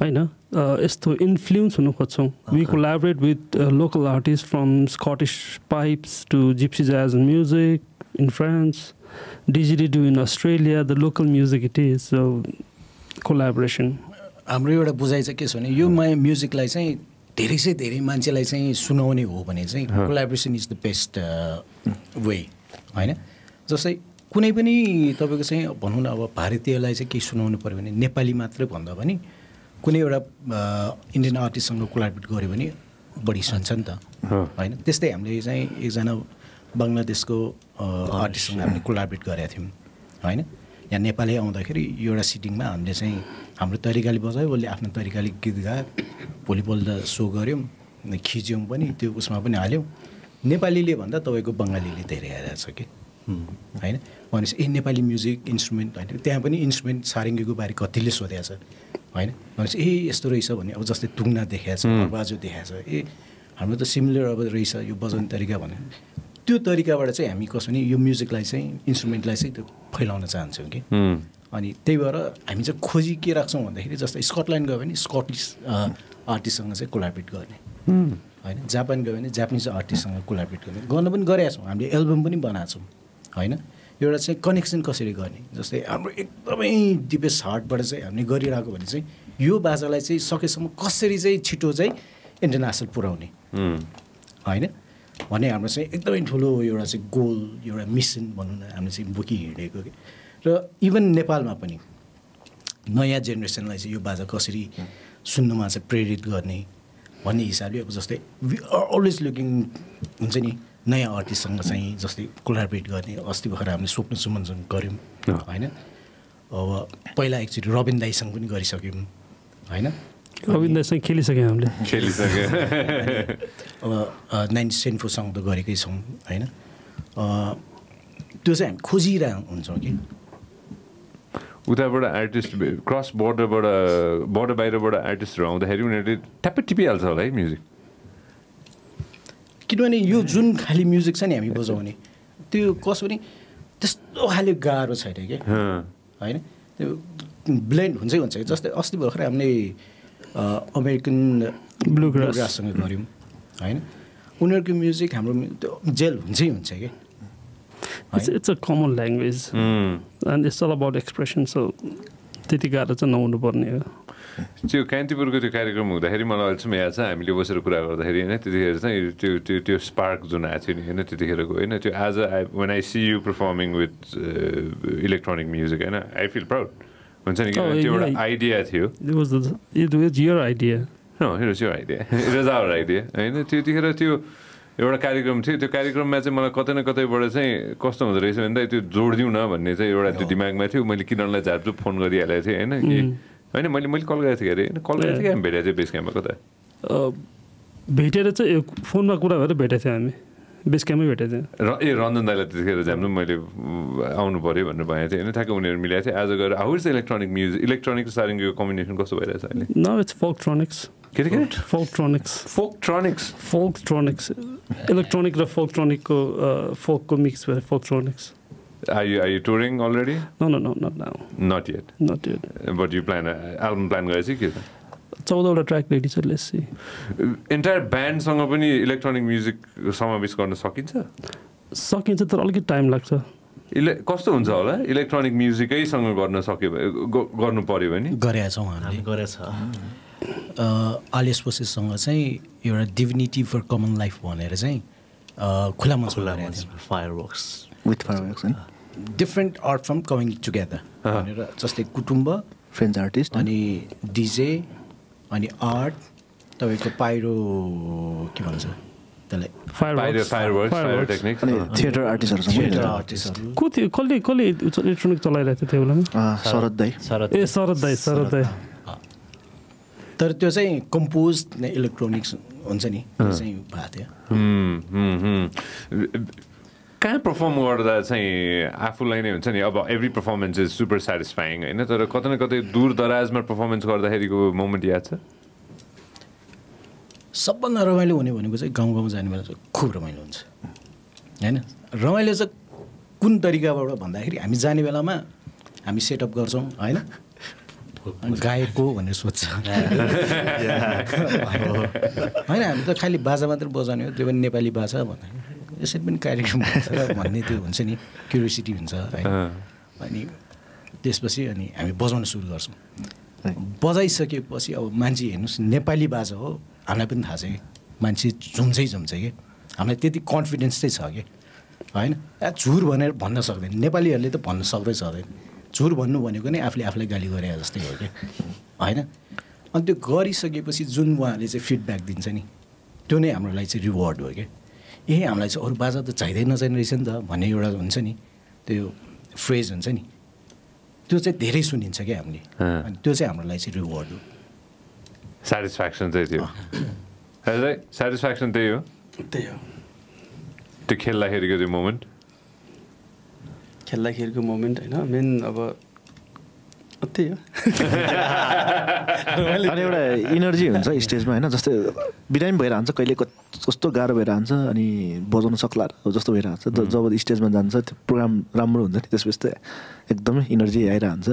हैन यस्तो इन्फ्लुएन्स हुन खोज्छौँ we collaborate with local artist from Scottish pipes to gypsy jazz music in France didgeridoo in Australia the local music it is so collaboration हाम्रो एउटा बुझाइ चाहिँ के छ भने यो माय म्युजिकलाई चाहिँ धेरै से धेरै मान्छेलाई चाहिँ सुनाउने हो भने चाहिँ collaboration is the best way हैन जस्तै कुनै पनि तपाईको चाहिँ भनौँ न अब भारतीयलाई चाहिँ के सुनाउनु पर्यो भने नेपाली मात्रै भन्दा पनि कुनै एउटा इन्डियन आर्टिस्टसँग कोलाबोरेट गर्यो भने बढी सन्छ नि त हैन त्यस्तै हामीले चाहिँ एकजना बङ्गलादेशको आर्टिस्टसँग हामीले कोलाबोरेट गरेका थियौँ हैन यहाँ नेपाली आउँदाखेरि एउटा सिटिङमा हामीले चाहिँ हाम्रो तरिकाले बजायो उसले आफ्नो तरिकाले गीत गायो भोलिपल्ट द सो गर्यौँ खिच्यौँ पनि त्यो उसमा पनि हाल्यौँ नेपालीले भन्दा तपाईको बङ्गालीले धेरै आइरहेछ के हैन भनेपछि ए नेपाली म्युजिक इन्स्ट्रुमेन्ट हैन त्यहाँ पनि इन्स्ट्रुमेन्ट सारङ्गीको बारे कतिले सोधेको छ हैन भनेपछि ए यस्तो रहेछ भन्ने अब जस्तै तुङ्ना देखाएको छ बाजु देखाएको छ ए हाम्रो त सिमिलर अब रहेछ यो बजाउने तरिका भने त्यो तरिकाबाट चाहिँ हामी कसरी यो म्युजिकलाई चाहिँ इन्स्ट्रुमेन्टलाई चाहिँ त्यो फैलाउन चाहन्छौँ कि अनि त्यही भएर हामी चाहिँ खोजी के राख्छौँ भन्दाखेरि जस्तै स्कटल्यान्ड गयो भने स्कटिस आर्टिस्टसँग चाहिँ कोलाबोरेट गर्ने हैन जापान गयो भने जापानिज आर्टिस्टसँग कोलाबोरेट गर्ने गर्न पनि गरेका छौँ हामीले एल्बम पनि बनाएको छौँ हैन एउटा चाहिँ कनेक्सन कसरी गर्ने जस्तै हाम्रो एकदमै डिपेस्ट हार्टबाट चाहिँ हामीले गरिरहेको भने चाहिँ यो बाजालाई चाहिँ सकेसम्म कसरी चाहिँ छिटो चाहिँ इन्टरनेसनल पुर्याउने हैन भने हाम्रो चाहिँ एकदमै ठुलो एउटा चाहिँ गोल एउटा मिसन भनौँ न हामीले चाहिँ बोकी हिँडेको के र इभन नेपालमा पनि नयाँ जेनेरेसनलाई चाहिँ यो बाजा कसरी सुन्नमा चाहिँ प्रेरित गर्ने भन्ने हिसाबले अब जस्तै वी आर अलवेज लुकिङ हुन्छ नि नयाँ आर्टिस्टसँग चाहिँ जस्तै कोलाबोरेट गर्ने अस्ति भर्खर हामीले स्वप्न सुमनसँग गऱ्यौँ हैन अब पहिला एकचोटि रबिन दाईसँग पनि गरिसक्यौँ हैन रबिन दाईसँग खेलिसक्यौँ हामीले खेलिसक्यौँ अब नाइन सेन्फोसँग त गरेकै छौँ हैन त्यो चाहिँ हामी खोजिरह हुन्छौँ कि उताबाट आर्टिस्ट क्रस बोर्डरबाट बोर्डर बाहिरबाट आर्टिस्टहरू आउँदाखेरि उनीहरूले ट्याप्पै टिपिहाल्छ होला है म्युजिक किनभने यो जुन खाली म्युजिक छ नि हामी बजाउने त्यो कसो भने त्यस्तो खालि गाह्रो छैन कि हैन त्यो ब्लेन्ड हुन्छै हुन्छ जस्तै अस्ति भर्खर हामीले अमेरिकन ब्लू ग्राससँग गऱ्यौँ हैन उनीहरूको म्युजिक हाम्रो जेल हुन्छै हुन्छ कि it's a common language and it's all about expression so त्यति गाह्रो चाहिँ नहुनुपर्ने हो त्यो कान्तिपुरको त्यो कार्यक्रम हुँदाखेरि मलाई अहिलेसम्म याद छ हामीले बसेर कुरा गर्दाखेरि होइन त्यतिखेर चाहिँ त्यो त्यो त्यो स्पार्क जुन आएको थियो नि होइन त्यतिखेरको होइन त्यो आज I when I see you performing with electronic music होइन आई फिल प्राउड हुन्छ नि त्यो एउटा आइडिया थियो it was your idea no it was your idea it was our idea होइन त्यतिखेर त्यो एउटा कार्यक्रम थियो त्यो कार्यक्रममा चाहिँ मलाई कतै न कतैबाट चाहिँ कस्तो हुँदो रहेछ भने त त्यो जोडिदिउँ न भन्ने चाहिँ एउटा त्यो दिमागमा थियो मैले किरणलाई झार्छु फोन गरिहालेको थिएँ होइन कि होइन मैले मैले कल गरेको थिएँ अरे होइन कल गरेको थिएँ हामी भेटेको थियो बेस क्याम्पमा कता भेटेर चाहिँ फोनमा कुरा भएर भेटेको थियौँ हामी बेसकमै भेटेछ र ए रञ्जन दाइलाई त्यतिखेर झ्याम्नु मैले आउनु पर्यो भनेर भनेको थिएँ हैन ठ्याक्क उनीहरु मिलाएको थिए आज गएर how is electronic music electronic सारिङको कम्बिनेसन कस्तो भइरहेछ अहिले नो इट्स फोकट्रोनिक्स के के फोकट्रोनिक्स फोकट्रोनिक्स फोकट्रोनिक्स इलेक्ट्रोनिक र फोकट्रोनिक को फोक को मिक्स भएर फोकट्रोनिक्स Are you are you touring already? No, no, no, not now. Not yet. Not yet. But you plan a album plan guys ke ta? fourteen वटा track ladies let's see. Entire band सँग पनि electronic music समावेश गर्न सकिन्छ? सकिन्छ तर अलिकति time लाग्छ. इले कस्तो हुन्छ होला electronic music कै सँग गर्न सके गर्नु पर्यो भने? गरेका छौं हामीले. गरेछ. अ Alias Forces सँग चाहिँ एउटा Divinity for Common Life भनेर चाहिँ अ खुला मञ्चमा fireworks with fireworks and different art form coming together uh-huh. just like kutumba friends artist ani dj ani art tapaiko pyro ke bhancha त्यसलाई fireworks fireworks fire techniques अनि theater artist haru theater artist haru को थियो कसले कसले electronic चलाइरहेथ्यो त्यो बेलामा शरद दाइ ए शरद दाइ शरद दाइ तर त्यो चाहिँ कम्पोज्ड इलेक्ट्रोनिक्स हुन्छ नि त्यो चाहिँ भएको थियो हम हम कहाँ परफर्म गर्दा चाहिँ आफूलाई नै हुन्छ नि अब every performance is super satisfying हैन तर कतै न कतै दूर दराजमा पर्फर्मेन्स गर्दाखेरिको मोमेन्ट याद छ सबभन्दा रमाइलो हुने भनेको चाहिँ गाउँ गाउँ जाने बेला चाहिँ खुब रमाइलो हुन्छ हैन रमाइलो चाहिँ कुन तरिकाबाट भन्दाखेरि हामी जाने बेलामा हामी सेटअप गर्छौं हैन गायक हो भनेर सोच्छ हैन हामी त खाली बाजा मात्र बजाउने हो त्यो पनि नेपाली भाषा भन्ने यसरी पनि कार्यक्रम भन्ने त्यो हुन्छ नि क्युरियोसिटी हुन्छ हैन अनि त्यसपछि अनि हामी बजाउन सुरु गर्छौं बजाइसकेपछि अब मान्छे हेर्नुस् नेपाली भाषा हो हामीलाई पनि थाहा छ मान्छे झुम्छै झुम्छ के हामीलाई त्यति कन्फिडेन्स चाहिँ छ के हैन झुर भनेर भन्न सक्दैन नेपालीहरुले त भन्न सक्दै सक्दैन झुर भन्नु भनेको नै आफूले आफूलाई गाली गरे जस्तै हो के हैन अनि त्यो गरिसकेपछि जुन उहाँले चाहिँ फिडब्याक दिन्छ नि त्यो नै हाम्रो लागि चाहिँ रिवार्ड हो के ए हामीलाई चाहिँ अरु बाजा त चाहिँदै नचाहिने रहेछ नि त भन्ने एउटा हुन्छ नि त्यो फ्रेज हुन्छ नि त्यो चाहिँ धेरै सुनिन्छ क्या हामीले अनि त्यो चाहिँ हाम्रो लागि चाहिँ रिवार्ड हो स्याटिस्फ्याक्सन चाहिँ थियो हजुर स्याटिस्फ्याक्सन त्यही हो त्यही हो त्यो खेल्दाखेरिको त्यो मोमेन्ट खेल्दाखेरिको मोमेन्ट होइन मेन अब त्यही हो अनि एउटा इनर्जी हुन्छ स्टेजमा हैन जस्तै बिरामी भएर आउँछ कहिले कस्तो गाह्रो भएर आउँछ अनि बजाउन सक्ला जस्तो भएर आउँछ जब स्टेजमा जान्छ त्यो प्रोग्राम राम्रो हुन्छ नि त्यसपछि त एकदमै इनर्जी आइरा हुन्छ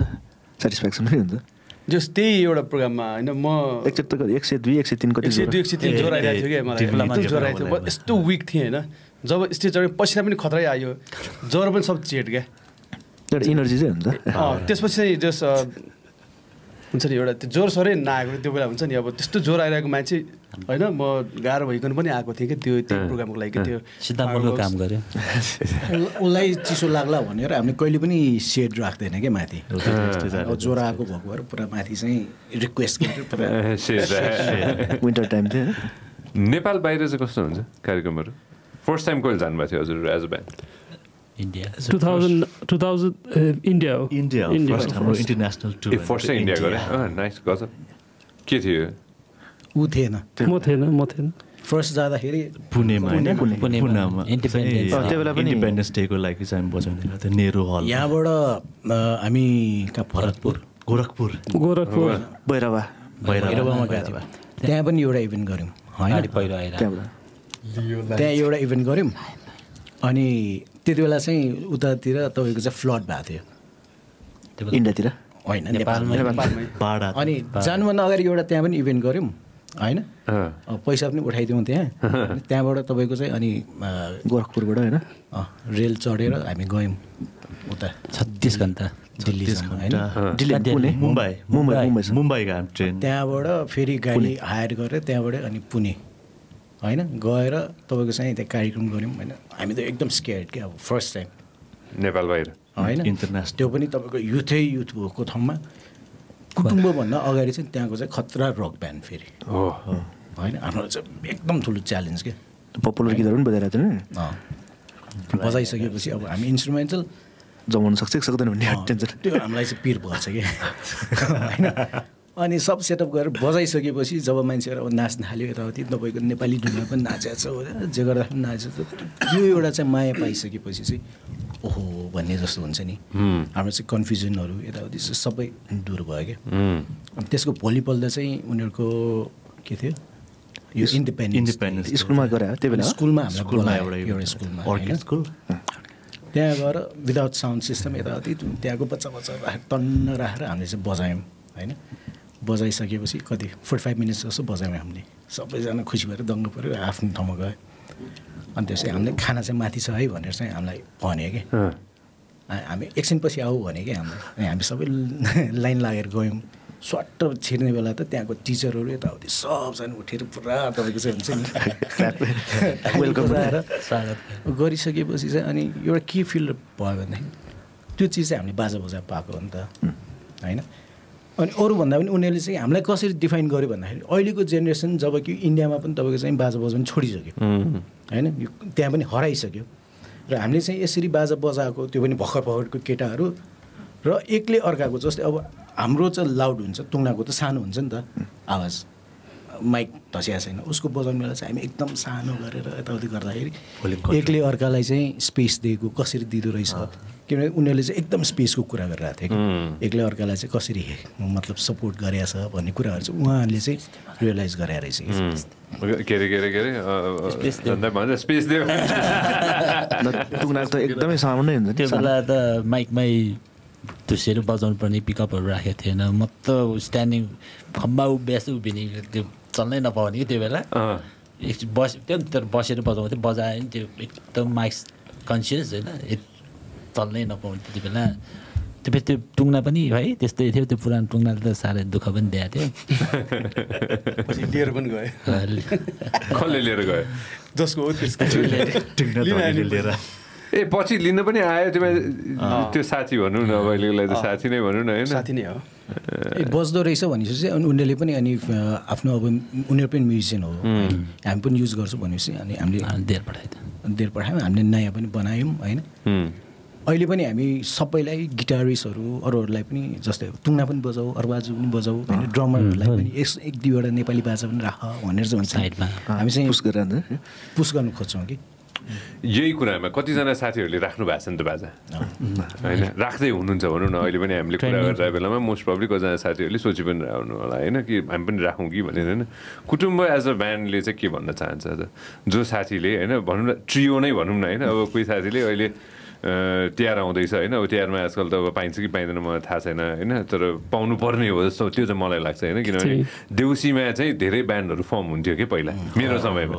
स्याटिस्फ्याक्सन पनि हुन्छ जस्तै एउटा प्रोग्राममा हैन म एकचोटि एक सय दुई एक सय तीन कति एक सय दुई एक सय तीन ज्वरो आइरहेको थियो के मलाई ज्वरो आइरहेको थियो यस्तो वीक थिएँ हैन जब स्टेज चढ्यो पसिना पनि खतरै आयो ज्वरो पनि सब चेट के एउटा इनर्जी चाहिँ हुन्छ त्यसपछि चाहिँ जस हुन्छ नि एउटा त्यो जोरसोरै नआएको त्यो बेला हुन्छ नि अब त्यस्तो ज्वरो आइरहेको मान्छे होइन म गाह्रो भइकन पनि आएको थिएँ कि त्यो त्यो प्रोग्रामको लागि त्यो सिद्धान्तको काम गर्यो उसलाई चिसो लाग्ला भनेर हामीले कहिले पनि सेड राख्दैन क्या माथि ज्वरो आएको भएको भएर पुरा माथि चाहिँ रिक्वेस्ट गरेर पुरा विन्टर टाइम थियो नेपाल बाहिर चाहिँ कस्तो हुन्छ कार्यक्रमहरू फर्स्ट टाइम कहिले जानुभएको थियो हजुर as a band India. two thousand, two thousand uh, India. India. India. First time international tour. First time India. India. Oh, nice. Got it. Who was it? Who was it? Who was it? Who was it? First time here. Pune. Pune. Pune. Pune. Independence. Independence Day को लागि चाहिँ बजाउने होला त्यो नेहरू हल. यहाँबाट हामी कहाँ भरतपुर, गोरखपुर. गोरखपुर. भैरवा. भैरवामा गएको थियौँ. त्यहाँ पनि एउटा इभेन्ट गऱ्यौँ. होइन पहिलो आएर. त्यहाँ एउटा इभेन्ट गऱ्यौँ. अनि त्यति बेला चाहिँ उतातिर तपाईँको चाहिँ फ्लड भएको थियो इन्डियातिर होइन नेपालमा अनि जानुभन्दा अगाडि एउटा त्यहाँ पनि इभेन्ट गऱ्यौँ होइन पैसा पनि उठाइदिउँ त्यहाँ त्यहाँबाट तपाईँको चाहिँ अनि गोरखपुरबाट होइन रेल चढेर हामी गयौँ उता छत्तिस घन्टा मुम्बई मुम्बई मुम्बई ट्रेन त्यहाँबाट फेरि गाडी हायर गरेर त्यहाँबाट अनि पुणे हैन गएर तपाईको चाहिँ त्यहाँ कार्यक्रम गर्यौं हैन हामी त एकदम स्केयर्ड के अब फर्स्ट टाइम नेपाल बाहिर हैन इन्टरनेशनल त्यो पनि तपाईको युथै युथ भएको ठाउँमा कुटुम्ब भन्दा अगाडि चाहिँ त्यहाँको चाहिँ खतरा रक ब्यान्ड फेरि हो हैन हाम्रो चाहिँ एकदम ठुलो च्यालेन्ज के पपुलर गीतहरु पनि बजाइरहेथ्यो नि अ बजाइसकेपछि अब हामी इन्स्ट्रुमेन्टल जमाउन सक्छ कि सक्दैन भन्ने टेन्सन त्यो हामीलाई चाहिँ पिर भन्छ के हैन अनि सब सेटअप गरेर बजाइसकेपछि जब मान्छेहरु अब नाच्न थाल्यो यताउति तपाईको नेपाली धुनमा पनि नाचेछ जे गर्दा पनि नाचेछ यो एउटा चाहिँ माया पाइसकेपछि चाहिँ ओहो भन्ने जस्तो हुन्छ नि हाम्रो चाहिँ कन्फ्युजनहरु यताउति सबै दूर भयो के अनि त्यसको भोलिपल्ट चाहिँ उनीहरुको के थियो यो इन्डिपेन्डेन्स स्कुलमा गरायो त्यबेला स्कुलमा हाम्रो स्कुलमा एउटा स्कुलमा अर्किड स्कुल त्यहाँ गएर विदाउट साउन्ड सिस्टम यताउति त्यहाँको बच्चा बच्चा तन्न राखेर हामीले चाहिँ बजायौं हैन बजाइसकेपछि कति forty-five मिनेट जस्तो बजायौं हामीले सबैजना खुसी भएर दङ्ग पर्यो आफ्नो ठाउँमा गए अनि त्यसै हामीले खाना चाहिँ माथि छ है भनेर चाहिँ हामीलाई भन्यो के हामी एकछिन पछि आऊ भने के हामीले हामी सबै लाइन लागेर गयौं स्वाट छिर्ने बेला त त्यहाँको टिचरहरु यताउति सबजना उठेर पुरा तपाईको चाहिँ हुन्छ नि वेलकम गरेर स्वागत गरिसकेपछि चाहिँ अनि एउटा के फिल भयो भन्दा त्यो चीज चाहिँ हामीले बाजा बजा पाएको हो नि त हैन अनि अरु भन्दा पनि उनीहरुले चाहिँ हामीलाई कसरी डिफाइन गर्यो भन्दाखेरि अहिलेको जेनेरेसन जबकि इन्डियामा पनि तपाईको चाहिँ बाजा बजाउन छोडिसक्यो हैन त्यहाँ पनि हराइसक्यो र हामीले चाहिँ यसरी बाजा बजाएको त्यो पनि भक्खर भक्खरको केटाहरु र एकले अर्काको जस्तै अब हाम्रो चाहिँ लाउड हुन्छ तुङनाको त सानो हुन्छ नि त आवाज माइक धसिया छैन उसको बजाउने बेला चाहिँ हामी एकदम सानो गरेर यताउति गर्दाखेरि एकले अर्कालाई चाहिँ स्पेस दिएको कसरी दिदो रहेछ किनभने उनीहरुले चाहिँ एकदम स्पेसको कुरा गरिरहेको थिए एकले अर्कालाई चाहिँ कसरी मतलब सपोर्ट गरेछ भन्ने कुराहरु चाहिँ उहाँहरुले चाहिँ रियलाइज गरे रहेछ के रे के रे के रे स्पेस दिँदा भने स्पेस दियो तुङनाको त एकदमै सामान्य हुन्छ त्यो बेला त माइकमै त्यो सेरो बजाउनु पर्ने पिकअपहरु राखेको थिएन म त स्ट्यान्डिङ खम्बा उभ्यास उभिने त्यो चल्नै नपाउने के त्यो बेला एक बस त्यो बसेर बजाउँथे बजाए नि त्यो एकदम माइक कन्सियस हैन चल्नै नपाउने त्यति बेला त्यो त्यो टुङ्ना पनि है त्यस्तै थियो त्यो पुरानो टुङ्नाले त साह्रै दुःख पनि दिएको थियो पछि लिएर पनि गयो कसले लिएर गयो जसको हो त्यसको लिएर ए पछि लिन पनि आयो त्यो त्यो साथी भन्नु न अहिलेलाई त साथी नै भन्नु न हैन साथी नै हो ए बज्दो रहेछ भनेपछि अनि उनीहरुले पनि अनि आफ्नो अब उनीहरु पनि म्युजिसियन हो हामी पनि युज गर्छौं भनेपछि अनि हामीले देर पठायौँ देर पठायौँ हामीले नयाँ पनि बनायौँ हैन अहिले पनि हामी सबैलाई गिटारिस्टहरु अरूहरुलाई पनि जस्तै तुङना पनि बजाऊ अरबाजु पनि बजाऊ हैन ड्रमरहरुलाई पनि एक दुईवटा नेपाली बाजा पनि राख भनेर चाहिँ भन्छ साइडमा हामी चाहिँ पुश गरेर पुश गर्न खोज्छौं कि यही कुरामा कतिजना साथीहरुले राख्नु भएको छ नि त बाजा हैन राख्दै हुनुहुन्छ भनौं न अहिले पनि हामीले कुरा गरिरहेको बेलामा मोस्ट प्रब्ली कतिजना साथीहरुले सोचि पनि रहनु होला हैन कि हामी पनि राखौं कि भनेर हैन कुटुम्ब एज अ ब्यान्डले चाहिँ के भन्न चाहन्छ जो साथीले हैन भनौं न ट्रियो नै भनौं न हैन अब कोही साथीले अहिले तिहार आउँदैछ होइन अब तिहारमा आजकल त अब पाइन्छ कि पाइँदैन मलाई थाहा छैन होइन तर पाउनुपर्ने हो जस्तो त्यो चाहिँ मलाई लाग्छ होइन किनभने देउसीमा चाहिँ धेरै ब्यान्डहरू फर्म हुन्थ्यो कि पहिला मेरो समयमा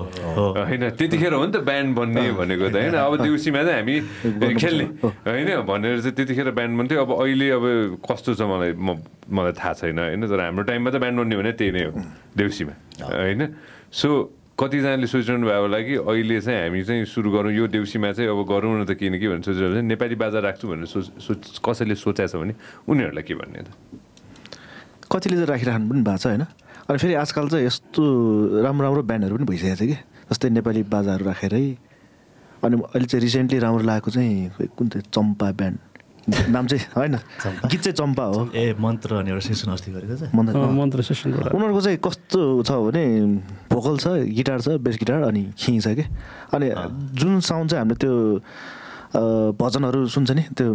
होइन त्यतिखेर हो नि त ब्यान्ड बन्ने भनेको त होइन अब देउसीमा चाहिँ हामी खेल्ने होइन भनेर चाहिँ त्यतिखेर ब्यान्ड बन्थ्यो अब अहिले अब कस्तो छ मलाई म मलाई थाहा छैन होइन तर हाम्रो टाइममा त ब्यान्ड बन्ने भने त्यही नै हो देउसीमा होइन सो कतिजनाले सोचिरहनु भएको होला कि अहिले चाहिँ हामी चाहिँ सुरु गरौँ यो देउसीमा चाहिँ अब गरौँ न त किनकि भनेर सोचिरहेको छ नेपाली बाजा राख्छु भनेर सोच सोच कसैले सोचेछ भने उनीहरूलाई के भन्ने त कतिले त राखिराख्नु पनि भएको छ होइन अनि फेरि आजकल चाहिँ यस्तो राम्रो राम्रो ब्यान्डहरू पनि भइसकेको छ कि जस्तै नेपाली बाजाहरू राखेरै अनि अहिले चाहिँ रिसेन्टली राम्रो लागेको चाहिँ कुन चाहिँ चम्पा ब्यान्ड नाम चाहिँ होइन गीत चाहिँ चम्पा हो ए मन्त्र अनि एउटा सेसन अस्ति गरेको छ मन्त्र सेसन उनीहरूको चाहिँ कस्तो छ भने भोकल छ गिटार छ बेस गिटार अनि खिङ छ के अनि जुन साउन्ड चाहिँ हामीले त्यो भजनहरू सुन्छ नि त्यो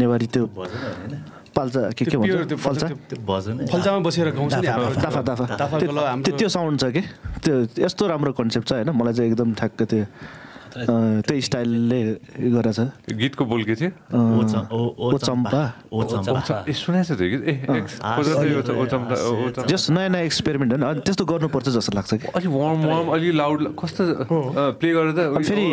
नेवारी त्यो पाल्चा के के भन्छ फल्चा भजन फल्चामा बसेर गाउँछ नि दाफा दाफा त्यो साउन्ड छ के त्यो यस्तो राम्रो कन्सेप्ट छ होइन मलाई चाहिँ एकदम ठ्याक्क त्यो त्यही स्टाइलले गरेछ गीतको बोल के थियो ओ चम्पा ओ चम्पा ए सुनेछ त्यो गीत ए ओ चम्पा ओ चम्पा जस्ट नयाँ नयाँ एक्सपेरिमेन्ट हो अनि त्यस्तो गर्नुपर्छ जस्तो लाग्छ कि अलि वार्म वार्म अलि लाउड कस्तो प्ले गरेर त फेरि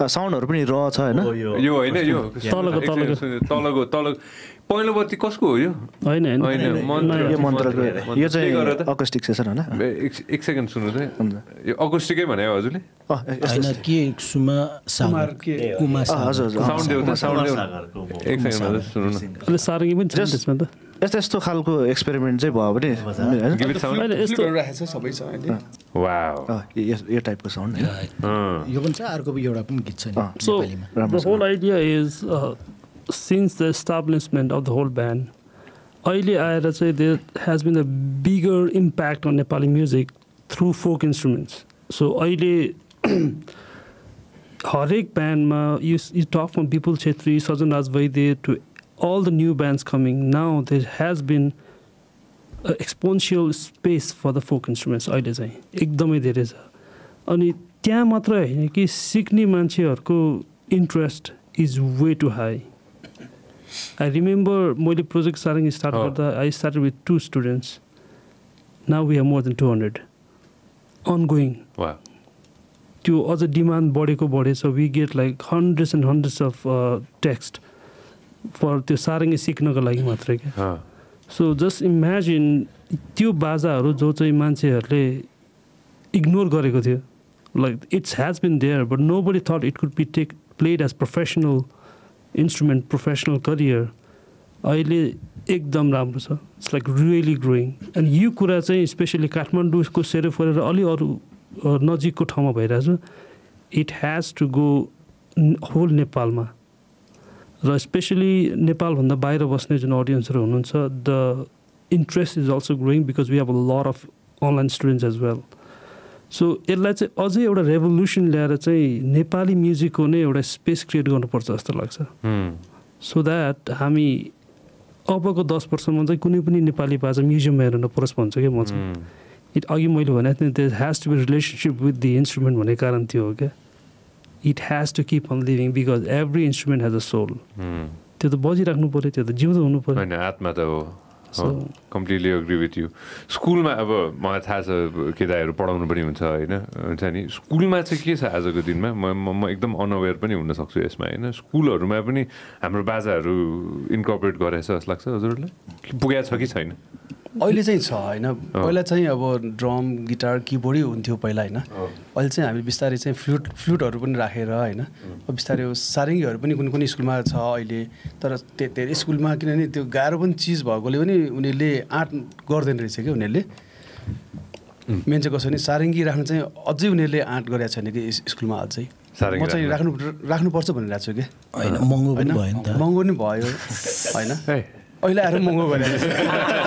साउन्डहरु पनि र छ हैन यो हैन यो तलको तलको तलको तलको पहिलोपट्टि कसको हो यो हैन हैन यो मन्त्रको यो चाहिँ अकुस्टिक सेसन हैन एक सेकेन्ड सुन्नु त यो अकुस्टिकै भने हजुरले हैन के सुमा सागर कुमार सागर साउन्ड देउता साउन्ड सागरको एक सेकेन्ड सुन्नु न अनि सारङ्गी पनि छ त्यसमा त यस्तो यस्तो खालको एक्सपेरिमेन्ट चाहिँ भयो भने हैन यस्तो राखेछ सबै छ हैन वाओ यो टाइपको साउन्ड हैन यो पनि छ अर्को एउटा पनि गीत छ नि नेपालीमा the whole idea is uh, since the establishment of the whole band अहिले आएर चाहिँ there has been a bigger impact on Nepali music through folk instruments. So अहिले हरेक bandमा you you talk from Bipul Chhetri, Sajan Raj Vaidya to all the new bands coming now, there has been an exponential space for the folk instruments. अहिले चाहिँ एकदमै धेरै छ अनि त्यहाँ मात्र हैन कि सिक्ने मान्छेहरुको interest is way too high. I remember मैले project starting start गर्दा I started with two students. Now we have more than two hundred ongoing. Wow. To other demand बढेको बढे, so we get like hundreds and hundreds of uh, text for त्यो सारङ्गी सिक्नको लागि मात्र के. ह. So just imagine त्यो बाजाहरु जो चाहिँ मान्छेहरुले इग्नोर गरेको थियो. Like it has been there, but nobody thought it could be take, played as professional instrument, professional career. It's like really growing. And you could say, especially Kathmandu, it has to go whole Nepal. Especially Nepal, the interest is also growing because we have a lot of online students as well. So let's say as a revolution layer Nepali music a space create hmm. So that hami abako ten percent ma kunai pani Nepali bhaja museum heruna paras bhancha ke ma it agi maile bhane there has to be a relationship with the instrument bhanne karan tyo ke it has to keep on living because every instrument has a soul. Tyo ta bajirakhnu paryo, tyo ta jiउँदो हुनु पर्यो हैन आत्मा त हो. So oh, completely agree with you. School ma aba ma tha cha kedaharu padaunu pani huncha haina huncha ni school ma cha ke cha ajako din ma ma ekdam unaware pani hunna sakchu esma haina school haru ma pani hamro baja haru incorporate gare cha jस्तो लाग्छ हजुरले पुग्या छ कि छैन अहिले चाहिँ छ हैन पहिला चाहिँ अब ड्रम गिटार कीबोर्ड हुन्थ्यो पहिला हैन अहिले चाहिँ हामी बिस्तारै चाहिँ फ्लुट फ्लुटहरु पनि राखेर हैन अब बिस्तारै सारङ्गीहरु पनि कुन कुन स्कुलमा छ अहिले तर त्यो स्कुलमा किनभने त्यो गाह्रो पनि चीज भएकोले पनि उनीहरुले आर्ट गर्दैन रहेछ के उनीहरुले मेन चाहिँ कसरी सारङ्गी राख्न चाहिँ अझै उनीहरुले आर्ट गरेछ नि के स्कुलमा अझै म चाहिँ राख्नु राख्नु पर्छ भनिरहेको छु के हैन महँगो पनि भयो नि त महँगो नि भयो हैन अहिले आरो महँगो भयो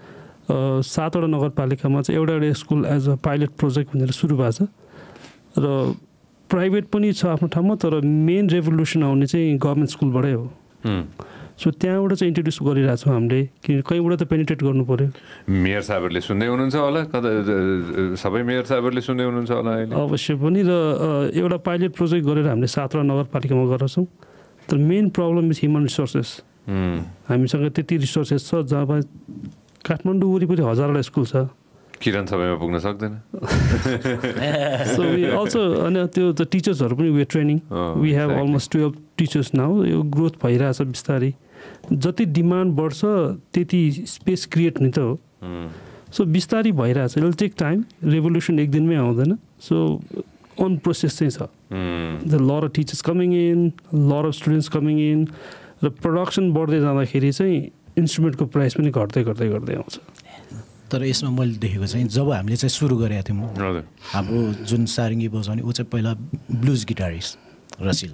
सातवटा नगरपालिकामा चाहिँ एउटा एउटा school as a pilot project भनेर सुरु भएको छ र प्राइभेट पनि छ आफ्नो ठाउँमा तर मेन रेभोल्युसन आउने चाहिँ गभर्नमेन्ट स्कुलबाटै हो. सो त्यहाँबाट चाहिँ इन्ट्रोड्युस गरिरहेछौ हामीले कि कहीबाट त पेनिट्रेट गर्नु पर्यो. मेयर साहबहरुले सुन्दै हुनुहुन्छ होला सबै मेयर साहबहरुले सुन्दै हुनुहुन्छ होला अहिले अवश्य पनि र एउटा पाइलट प्रोजेक्ट गरेर हामीले सातवटा नगरपालिकामा गर्छौं तर main problem is human resources. हामीसँग त्यति रिसोर्सेस छ जहाँ Kathmandu वरिपरि हजारवटा स्कुल छ किरण सबैमा पुग्न सक्दैन. So we also अनि त्यो the teachers हरु पनि we are training. We have almost twelve teachers now. यो ग्रोथ भइरहेछ बिस्तारै जति डिमान्ड बढ्छ त्यति स्पेस क्रिएट नि त हो. सो बिस्तारै भइरहेछ it will take time revolution एक दिनमै आउँदैन. So on process चाहिँ छ. There are a lot of teachers coming in, a lot of students coming in. The production बढ्दै जाँदाखेरि चाहिँ instrument ko price pani ghatte ghatte garde aउँछ तर यसमा मैले देखेको चाहिँ जब हामीले चाहिँ सुरु गरेका थियौं हाम्रो जुन सारङ्गी बजाउने उ चाहिँ पहिला ब्लुज गिटारिस्ट रसिल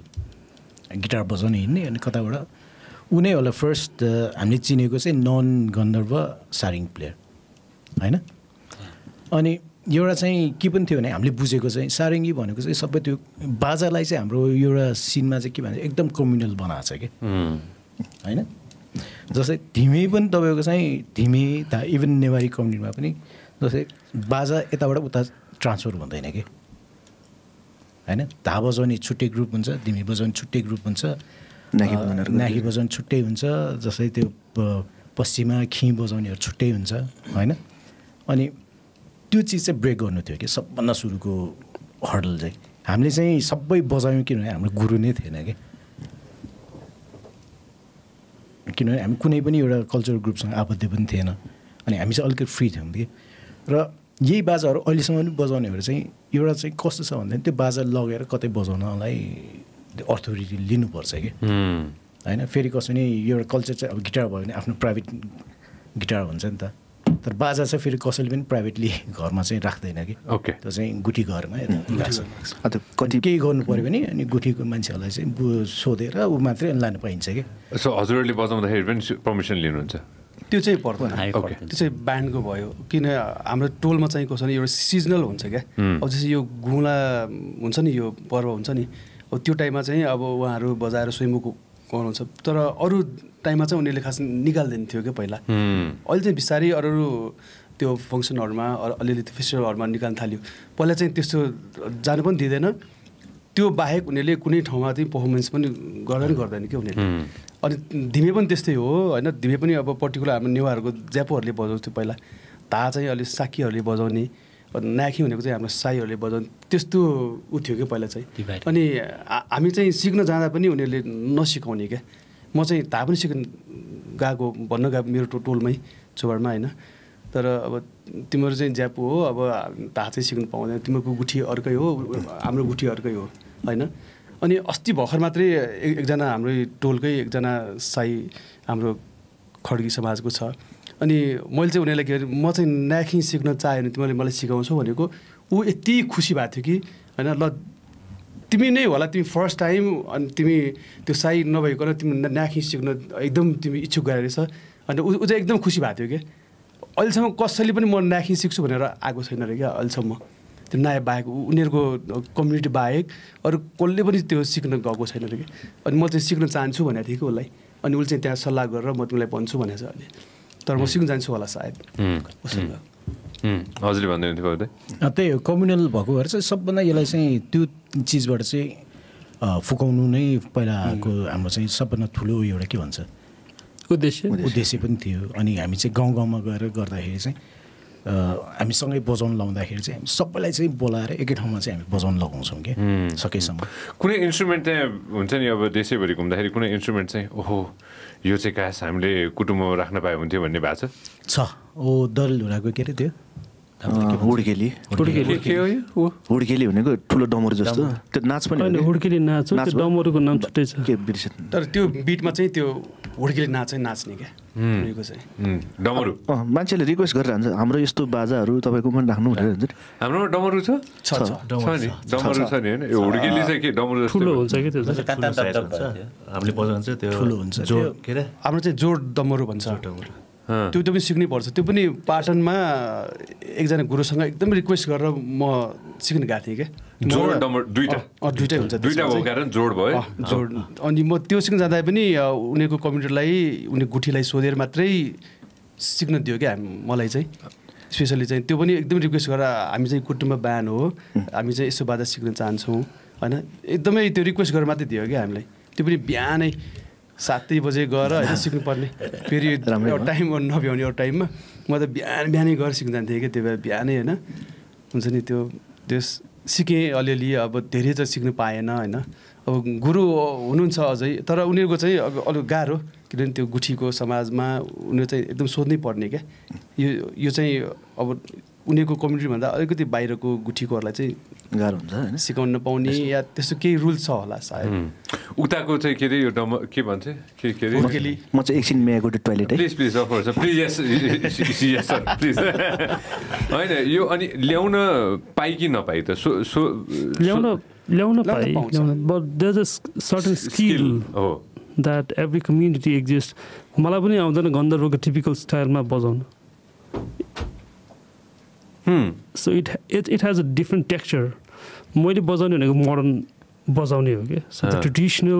गिटार बजाउने हिन्ने अनि कताबाट उनी होला फर्स्ट हामीले चिनेको चाहिँ नन गन्धर्व सारङ्गी प्लेयर हैन अनि एउटा चाहिँ के पनि थियो भने हामीले बुझेको चाहिँ सारङ्गी भनेको चाहिँ सबै त्यो बाजालाई चाहिँ हाम्रो एउटा सिनमा चाहिँ के भन्छ एकदम कम्युनल बनाएको छ के हैन जस्तै धिमी पनि तपाईको चाहिँ धिमी ता इभन नेवारी कम्युनिटीमा पनि जस्तै बाजा यताबाट उता ट्रान्सफर हुँदैन के हैन धा बजाउने छुट्टै ग्रुप हुन्छ धिमी बजाउने छुट्टै ग्रुप हुन्छ नाकी बजाउनेहरु नाकी बजाउने छुट्टै हुन्छ जस्तै त्यो पश्चिमा खी बजाउनेहरु छुट्टै हुन्छ हैन अनि त्यो चीज चाहिँ ब्रेक गर्नु थियो के सबभन्दा सुरुको हर्डल चाहिँ हामीले चाहिँ सबै बजायौं किनभने हाम्रो गुरु नै थिएन के किनभने हामी कुनै पनि एउटा कल्चरल ग्रुपसँग आपत्ति पनि थिएन अनि हामी चाहिँ अलिकति फ्री थियौँ कि र यही बाजाहरू अहिलेसम्म पनि बजाउनेहरु चाहिँ एउटा चाहिँ कस्तो छ भन्दा त्यो बाजा लगेर कतै बजाउनलाई अथोरिटी लिनुपर्छ के हैन फेरि कसो नि एउटा कल्चर चाहिँ अब गिटार भयो भने आफ्नो प्राइभेट गिटार हुन्छ नि त तर बाजा चाहिँ फेरि कसैले पनि प्राइभेटली घरमा चाहिँ राख्दैन के ओके त्यो चाहिँ गुठी घरमा अ त कति के गर्नु पर्यो भने अनि गुठीको मान्छेहरुलाई चाहिँ सोधेर उ मात्रै लान पाइन्छ के सो हजुरले बजाउँदाखेरि पनि परमिसन लिनुहुन्छ त्यो चाहिँ पर्दैन त्यो चाहिँ ब्यान्डको भयो किन हाम्रो टोलमा चाहिँ कसो नि एउटा सिजनल हुन्छ के अब जस्तै यो गुला हुन्छ नि यो पर्व हुन्छ नि अब त्यो टाइममा चाहिँ अब उहाँहरू बजाएर स्वयम्भू गर्नुहुन्छ तर अरु टाइममा चाहिँ उनीहरूले खास निकाल्दैन थियो के पहिला अहिले चाहिँ बिस्तारै अरू त्यो फंक्सनहरुमा अलिअलि त्यो फेस्टिभलहरुमा निकाल्न थाल्यो पहिला चाहिँ त्यस्तो जानु पनि दिदैन त्यो बाहेक उनीहरूले कुनै ठाउँमा चाहिँ परफर्मेन्स पनि गर्दैन गर्दैन के उनीहरूले अनि धिमे पनि त्यस्तै हो हैन धिमे पनि अब पर्टिकुलर हाम्रो नेवारको ज्यापुहरुले बजाउँथ्यो पहिला ता चाहिँ अलि साकीहरुले बजाउने नाखी भनेको चाहिँ हाम्रो साईहरुले बजाउने त्यस्तो उथ्यो के पहिला चाहिँ अनि हामी चाहिँ सिक्न जाँदा पनि उनीहरुले नसिकाउने के म चाहिँ ता पनि सिक्न गाको भन्न गा मेरो टोलमै छोबारमा हैन तर अब तिम्रो चाहिँ ज्यापु हो अब ता चाहिँ सिक्न पाउँदैन तिम्रो गुठी अर्कै हो हाम्रो गुठी अर्कै हो हैन अनि अस्ति भर्खर मात्रै एकजना हाम्रो टोलकै एकजना साई हाम्रो खड्गी समाजको छ अनि मैले चाहिँ उनीलाई के भने म चाहिँ नाखी सिक्न चाहे भने तिमीले मलाई सिकाउँछौ भनेको ऊ यति खुसी भएको थियो कि हैन ल तिमी नै होला तिमी फर्स्ट टाइम अनि तिमी त्यो साई नभइकन तिमी नाखी सिक्न एकदम तिमी इच्छुक गरेछ अनि ऊ चाहिँ एकदम खुसी भएको थियो के अहिलेसम्म कसैले पनि म नाखी सिक्छु भनेर आएको छैन रे क्या अहिलेसम्म त्यो नयाँ बाहेक उनीहरूको कम्युनिटी बाहेक अरू कसले पनि त्यो सिक्न गएको छैन कि अनि म चाहिँ सिक्न चाहन्छु भनेको थिएँ कि उसलाई अनि उसले चाहिँ त्यहाँ सल्लाह गरेर म तिमीलाई भन्छु भनेको छ अहिले तर म सिक्न जान्छु होला सायद उसँग हजुरले भन्दै हुनुहुन्थ्यो गर्दै त्यही हो कम्युनल भएको भएर चाहिँ सबभन्दा यसलाई चाहिँ त्यो चिजबाट चाहिँ फुकाउनु नै पहिलाको हाम्रो चाहिँ सबभन्दा ठुलो एउटा के भन्छ उद्देश्य उद्देश्य पनि थियो अनि हामी चाहिँ गाउँ गाउँमा गएर गर्दाखेरि चाहिँ हामी सँगै बजाउन लाउँदाखेरि चाहिँ हामी सबैलाई चाहिँ बोलाएर एकै ठाउँमा चाहिँ हामी बजाउन लगाउँछौँ कि सकेसम्म कुनै इन्स्ट्रुमेन्ट चाहिँ हुन्छ नि अब देशैभरि घुम्दाखेरि कुनै इन्स्ट्रुमेन्ट चाहिँ ओहो यो चाहिँ काश हामीले कुटुम्बमा राख्न पाए हुन्थ्यो भन्ने भएको छ ओ दलढुराको के अरे त्यो हुड्केली हुड्केली भनेको ठुलो डमरू जस्तो त्यो नाच पनि हुड्केली नाच हो त्यो डमरूको नाम छुट्टै छ के बिर्सेँ तर त्यो बिटमा चाहिँ त्यो हुड्केली नाच चाहिँ नाच्ने क्या उनीको चाहिँ डमरू अ मान्छेले रिक्वेस्ट गरिरहन्छ हाम्रो यस्तो बाजाहरू तपाईको पनि राख्नु भनेर हुन्छ हाम्रो डमरू छ छ छ नि डमरू छ नि हैन यो हुड्केली चाहिँ के डमरू जस्तो ठुलो हुन्छ के त्यो काटा डप डप हामीले बजाउँछ त्यो ठुलो हुन्छ त्यो के रे हाम्रो चाहिँ जोड डमरू भन्छ डमरू त्यो त पनि सिक्नैपर्छ त्यो पनि पाटनमा एकजना गुरुसँग एकदम रिक्वेस्ट गरेर म सिक्न गएको थिएँ क्या जोड डमरू दुईटा अ दुईटै हुन्छ दुईटा भएको कारण जोड भयो जोड अनि म त्यो सिक्न जाँदा पनि उनीहरूको कम्युनिटीलाई उनी गुठीलाई सोधेर मात्रै सिक्न दियो क्या मलाई चाहिँ स्पेसली चाहिँ त्यो पनि एकदम रिक्वेस्ट गरेर हामी चाहिँ कुटुम्ब बयान हो हामी चाहिँ यसो बाजा सिक्न चाहन्छौँ होइन एकदमै त्यो रिक्वेस्ट गरेर मात्रै दियो क्या हामीलाई त्यो पनि बिहानै सातै बजे गएर होइन सिक्नुपर्ने फेरि टाइम नभ्याउने एउटा टाइममा म त बिहान बिहानै गएर सिक्न जान्थेँ कि त्यो भएर बिहानै होइन हुन्छ नि त्यो त्यो सिकेँ अलिअलि अब धेरै त सिक्नु पाएन होइन अब गुरु हुनुहुन्छ अझै तर उनीहरूको चाहिँ अब अलिक गाह्रो किनभने त्यो गुठीको समाजमा उनीहरू चाहिँ एकदम सोध्नै पर्ने क्या यो यो चाहिँ अब उनीहरूको कम्युनिटीभन्दा अलिकति बाहिरको गुठीकोहरूलाई चाहिँ गाह्रो हुन्छ हैन सिकाउन नपाउने या त्यस्तो केही रुल छ होला सायद उताको चाहिँ के रे यो डम के भन्छ के के रे म चाहिँ एकछिन मेयाको टोयलेट है please please offer sir please yes yes sir please हैन यो अनि ल्याउन पाइ कि नपाइ त सो ल्याउन ल्याउन पाइ but there is a certain skill हो दैट एभ्री कम्युनिटी एक्जिस्ट मलाई पनि आउँदैन गन्धर्वको टिपिकल स्टाइलमा बजाउन Hmm. So it it it has a different texture. मैले बजाउने भनेको मोडर्न बजाउने हो के सो द ट्रेडिसनल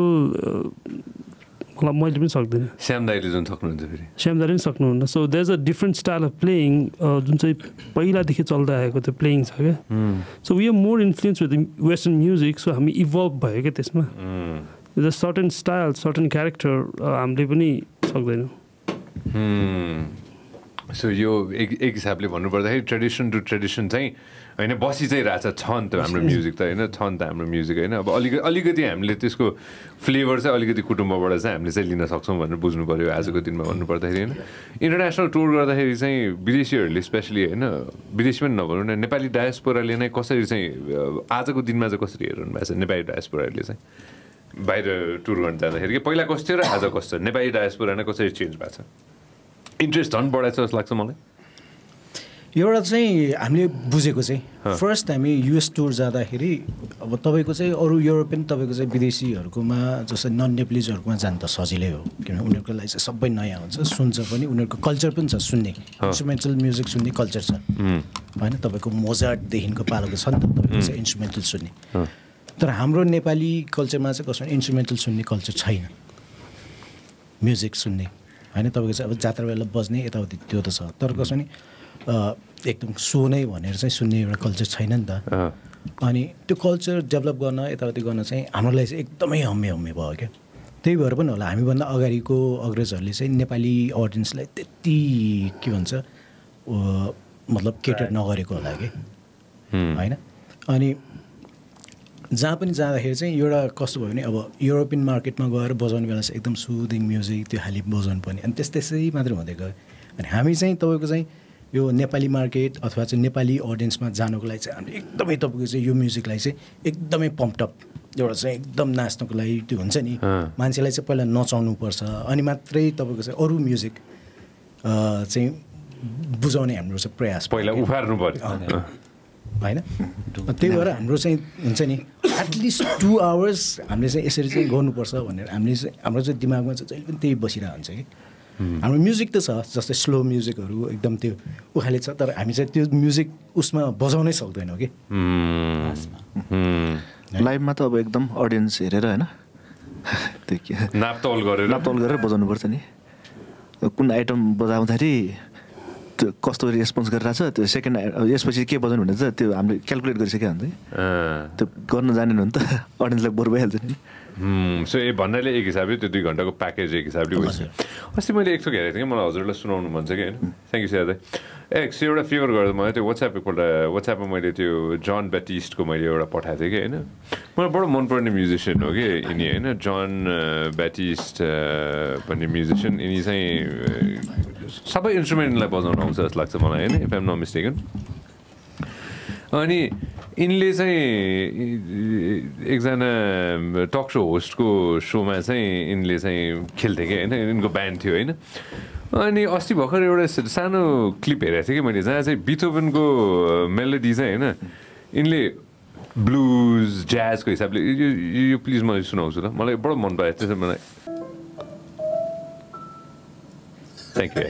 मलाई मैले पनि सक्दैन श्याम दाइले जुन सक्नुहुन्छ फेरि श्याम दाइले पनि सक्नुहुन्न so there is a different style of playing जुन चाहिँ पहिलादेखि चल्दै आएको त्यो प्लेइङ छ क्या so we are more influence with western music so हामी इभल्भ भयो क्या त्यसमा the certain style certain character हामीले पनि सक्दैनौँ So यो एक हिसाबले भन्नुपर्दाखेरि ट्रेडिसन टु ट्रेडिसन चाहिँ हैन बसी चाहिँ राछ छन् त हाम्रो म्युजिक त हैन छन् त हाम्रो म्युजिक हैन अब अलि अलिकति हामीले त्यसको फ्लेभर चाहिँ अलिकति कुटुम्बबाट चाहिँ हामीले चाहिँ लिन सक्छौं भनेर बुझ्नु पर्यो आजको दिनमा भन्नुपर्दाखेरि हैन इन्टरनेशनल टुर गर्दाखेरि चाहिँ विदेशीहरुले स्पेशली हैन विदेशी पनि नभनौं न नेपाली डायस्पोराले नै कसरी चाहिँ आजको दिनमा चाहिँ कसरी हेरिरहनु भएको छ नेपाली डायस्पोराले चाहिँ बाहिर टुर गर्न जाँदाखेरि पहिला कस्तो र आज कस्तो नेपाली डायस्पोरा नै कसरी चेन्ज भएको छ Interest on board as like some money? You're saying I'm new Buzikose. First, I mean, US tours are the Hiri, Tobacoze, or European Tobacoze, BDC, or Kuma, just a non Nepalese or Guanzanta Sozileo. Can unicalize a sub by nine ounces, Sunza, Unic culture pins are Sunni, instrumental music Sunni culture. Why not Tobaco Mozart, the Hinko Palo Santa, instrumental Sunni. The Hamro Nepali culture massacre, instrumental Sunni culture China. Music Sunni. I know that I was at the Bosnia, it out the other side. Turkosoni, uh, Sune, one is a Sunni culture China. Only to culture develop Gona, it out the Gona say, analyze it to me on me on me. They were one of Lami, one Agarico, Agresoli, say Nepali audience like the tea, Kivansa, or Malab catered Nogarico like it. Only Japanese are here saying you're a cost of European market, Magar, Boson, Velas, Etam soothing music, the Halib Boson Pony, and Testesi, Madame. And Hami saying Togozai, you Nepali market, or what's a Nepali audience, Mazano Glides, and Ectome Topozi, you music like say, Ectome pumped up. You're saying Dom Nasno Glide, Dunsani, Mansilasapel, and not on Upersa, Animatre Topos, or music. Uh, saying Buzoni and Rosa Prayer. Spoiler, who had nobody. But they were, I'm saying, at least two hours. I'm just saying, go no person. I'm just, I'm just saying, I'm just saying, they bossy down. Say, I'm music. This is just a slow music. Or, एकदम त्यो वो हाले सा तर हामी चाहिँ त्यो music उसमा बजाउनै सक्दैन के. Live मा त अब एकदम audience हेरेर हैन. त्यो के. नापतोल गरेर. नापतोल गरेर बजाउनु पर्छ नि. कुन आइटम बजाउँदाखेरि. Customer response Garasa, the second, especially capable and I'm calculated the second. The Gordon's and audience like Borbell. So a bundle is a bit to the Gondago package is a bit. What's the way to get it? I'm also less known once again. Thank you, sir. Ex, you're a fever girl. What's happened? What's happened to John Baptiste? Come over a pot has again. Well, about a Montpellier musician, okay, in John Baptiste, musician in his सबै इन्स्ट्रुमेन्टलाई बजाउन आउँछ जस्तो लाग्छ मलाई हैन if I am not mistaken अनि इनले चाहिँ एकजना टक शो होस्टको शोमा चाहिँ इनले चाहिँ खेल्थे के हैन इनको ब्यान्ड थियो हैन अनि अस्ति भर्खर एउटा सानो क्लिप हेरेको थिए के मैले जहाँ चाहिँ बीथोभनको मेलोडी चाहिँ हैन इनले ब्लूज जazz को हिसाबले यो प्लिज मलाई सुनाउछु ल मलाई बडो मन पर्यो त्यसले मलाई Thank you.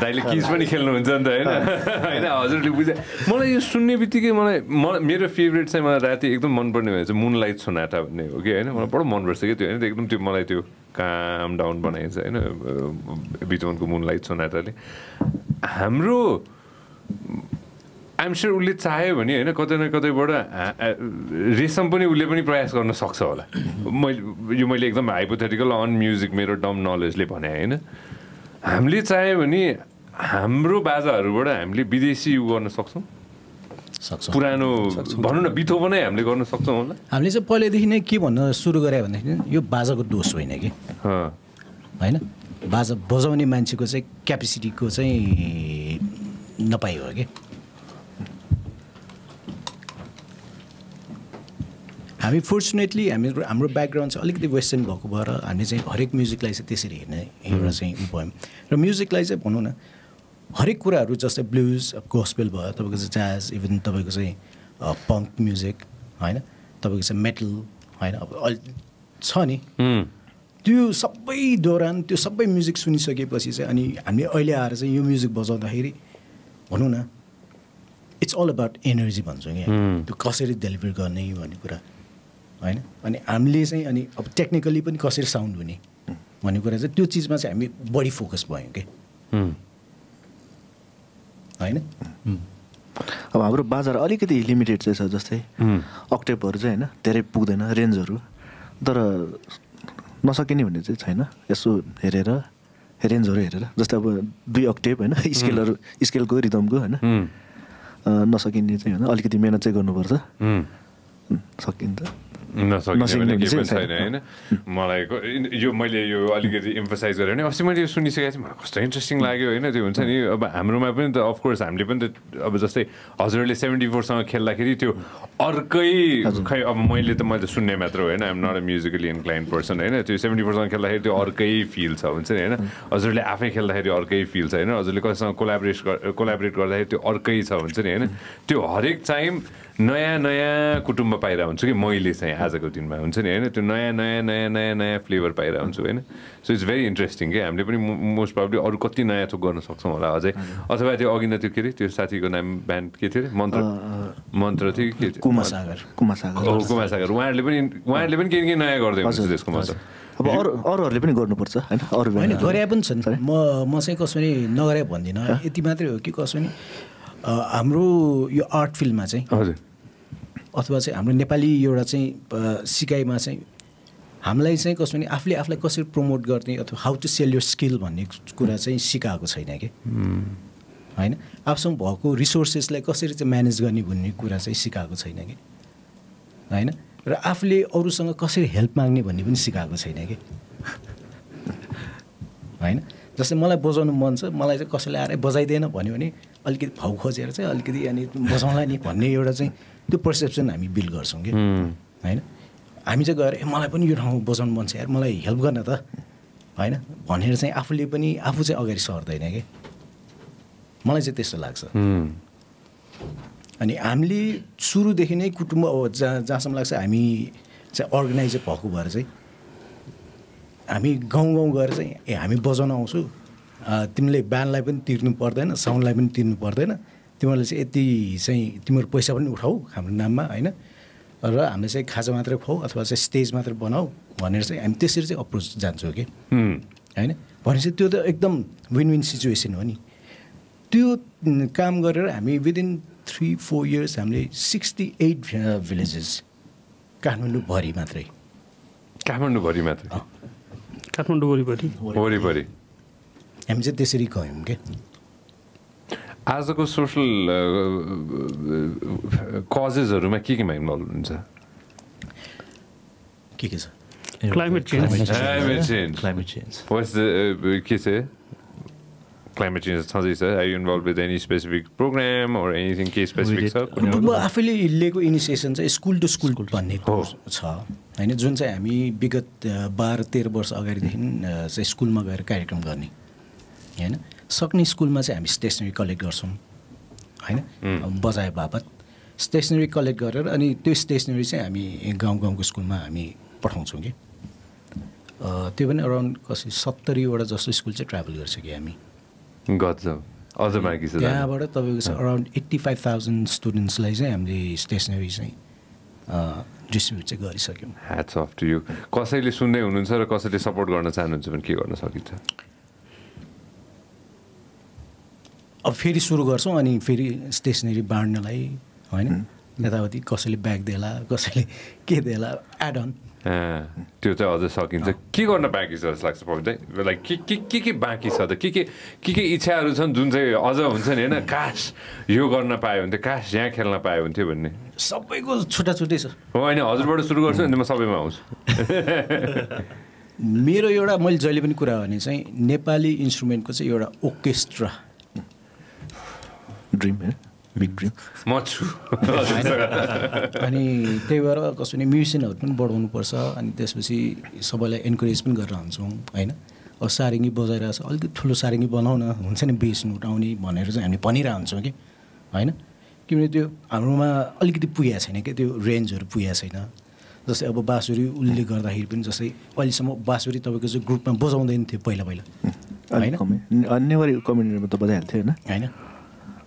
Daily keys when you kill I know. Favorite time the Moonlight Sonata. Okay, I calm down, Moonlight Sonata. I'm sure we'll let Sahe when you know, Cotana Cotaboda, reason Pony will live any price on a socks all. You may like them hypothetical on music mirror dumb knowledge lip on a Hamlet Sahe when he Hambro Bazaar, Hamlet BDC you on a socks. Purano Bonona Beethoven, I'm like on a socks only. Hamlet's a polyhine on a Suruga Avenue. You Baza could do swing again. Huh? I know Baza Bozoni Manchicos, a capacity cos a Napayo again. I mean, fortunately, I mean, our background is all like the Western block. But I mean, saying, every music like this is different. You are saying, important. The music like that, you know, every kura, just a blues, gospel, but then because jazz, even then because punk music, I know, then because metal, I know, all, sorry. You, every during, you every music, listen to it, because I mean, I mean, earlier, I say, you music, bazaar, dahiri, you know, it's all about energy, man. So, yeah, to kaseri deliver, ka nahi, I mean, kura. I know. And I'm listening and technically, but because it's sound winning. When you go as a two cheese, I mean, body focus boy, okay? I know. Our bars are all limited, says I just say. Octave or Zena, Terepudena, Renzoru. There are no second even, it's China, Yesu Herrera, range होरे हेरा just अब दुई octave है ना scale और scale को rhythm को है ना नसकिने चाहिए ना अलिकति मेहनत चाहिए करने पड़ता सकिंता नसकिने के बंद साइड है ना मलाई को यो मैले यो अलिकति emphasize कर रहे हैं अवश्य मैले सुनी से कैसे मलाई कस्टम interesting लागे हो ना तो उनसे नहीं अब हमरो में अपन तो of course हमले पन तो अब जस्ते आज़रले seventy-four साल खेला केरी तो और कई कई अब मैले तो मैं तो सुनने में तो है ना I'm not a musically inclined person है ना तो seventy-four साल खेला है तो और कई fields है उनसे है ना आज़रले आफ़े खेला है तो और कई fields है ना आज़रले कस्टम collaborate collaborate करता है तो और कई सा उनसे है ना तो हर एक time नया नया कुटुम्बा पाई रहा हूँ तो कि मौली सही आज अगर दिन में उनसे नहीं ना तो नया नया नया नया नया फ्लेवर पाई रहा हूँ तो है ना so it's very interesting क्या हमने अपनी most probably और कुछ नया तो गाना सकता हूँ आज और सब ऐसे और किन्ह तो किरी तो साथी को नाम बैंड की थी मंत्र मंत्र थी कुमासागर कुमासागर ओह कुमासागर वहाँ लेकिन वहाँ लेकिन किन्ह किन्ह अब और और और लेकिन गौर न पड़ता है ना और वैन गौर ऐपन सन म मसे कॉस्मेनी नगरे बंदी ना इतनी मात्रे हो कि कॉस्मेनी हमरो यो आर्ट फिल्म में से अथवा से हमरो नेपाली योरा से सिकाई में से हमलाई से कॉस्मेनी आफले आफले कॉस्मेनी प्रमोट करते हैं अथवा how to sell your skill बन्ने कुरा से सिका को सही नहीं के है ना आप सब बहुत को रिसोर्सेस लाइक कॉस्मेनी से मैनेज करनी बन्ने कुरा से सिका को सही नहीं के है ना र आफले और उस संग कॉस्मेनी हेल्प मांगने बन्ने बन सिका को सही नहीं के है ना जैसे मलाई बजाने मन से मलाई से कॉस्मेनी आरे बजाई देना बन्ने बन्ने अलग भाव खोजेर से अलग यानी बजाना नहीं बन्ने योरा से त्यो पर्सेप्सन हामी बिल्ड गर्छौं के हैन हामी चाहिँ गएर मलाई पनि यो ठाउँ बजाउन मन छ यार मलाई हेल्प गर्न त हैन भनेर चाहिँ आफूले पनि आफू चाहिँ अगाडि सर्दैन के मलाई चाहिँ त्यस्तो लाग्छ अनि हामीले सुरुदेखि नै कुटुम्ब जहाँसम्म लाग्छ हामी चाहिँ अर्गनाइजर भएको भएर चाहिँ हामी गाउँ गाउँ गएर चाहिँ ए हामी बजाउन आउँछु तिमीले ब्यान्डलाई पनि तिर्नु पर्दैन साउन्डलाई पनि तिर्नु पर्दैन तिमले से इतनी सही तिमर पैसा बन उठाओ हमने नाम में आई ना और हमने से खासा मात्रे खाओ अथवा से स्टेज मात्रे बनाओ वनेर से एम्प्टी सिर्फ से अप्रोच जान सोगे आई ना वनेर से त्यो तो एकदम विन विन सिचुएशन होनी त्यो काम कर रहे हैं हमें विदिन थ्री फोर इयर्स हमने सिक्सटी एट विलेजेस काठमांडू भारी मात्रे काठमांडू भारी मात्रे काठमांडू आज को सोशल कॉसेस और उनमें क्या क्या मायने वाला है क्या क्या sir climate change climate change climate change what's the किसे क्लाइमेट चेंज था जैसे are you involve with any specific program और एनीथिंग के स्पेसिफिक सर वो आफले इल्ले को इनिशिएशन से स्कूल टू स्कूल बनने को था यानी जोन से हमी बिगत बार तेर बर्स अगर दिन से स्कूल में गए कार्यक्रम करने है ना सकने स्कूल में से हम स्टेशनरी कलेक्ट कर सों, है ना, बजाय बापत, स्टेशनरी कलेक्ट कर रहे अनि तो स्टेशनरी से हमी गांव-गांव के स्कूल में हमी पढ़ाऊंगे, तो बने अराउंड कसी सत्तरी वाला जस्ट स्कूल से ट्रैवल कर सके हमी। गॉडज़, और मैं किसे दान? यहाँ बड़ा तब एक around eighty-five thousand students lies हैं हमारे स्टेशनरी से डिस्ट्रीब्यूट कर सके हम। Hats off to you। कौसे ले सुनने उन्होंने कौसे ले सपोर्ट करना चाहने उनसे क्या करना सकिता? अब फेरी शुरू कर सो अनि फेरी स्टेशनरी बाँड्ने लाई है ना नेतावती कौशली बैग देला कौशली के देला ऐड ऑन त्यो तो आधे साकिन से की करना बाकी साथ लाख सपोर्ट दे लाइक की की की की बाकी साथ की की की की इच्छा आरुषन जून से आधा उनसे नहीं ना काश यो करना पाए उन्हें काश यहाँ खेलना पाए उन्हें बनने सब एक वो छोटा-छोटी सा वो इन्हें आधे बड़े शुरू कर सो इनमें सब इमाउंस मे ड्रीम है, बिग ड्रीम। मौजू। अनि तेरे वाला कौशल ने म्यूजिक आउटमेंट बढ़ो उन पर सा अनि तेरे वैसी सब वाले एनकरेजमेंट कर रहा हूँ सों, आई ना? और सारेंगी बाज़ार आसा, और तो थोड़ा सारेंगी बनाओ ना, उनसे ने बेस नोटा उन्हें बनेर से हमने पनीर आंसो होंगे, आई ना? कि मेरे तो आमरुमा अलग तो पुया सही ना कि तो रेंज और पुया सही ना जैसे अब बासुरी उल्लेख करता है इरपन जैसे वाली समय बासुरी तब के जो ग्रुप में बहुत ज़्यादा इन थे पहला पहला आई ना अन्य वाली कम्युनिटी में तो बदल थे ना आई ना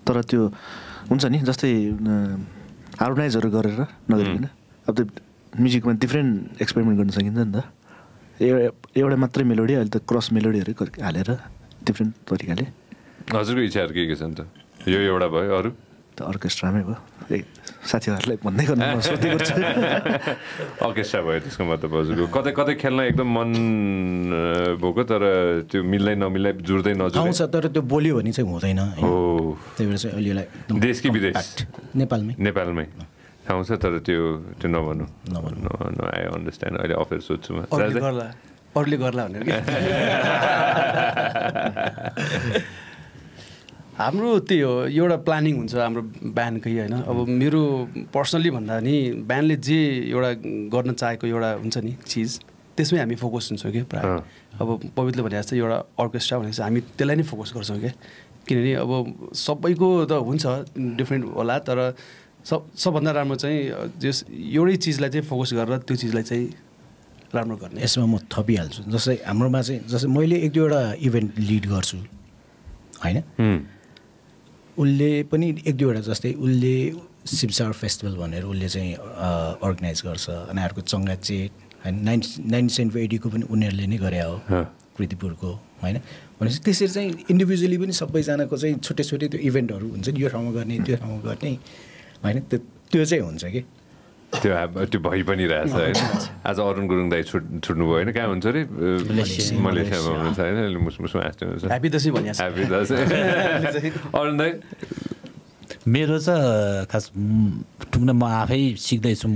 तो रातियों उनसे नहीं जैसे आर्गनाइजर कर रहा नगरी में अब तो म्यूजिक में डिफरेंट एक्सपेरिमेंट करने सकें ना इंदा ये ये वाले मात्रे मेलोडी अलग तक क्रॉस मेलोडी अलग करके आले रहा डिफरेंट तरीके ले आज़र को इच्छा रखी किसान तो ये ये वाला भाई और तो ऑर्केस्ट्रा में वो साथीहरुलाई भन्दै गर्नु म सोध्दै गर्छु अकेशा भयो त्यसको मतलब हजुरको कतै कतै खेल्न एकदम मन भोको तर त्यो मिल्दै नमिल्दै जुर्दै नजुर्दै आउँछ तर त्यो बोल्यो भने चाहिँ हुँदैन हो त्यही भएर चाहिँ अलिलाई देश कि विदेश नेपालमै नेपालमै आउँछ तर त्यो त्यो नभनु नभनु आई अन्डरस्ट्यान्ड अहिले अफेयर सोध्छु म अरूले गर्ला अरूले गर्ला भनेर के हाम्रो त्यो एउटा प्लानिङ हुन्छ हाम्रो ब्यान्डकै हैन अब मेरो पर्सनली भन्दा नि ब्यान्डले जे एउटा गर्न चाहेको एउटा हुन्छ नि चीज त्यसमै हामी फोकस हुन्छ के प्राय अब पवित्रले भने जस्तै एउटा अर्केस्ट्रा भनेछ हामी त्यसलाई नै फोकस गर्छौं के किनभने अब सबैको त हुन्छ डिफरेन्ट होला तर सब सबभन्दा राम्रो चाहिँ जस एउटै चीजलाई चाहिँ फोकस गरेर त्यो चीजलाई चाहिँ राम्रो गर्ने यसमा म थपिहाल्छु जस्तै हाम्रोमा चाहिँ जस्तै मैले एक दुईवटा इभेन्ट लिड गर्छु हैन उल्ले पनि एक दुईवटा जस्तै उल्ले सिमसार फेस्टिभल भनेर उल्ले चाहिँ अर्गनाइज गर्छ अनि अर्को चङ्गाचेट हैन नाइन्टी नाइन सेन्ट एडीको पनि उनीहरुले नै गरे हो कृतिपुरको हैन भनेपछि त्यसरी चाहिँ इन्डिभिजुअली पनि सबैजनाको चाहिँ छोटे छोटे त्यो इभेन्टहरु हुन्छ नि यो ठाउँमा गर्ने त्यो ठाउँमा गर्ने हैन त्यो चाहिँ हुन्छ के त्यो त्यो भइ पनि रहेछ हैन आज अरुण गुरुङ दाइ छुट्नु भयो हैन कहाँ हुन्छ रे मलेसियामा हुनुहुन्छ हैन मुसमुस आस्ते हुन्छ ह्यापी दशैं भनिया ह्यापी दशैं अरुण दाइ मेरो त खास टुक्न म आफै सिक्दै छु म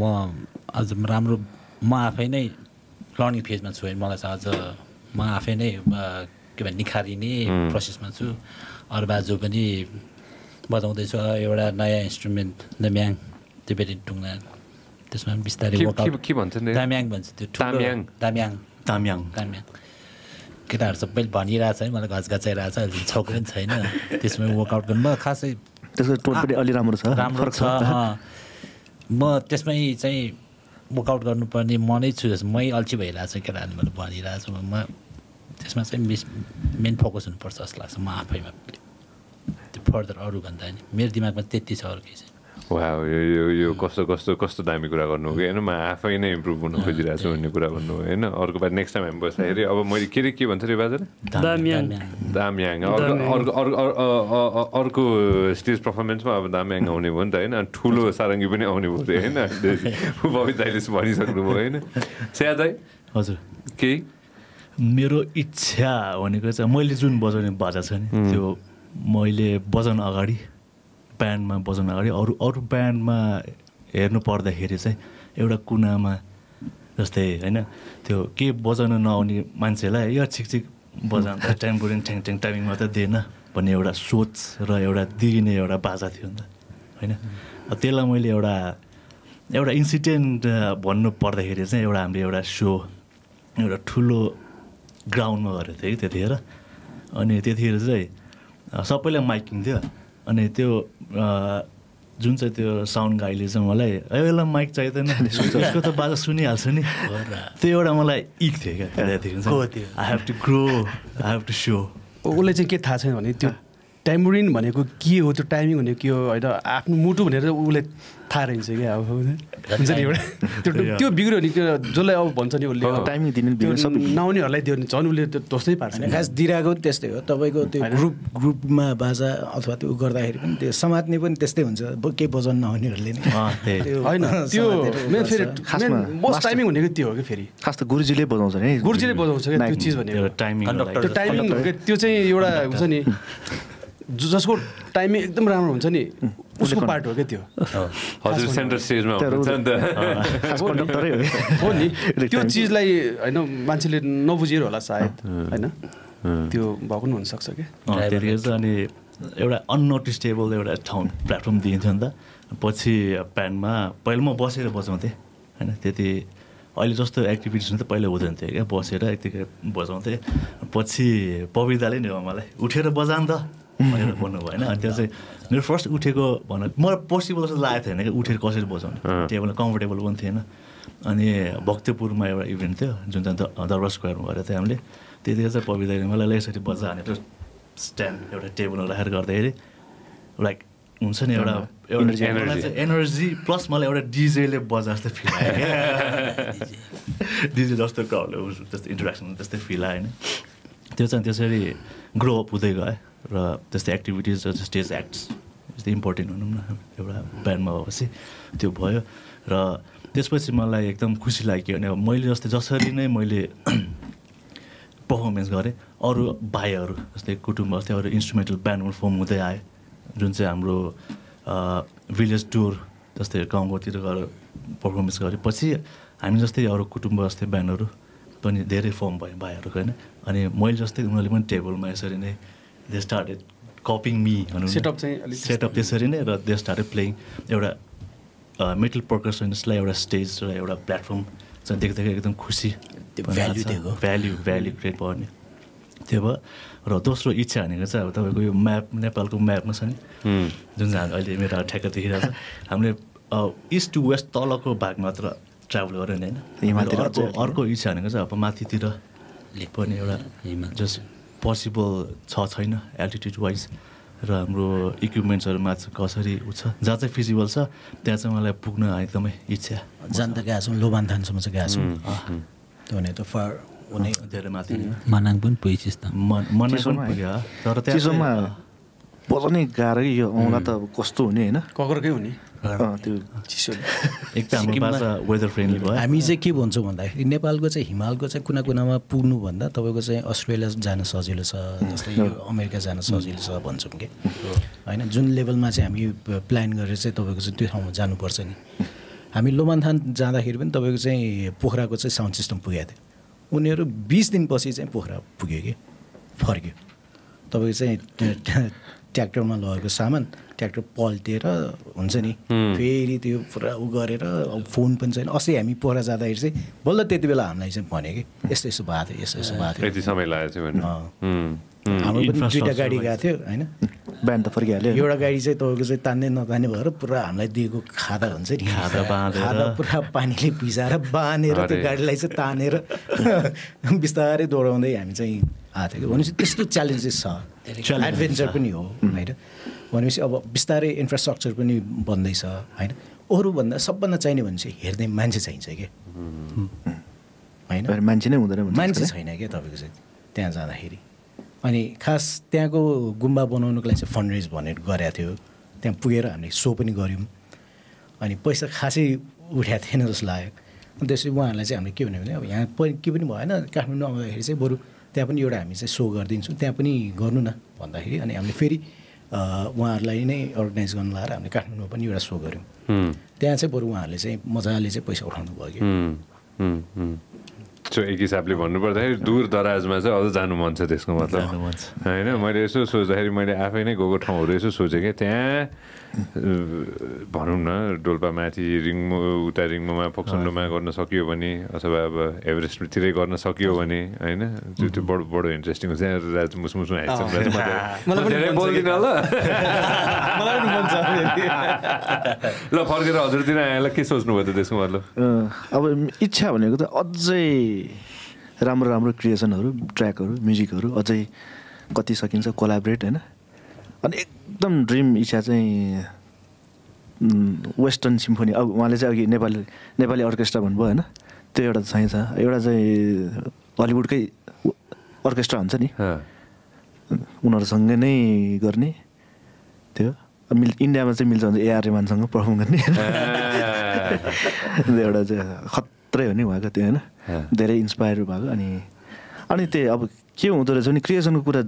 आज राम्रो म आफै नै लर्निङ फेजमा छु हैन मलाई आज म आफै नै के भन्ने निखारिने प्रोसेसमा छु अरु बाजु पनि बजाउँदै छु एउटा नयाँ इन्स्ट्रुमेन्ट दम्याङ तिब्बती टुक्न त्यसमा बिस्तारै वर्कआउट के भन्छ नि ताम्याङ भन्छ त्यो ताम्याङ ताम्याङ ताम्याङ ताम्याङ केटाहरु सबै भनिरहेछ है मलाई घचघचाइरहेछ अहिले छौक पनि छैन त्यसमा वर्कआउट गर्नु खासै त्यसको टोन पनि अलि राम्रो छ राम्रो छ म त्यसमै चाहिँ वर्कआउट गर्नुपर्ने म नै छु मै अल्छी भइरहेछ केटाहरुले मलाई भनिरहेछ म त्यसमा चाहिँ मेन फोकस हुनुपर्छ जस्तो लाग्छ म आफैमा त्यो फर्दर अरु भन्दा नि मेरो दिमागमा त्यति छ अरु के छ वाह यो यो कस्तो कस्तो कस्तो दामी कुरा गर्नु हो कि हैन म आफै नै इम्प्रुभ हुन खोजिरहेको छु भन्ने कुरा भन्नु हो हैन अर्को बार नेक्स्ट टाइम हामी बस्दाखेरि अब मैले के रे के भन्छ रे बाजे दाम्याङ दाम्याङ अर्को अर्को स्टेज पर्फर्मेन्समा अब दाम्याङ आउने भयो नि त हैन ठुलो सारङ्गी पनि आउने भयो रे हैन भवित दाइले भनिसक्नु भयो हैन स्या दाइ हजुर के मेरो इच्छा भनेको चाहिँ मैले जुन बजाउने बाजा छ नि त्यो मैले बजाउन अगाडि ब्यान्डमा बजाउन अगाडि अरू अरू ब्यान्डमा हेर्नु पर्दाखेरि चाहिँ एउटा कुनामा जस्तै हैन त्यो के बजाउन नआउने मान्छेलाई यो छिकछिक बजाउँदा ट्याम्बुरिन ठ्याङ ठ्याङ टाइमिङ मात्रै दिएन भन्ने एउटा सोच र एउटा दिइने एउटा बाजा थियो नि त हैन त्यसलाई मैले एउटा एउटा इन्सिडेन्ट भन्नु पर्दाखेरि चाहिँ एउटा हामीले एउटा सो एउटा ठुलो ग्राउन्डमा गरेको थियो कि त्यतिखेर अनि त्यतिखेर चाहिँ सबैलाई माइकिङ थियो अनि त्यो जुन चाहिँ त्यो साउन्ड गाईले चाहिँ मलाई ए यसलाई माइक चाहिँदैन उसको त बाजा सुनिहाल्छ नि त्यो एउटा मलाई इक थियो क्या त्यहाँदेखि I have to grow I have to so उसलाई चाहिँ के थाहा छैन भने त्यो ट्याम्बुरिन भनेको के हो त्यो टाइमिङ भनेको के हो होइन आफ्नो मुटु भनेर उसलाई थाहा रहन्छ क्या अब हुन्छ नि एउटा त्यो त्यो बिग्रियो नि त्यो जसलाई अब भन्छ नि उसले टाइमिङ दिने नआउनेहरूलाई दियो भने झन् उसले त्यो ढोस्नै पार्छ खास दिइरहेको पनि त्यस्तै हो तपाईँको त्यो ग्रुप ग्रुपमा बाजा अथवा त्यो गर्दाखेरि पनि त्यो समात्ने पनि त्यस्तै हुन्छ केही बजाउन नहुनेहरूले नि होइन त्यो मेरो फेरि मोस्ट टाइमिङ भनेको त्यो हो कि फेरि खास त गुरुजीले बजाउँछ नि गुरुजीले बजाउँछ क्या त्यो चिज भनेको टाइमिङ त्यो टाइमिङ त्यो चाहिँ एउटा हुन्छ नि जसको टाइमिङ एकदम राम्रो हुन्छ नि उसको पार्ट हो क्या त्यो हजुर सेन्टर स्टेजमा हो नि त्यो चिजलाई हैन मान्छेले नबुझेर होला सायद हैन त्यो भएको हुन सक्छ के अनि एउटा अननोटिसेबल एउटा ठाउँ प्लेटफर्म दिइन्थ्यो नि त पछि ब्यान्डमा पहिला म बसेर बजाउँथेँ हैन त्यति अहिले जस्तो एक्टिभिटिज त पहिला हुँदैन थियो क्या बसेर यतिकै बजाउँथेँ पछि पविताले नि मलाई उठेर बजा नि त भनेर भन्नु भयो होइन अनि त्यहाँ चाहिँ मेरो फर्स्ट उठेको भन मलाई पोसिबल जस्तो लागेको थिएन कि उठेर कसरी बजाउने टेबल कम्फर्टेबल पनि थिएन अनि भक्तपुरमा एउटा इभेन्ट थियो जुन चाहिँ दरबार स्क्वायरमा गरेको थियो हामीले त्यतिखेर चाहिँ पविताले मलाई यसरी बजा हानेर स्ट्यान्ड एउटा टेबल राखेर गर्दाखेरि लाइक हुन्छ नि एउटा एउटा एनर्जी प्लस मलाई एउटा डिजेले बजा जस्तो फिल आयो क्या डिजे जस्तो गाउँले जस्तो इन्ट्रेक्सन त्यस्तै फिल आयो होइन त्यो चाहिँ त्यसरी ग्रो अप हुँदै गयो र त्यस्तै activities stage acts the important one. र त्यसपछि मलाई एकदम खुसी लाग्यो अनि मैले जस्तै जसरी नै मैले परफॉर्मेंस गरे अरु भाइहरु जस्तै कुटुम्ब जस्तै अरु इन्स्ट्रुमेन्टल ब्यान्डहरु फर्म हुँदै आए जुन चाहिँ हाम्रो भिलेज टुर जस्तै गाउँतिर गएर परफॉर्मेंस गरेपछि हामी जस्तै अरु कुटुम्ब जस्तै ब्यान्डहरु पनि धेरै फर्म भए भाइहरु हैन अनि मैले जस्तै उनीहरुले पनि टेबलमा यसरी नै they started copying me setup चाहिँ अलि सेटअप त्यसरी नै र दे स्टार्टेड प्लेइङ एउटा Uh, metal percussionists like a stage or a platform. So they get them cushy. Value, value, value, great body. They were those each and it's out of a map, Nepal map, Masani. Dunzan, I did a take at the hill. I'm a east to west Toloko back matra traveler and then Orco each and is up a matitira, Liponera, just possible thoughts, altitude wise. Ramro equipments or match grocery, Utsa, that's a feasible, sir. That's a malapugna item. It's a Zantagas and Lobantan, some gas. Donate a far one of the Matin Manangun preaches the Manason, Tortisoma Boloni Gary, on that of Costone, Cogoni, Ectam, weather friendly. I'm easy keep on someone like in Nepal goes a Himal goes a Kunakunama Punu one that was Australia's Janosozilus, America's Janosozilus upon some game. I know June level match. I'm planning a reset of two hundred Janu person. I mean, Lomantan Jana Hirvin, the way say Puhra goes a sound system Puget. When you're a beast in posses and Puhra Pugege, for you. The way say tractor में लोगों सामान tractor Paul तेरा उनसे नहीं फिर ही तो पूरा उगारे रा फोन पंचे न ऐसे हमी पूरा ज़्यादा इसे बोला तेरे बेला हमने इसे पाने के ऐसे ऐसे बात है ऐसे ऐसे बात है ऐसे समय लाये थे मैंने हम लोग ट्विटर गाड़ी गए थे आई ना बैंड तो फर्क आया योरा गाड़ी से तो उसे ताने ना ताने वाला पूरा हमने देखो खादा उनसे नहीं खादा पूरा पानी ले पीसा रा बाने रा तो गाड़ी लाइसे ताने रा बिस्तारे दौड़ा होने यानी सही आते हैं वनों से किस तो चैलेंजेस सा एडवेंचर पनी हो आई ना वनों से अब बिस्तारे इंफ्रास्ट्रक्चर पनी बंदे सा आई ना और बंदा सब बंदा चाहिए वनसे हेरने मैंचे चाहिए आई ना मैंचे नहीं उधर मैंचे चाहिए ना क्या तभी कुछ त्यान ज़्यादा हेरी अनि खास त्यहाँको गुम्बा बनाउनको लागि चाहिँ फन्ड रेज भनेर गरेको थियो त्यहाँ पुगेर हामीले शो पनि गर्यौं अनि पैसा खासै उठाएको थिएन जस्तो लाग्यो अनि त्यसै उहाँहरुलाई चाहिँ हामीले के भन्यो भने अब यहाँ के पनि भएन काठमाडौँ आउँदाखेरि चाहिँ बरु त्यहाँ पनि एउटा हामी चाहिँ शो गर्दिन्छौं त्यहाँ पनि गर्नु न भन्दाखेरि अनि हामीले फेरि उहाँहरुलाई नै अर्गनाइज गर्न लाएर हामीले काठमाडौँमा पनि एउटा शो गर्यौं त्यहाँ चाहिँ बरु उहाँहरुले चाहिँ मजाले चाहिँ पैसा उठाउनु भयो So, एक हिसाबले भन्नुपर्दा दूर दराजमा चाहिँ अझ जानु मन छ त्यसको मतलब हैन मैले यसो सोच्दाखेरि मैले आफै नै गएको ठाउँहरु यसो सोचे के त्यहाँ भनौं न डोल्पा माथि रिङमो उता रिङमोमा फोक्सन्डोमा गर्न सकियो भने अथवा अब एभरेस्टतिरै गर्न सकियो भने हैन त्यो त्यो बडो बडो इन्ट्रेस्टिङ हुन्छ राज मुसमुस आइछ मलाई धेरै बोल्दिन ल मलाई पनि मन छ ल फर्केर हजुरतिर आएला के सोच्नु भयो त त्यसको मतलब अब इच्छा भनेको त अझै राम्रो राम्रो क्रिएसनहरु ट्र्याकहरु म्युजिकहरु अझै कति सकिन्छ कोलाबोरेट हैन अनि एकदम ड्रीम इच्छा चाहिँ वेस्टर्न सिम्फनी अब उहाँले चाहिँ अघि नेपाली नेपाली अर्केस्ट्रा भन्नुभयो हैन त्यो एउटा चाहिँ छ एउटा चाहिँ हलिउडकै अर्केस्ट्रा हुन्छ नि उनीहरु सँगै नै गर्ने त्यो इन्डियामा चाहिँ मिल्छ भने एआर रहमानसँग परफर्म गर्ने एउटा चाहिँ त्रै हो नि उहाँको त्यो हैन धेरै इन्स्पायर भएको अनि अनि त्यही अब के हुँदो रहेछ नि क्रिएसनको कुरा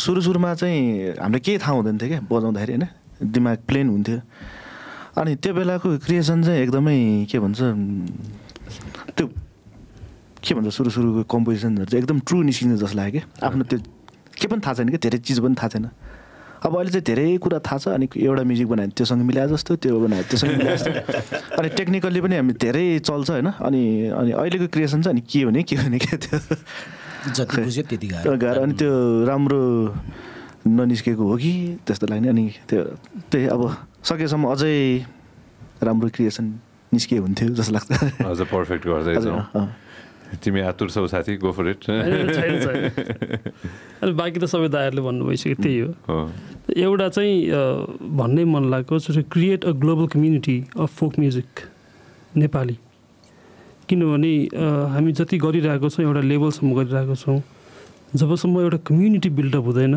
सुरु सुरुमा चाहिँ हामीले के थाहा हुँदैन थियो के बजाउँदाखेरि हैन दिमाग प्लेन हुन्थ्यो अनि त्यो बेलाको क्रिएसन चाहिँ एकदमै के भन्छ त्यो के भन्छ सुरु सुरुको कम्पोजिसनहरु चाहिँ एकदम ट्रु निस्किन्छ जस्तो लाग्यो के आफ्नो त्यो के पनि थाहा छैन के धेरै चीज पनि थाहा छैन अब अहिले चाहिँ धेरै कुरा थाहा छ अनि एउटा म्युजिक बनाए त्योसँग मिलाए जस्तो त्यो बनाए त्योसँग मिलाए जस्तो अनि टेक्निकली पनि हामी धेरै चल्छ हैन अनि अनि अहिलेको क्रिएसन चाहिँ अनि के हुने के हुने के त्यो जति बुझ्यो त्यति गाह्रो अनि त्यो राम्रो ननिस्केको हो कि त्यस्तो लाग्ने अनि त्यो त्यही अब सकेसम्म अझै राम्रो क्रिएसन निस्के हुन्थ्यो जस्तो लाग्छ अझ परफेक्ट गर्दै जाऊ तिमी आतुर छौ साथी गो फर इट अनि बाकी त सबै दाइहरुले भन्नु भइसक्यो त्यही हो एउटा चाहिँ भन्नै मन लाग्यो so create a global community of folk music Nepali किनभने हामी जति गरिरहेको छौ एउटा लेभलसम्म गरिरहेको छौ जबसम्म एउटा कम्युनिटी बिल्ड अप हुँदैन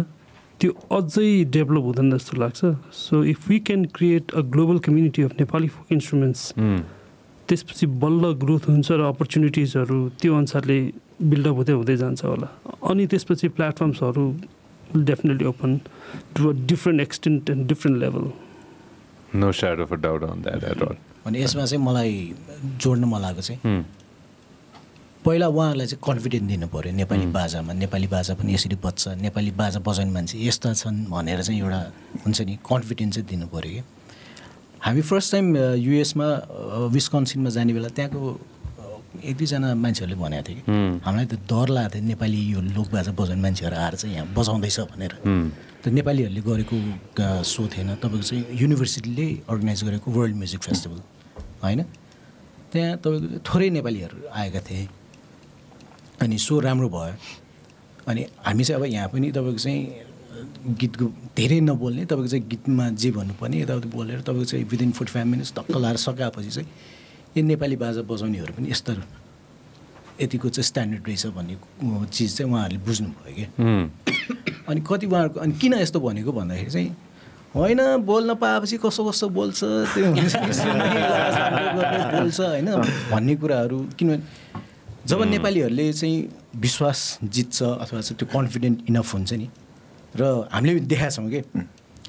त्यो अझै डेभलप हुँदैन जस्तो लाग्छ. So if we can create a global community of Nepali folk instruments त्यसपछि बल्ल ग्रोथ हुन्छ र अपर्च्युनिटिजहरू त्यो अनुसारले बिल्डअप हुँदै हुँदै जान्छ होला. अनि त्यसपछि प्लेटफर्म्सहरू will definitely open to a different extent and different level. No shadow of a doubt on that at all. अनि यसमा चाहिँ मलाई जोड्न मन लागेको चाहिँ पहिला उहाँहरूलाई चाहिँ कन्फिडेन्स दिनु पर्यो नेपाली बाजामा. नेपाली बाजा पनि यसरी बज्छ, नेपाली बाजा बजाउने मान्छे यस्ता छन् भनेर चाहिँ एउटा हुन्छ नि कन्फिडेन्स चाहिँ दिनु पर्यो के. हामी फर्स्ट टाइम युएसमा विस्कन्सिनमा जाने बेला त्यहाँको एक दुईजना मान्छेहरूले भनेको थियो कि हामीलाई त डर लागेको थियो नेपाली यो लोक बाजा बजाउने मान्छेहरू आएर चाहिँ यहाँ बजाउँदैछ भनेर. त नेपालीहरूले गरेको सो थिएन तपाईँको चाहिँ युनिभर्सिटीले अर्गनाइज गरेको वर्ल्ड म्युजिक फेस्टिभल होइन. त्यहाँ तपाईँको थोरै नेपालीहरू आएका थिए अनि सो राम्रो भयो. अनि हामी चाहिँ अब यहाँ पनि तपाईँको चाहिँ गीतको धेरै नबोल्ने तपाईँको चाहिँ गीतमा जे भन्नुपर्ने यताउति बोलेर तपाईँको चाहिँ विदिन फोर्टी फाइभ मिनट्स धक्क लाएर सकाएपछि चाहिँ यो नेपाली बाजा बजाउनेहरू पनि यस्तो यतिको चाहिँ स्ट्यान्डर्ड रहेछ भन्ने चिज चाहिँ उहाँहरूले बुझ्नुभयो क्या. अनि कति उहाँहरूको अनि किन यस्तो भनेको भन्दाखेरि चाहिँ होइन बोल्न पाएपछि कसो कसो बोल्छ त्यो बोल्छ होइन भन्ने कुराहरू. किनभने जब नेपालीहरूले चाहिँ विश्वास जित्छ अथवा चाहिँ त्यो कन्फिडेन्ट इनफ हुन्छ नि र हामीले देखाएको छौँ कि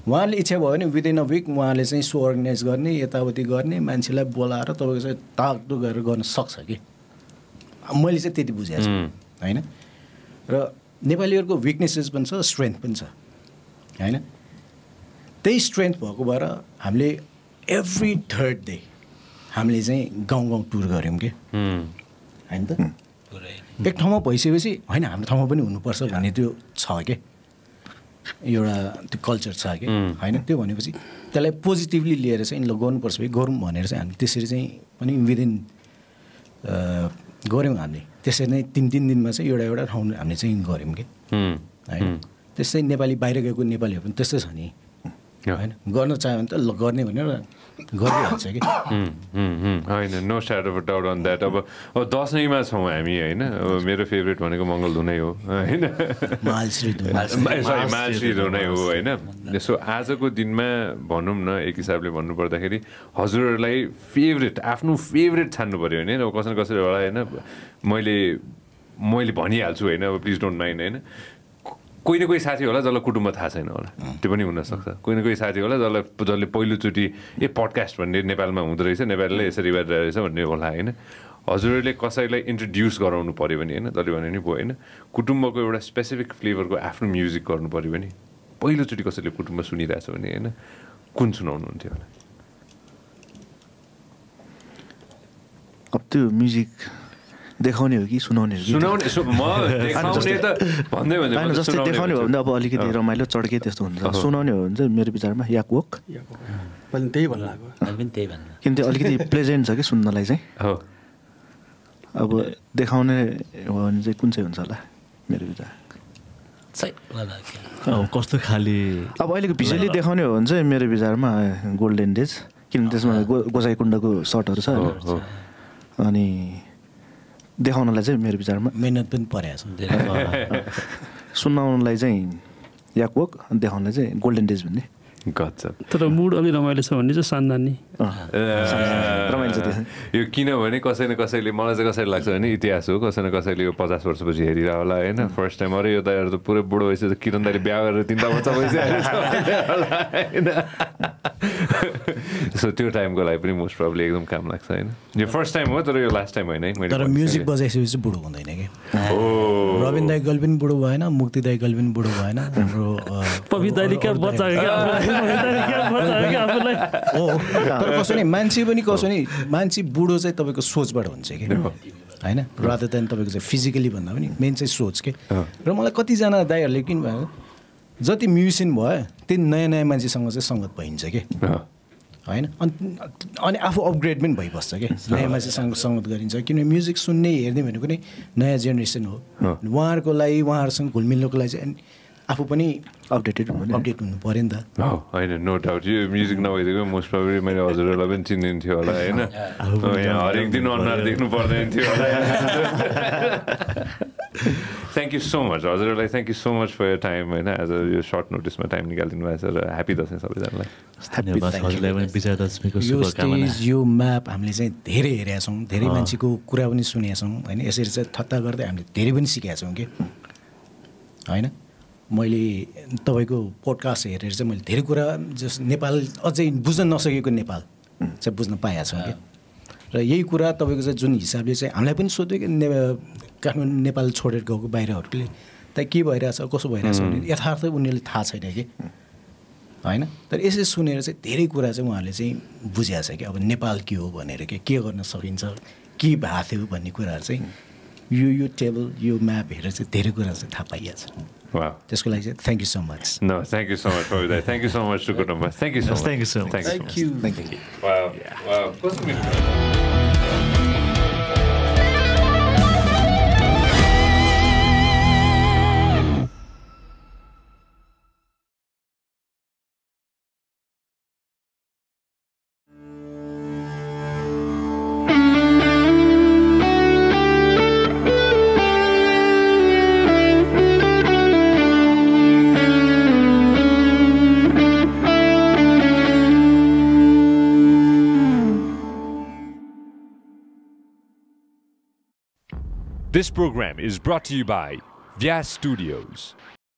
उहाँले इच्छा भयो भने विदिन अ विक उहाँले चाहिँ सो अर्गनाइज गर्ने यताउति गर्ने मान्छेलाई बोलाएर तपाईँको चाहिँ ताकतुक गरेर गर्न सक्छ कि. मैले चाहिँ त्यति बुझेको छु होइन. र नेपालीहरूको विकनेसेस पनि छ स्ट्रेन्थ पनि छ होइन. त्यही स्ट्रेन्थ भएको भएर हामीले एभ्री थर्ड डे हामीले चाहिँ गाउँ गाउँ टुर गऱ्यौँ कि होइन. त एक ठाउँमा भइसकेपछि होइन हाम्रो ठाउँमा पनि हुनुपर्छ भन्ने त्यो छ कि एउटा त्यो कल्चर छ कि होइन. त्यो भनेपछि त्यसलाई पोजिटिभली लिएर चाहिँ ल गर्नुपर्छ कि गरौँ भनेर चाहिँ हामी त्यसरी चाहिँ पनि विदिन गऱ्यौँ. हामीले त्यसरी नै तिन तिन दिनमा चाहिँ एउटा एउटा ठाउँ हामीले चाहिँ गऱ्यौँ कि होइन. त्यस्तै नेपाली बाहिर गएको नेपालीहरू पनि त्यस्तै छ नि होइन. गर्न चाह्यो भने त ल गर्ने भनेर गरिहाल्छ कि होइन. No shadow of doubt on that. अब अब दसैँमा छौँ हामी होइन. अब मेरो फेभरेट भनेको मङ्गल धुनै हो होइन. मालश्री धुनै हो होइन. सो आजको दिनमा भनौँ न एक हिसाबले भन्नुपर्दाखेरि हजुरहरूलाई फेभरेट आफ्नो फेभरेट छान्नु पऱ्यो होइन. अब कसै कसैलाई होइन मैले मैले भनिहाल्छु होइन. अब प्लिज डोन्ट माइन्ड होइन. कोही न कोही साथी होला जसलाई कुटुम्ब थाहा छैन होला त्यो पनि हुनसक्छ. कोही न कोही साथी होला जसलाई जसले पहिलोचोटि ए पडकास्ट भन्ने नेपालमा हुँदो रहेछ नेपालीले यसरी गरिरहेको रहेछ भन्ने होला होइन. हजुरहरूले कसैलाई इन्ट्रोड्युस गराउनु पऱ्यो भने होइन जसले भने नि भयो होइन कुटुम्बको एउटा स्पेसिफिक फ्लेभरको आफ्नो म्युजिक गर्नु पऱ्यो भने पहिलोचोटि कसैले कुटुम्ब सुनिरहेछ भने होइन कुन सुनाउनुहुन्थ्यो होला. अब त्यो म्युजिक देखाउने हो कि सुनाउने हो कि जस्तै देखाउने हो भने अब अलिकति रमाइलो चड्के त्यस्तो हुन्छ. सुनाउने हो भने चाहिँ मेरो विचारमा याक वक त्यही भन्नु लाग्यो किन त्यो अलिकति प्लेजेन्ट छ कि सुन्नलाई चाहिँ. अब देखाउने हो भने चाहिँ कुन चाहिँ हुन्छ होला मेरो विचार कस्तो खाले. अब अहिलेको भिजुअली देखाउने हो भने चाहिँ मेरो विचारमा गोल्डन डेज किन त्यसमा गोसाइकुण्डको सर्टहरू छ अनि देखाउनलाई चाहिँ मेरो विचारमा मेहनत पनि परेको छ. सुनाउनलाई चाहिँ याकवक अनि देखाउनलाई चाहिँ गोल्डन डेज भन्ने गजब. तर मुड अलि रमाइलो छ भन्ने चाहिँ सान्दानी रमाइलो छ. यो किनभने कसै न कसैले मलाई चाहिँ कसैले लाग्छ भने इतिहास हो कसै न कसैले यो पचास वर्षपछि हेरिरह होला होइन. फर्स्ट टाइम अरे यो दाइहरू त पुरै बुढो भइसक्यो किरण दाइले बिहा गरेर तिनवटा बच्चा भइसक्यो. सो त्यो टाइमको लागि पनि मोस्ट प्रब्लम एकदम काम लाग्छ होइन. यो फर्स्ट टाइम हो तर यो लास्ट टाइम होइन. तर म्युजिक बजाइसकेपछि बुढो हुँदैन कि. रबिन दाइ गर्ल पनि बुढो भएन मुक्ति दाइ गर्ल पनि बुढो भएन हाम्रो पविताले क्या बच्चा तर कसो नि मान्छे पनि कसो नि मान्छे बुढो चाहिँ तपाईँको सोचबाट हुन्छ कि होइन. रातो त्यहाँ तपाईँको चाहिँ फिजिकली भन्दा पनि मेन चाहिँ सोच के. र मलाई कतिजना दाइहरूले किन भयो जति म्युजिसियन भयो त्यति नयाँ नयाँ मान्छेसँग चाहिँ सङ्गत भइन्छ कि होइन. अनि अनि आफू अपग्रेड पनि भइबस्छ कि नयाँ मान्छेसँग सङ्गत गरिन्छ. किनभने म्युजिक सुन्ने हेर्ने भनेको नै नयाँ जेनेरेसन हो. उहाँहरूको लागि उहाँहरूसँग घुलमिल्नुको लागि चाहिँ आफू पनि अपडेटेड अपडेट हुनु पऱ्यो नि त होइन. नो डाउट यो म्युजिक नभइदिएको मोस्ट प्रब्लम मैले हजुरहरूलाई पनि चिन्दिन थियो होला होइन. हरेक दिन अनुहार देख्नु पर्दैन थियो होला. thank you so much. Azhar, thank you so much for your time. As a short notice, my time निकालिदिनु happy दशैं सबैजनालाई. Thank you. You map. हामीले चाहिँ धेरै हेरेका छौं, धेरै मान्छेको कुरा पनि सुनेका छौं, हैन? यसरी चाहिँ थत्ता गर्दै हामीले धेरै पनि सिकेका छौं के. हैन? मैले तपाईको पोडकास्ट हेरेर चाहिँ मैले धेरै कुरा जस नेपाल अझै बुझ्न नसकेको नेपाल चाहिँ बुझ्न पाएका छौं के. र यही कुरा तपाईको चाहिँ जुन हिसाबले चाहिँ हामीलाई पनि सोध्यो के काठमाडौँ नेपाल छोडेर गएको बाहिरहरुले त के भइराछ कसो भइराछ भने यथार्थ उनीहरुले थाहा छैन के. हैन? तर यसै सुनेर चाहिँ धेरै कुरा चाहिँ उहाँहरुले चाहिँ बुझ्या छ के अब नेपाल के हो भनेर के के गर्न सकिन्छ के भाथ्यो भन्ने कुराहरु चाहिँ यो यो टेबल यो म्याप हेरेर चाहिँ धेरै कुरा चाहिँ थाहा पाइयाछ. वाह. त्यसको लागि चाहिँ thank you so much. No, thank you so much for that. Thank you so much to गुडम्बा. Thank you so much. Thank you so much. Thank you. Thank you. वाह. वाह. कसो मिल्छ. This program is brought to you by Vyas Studios.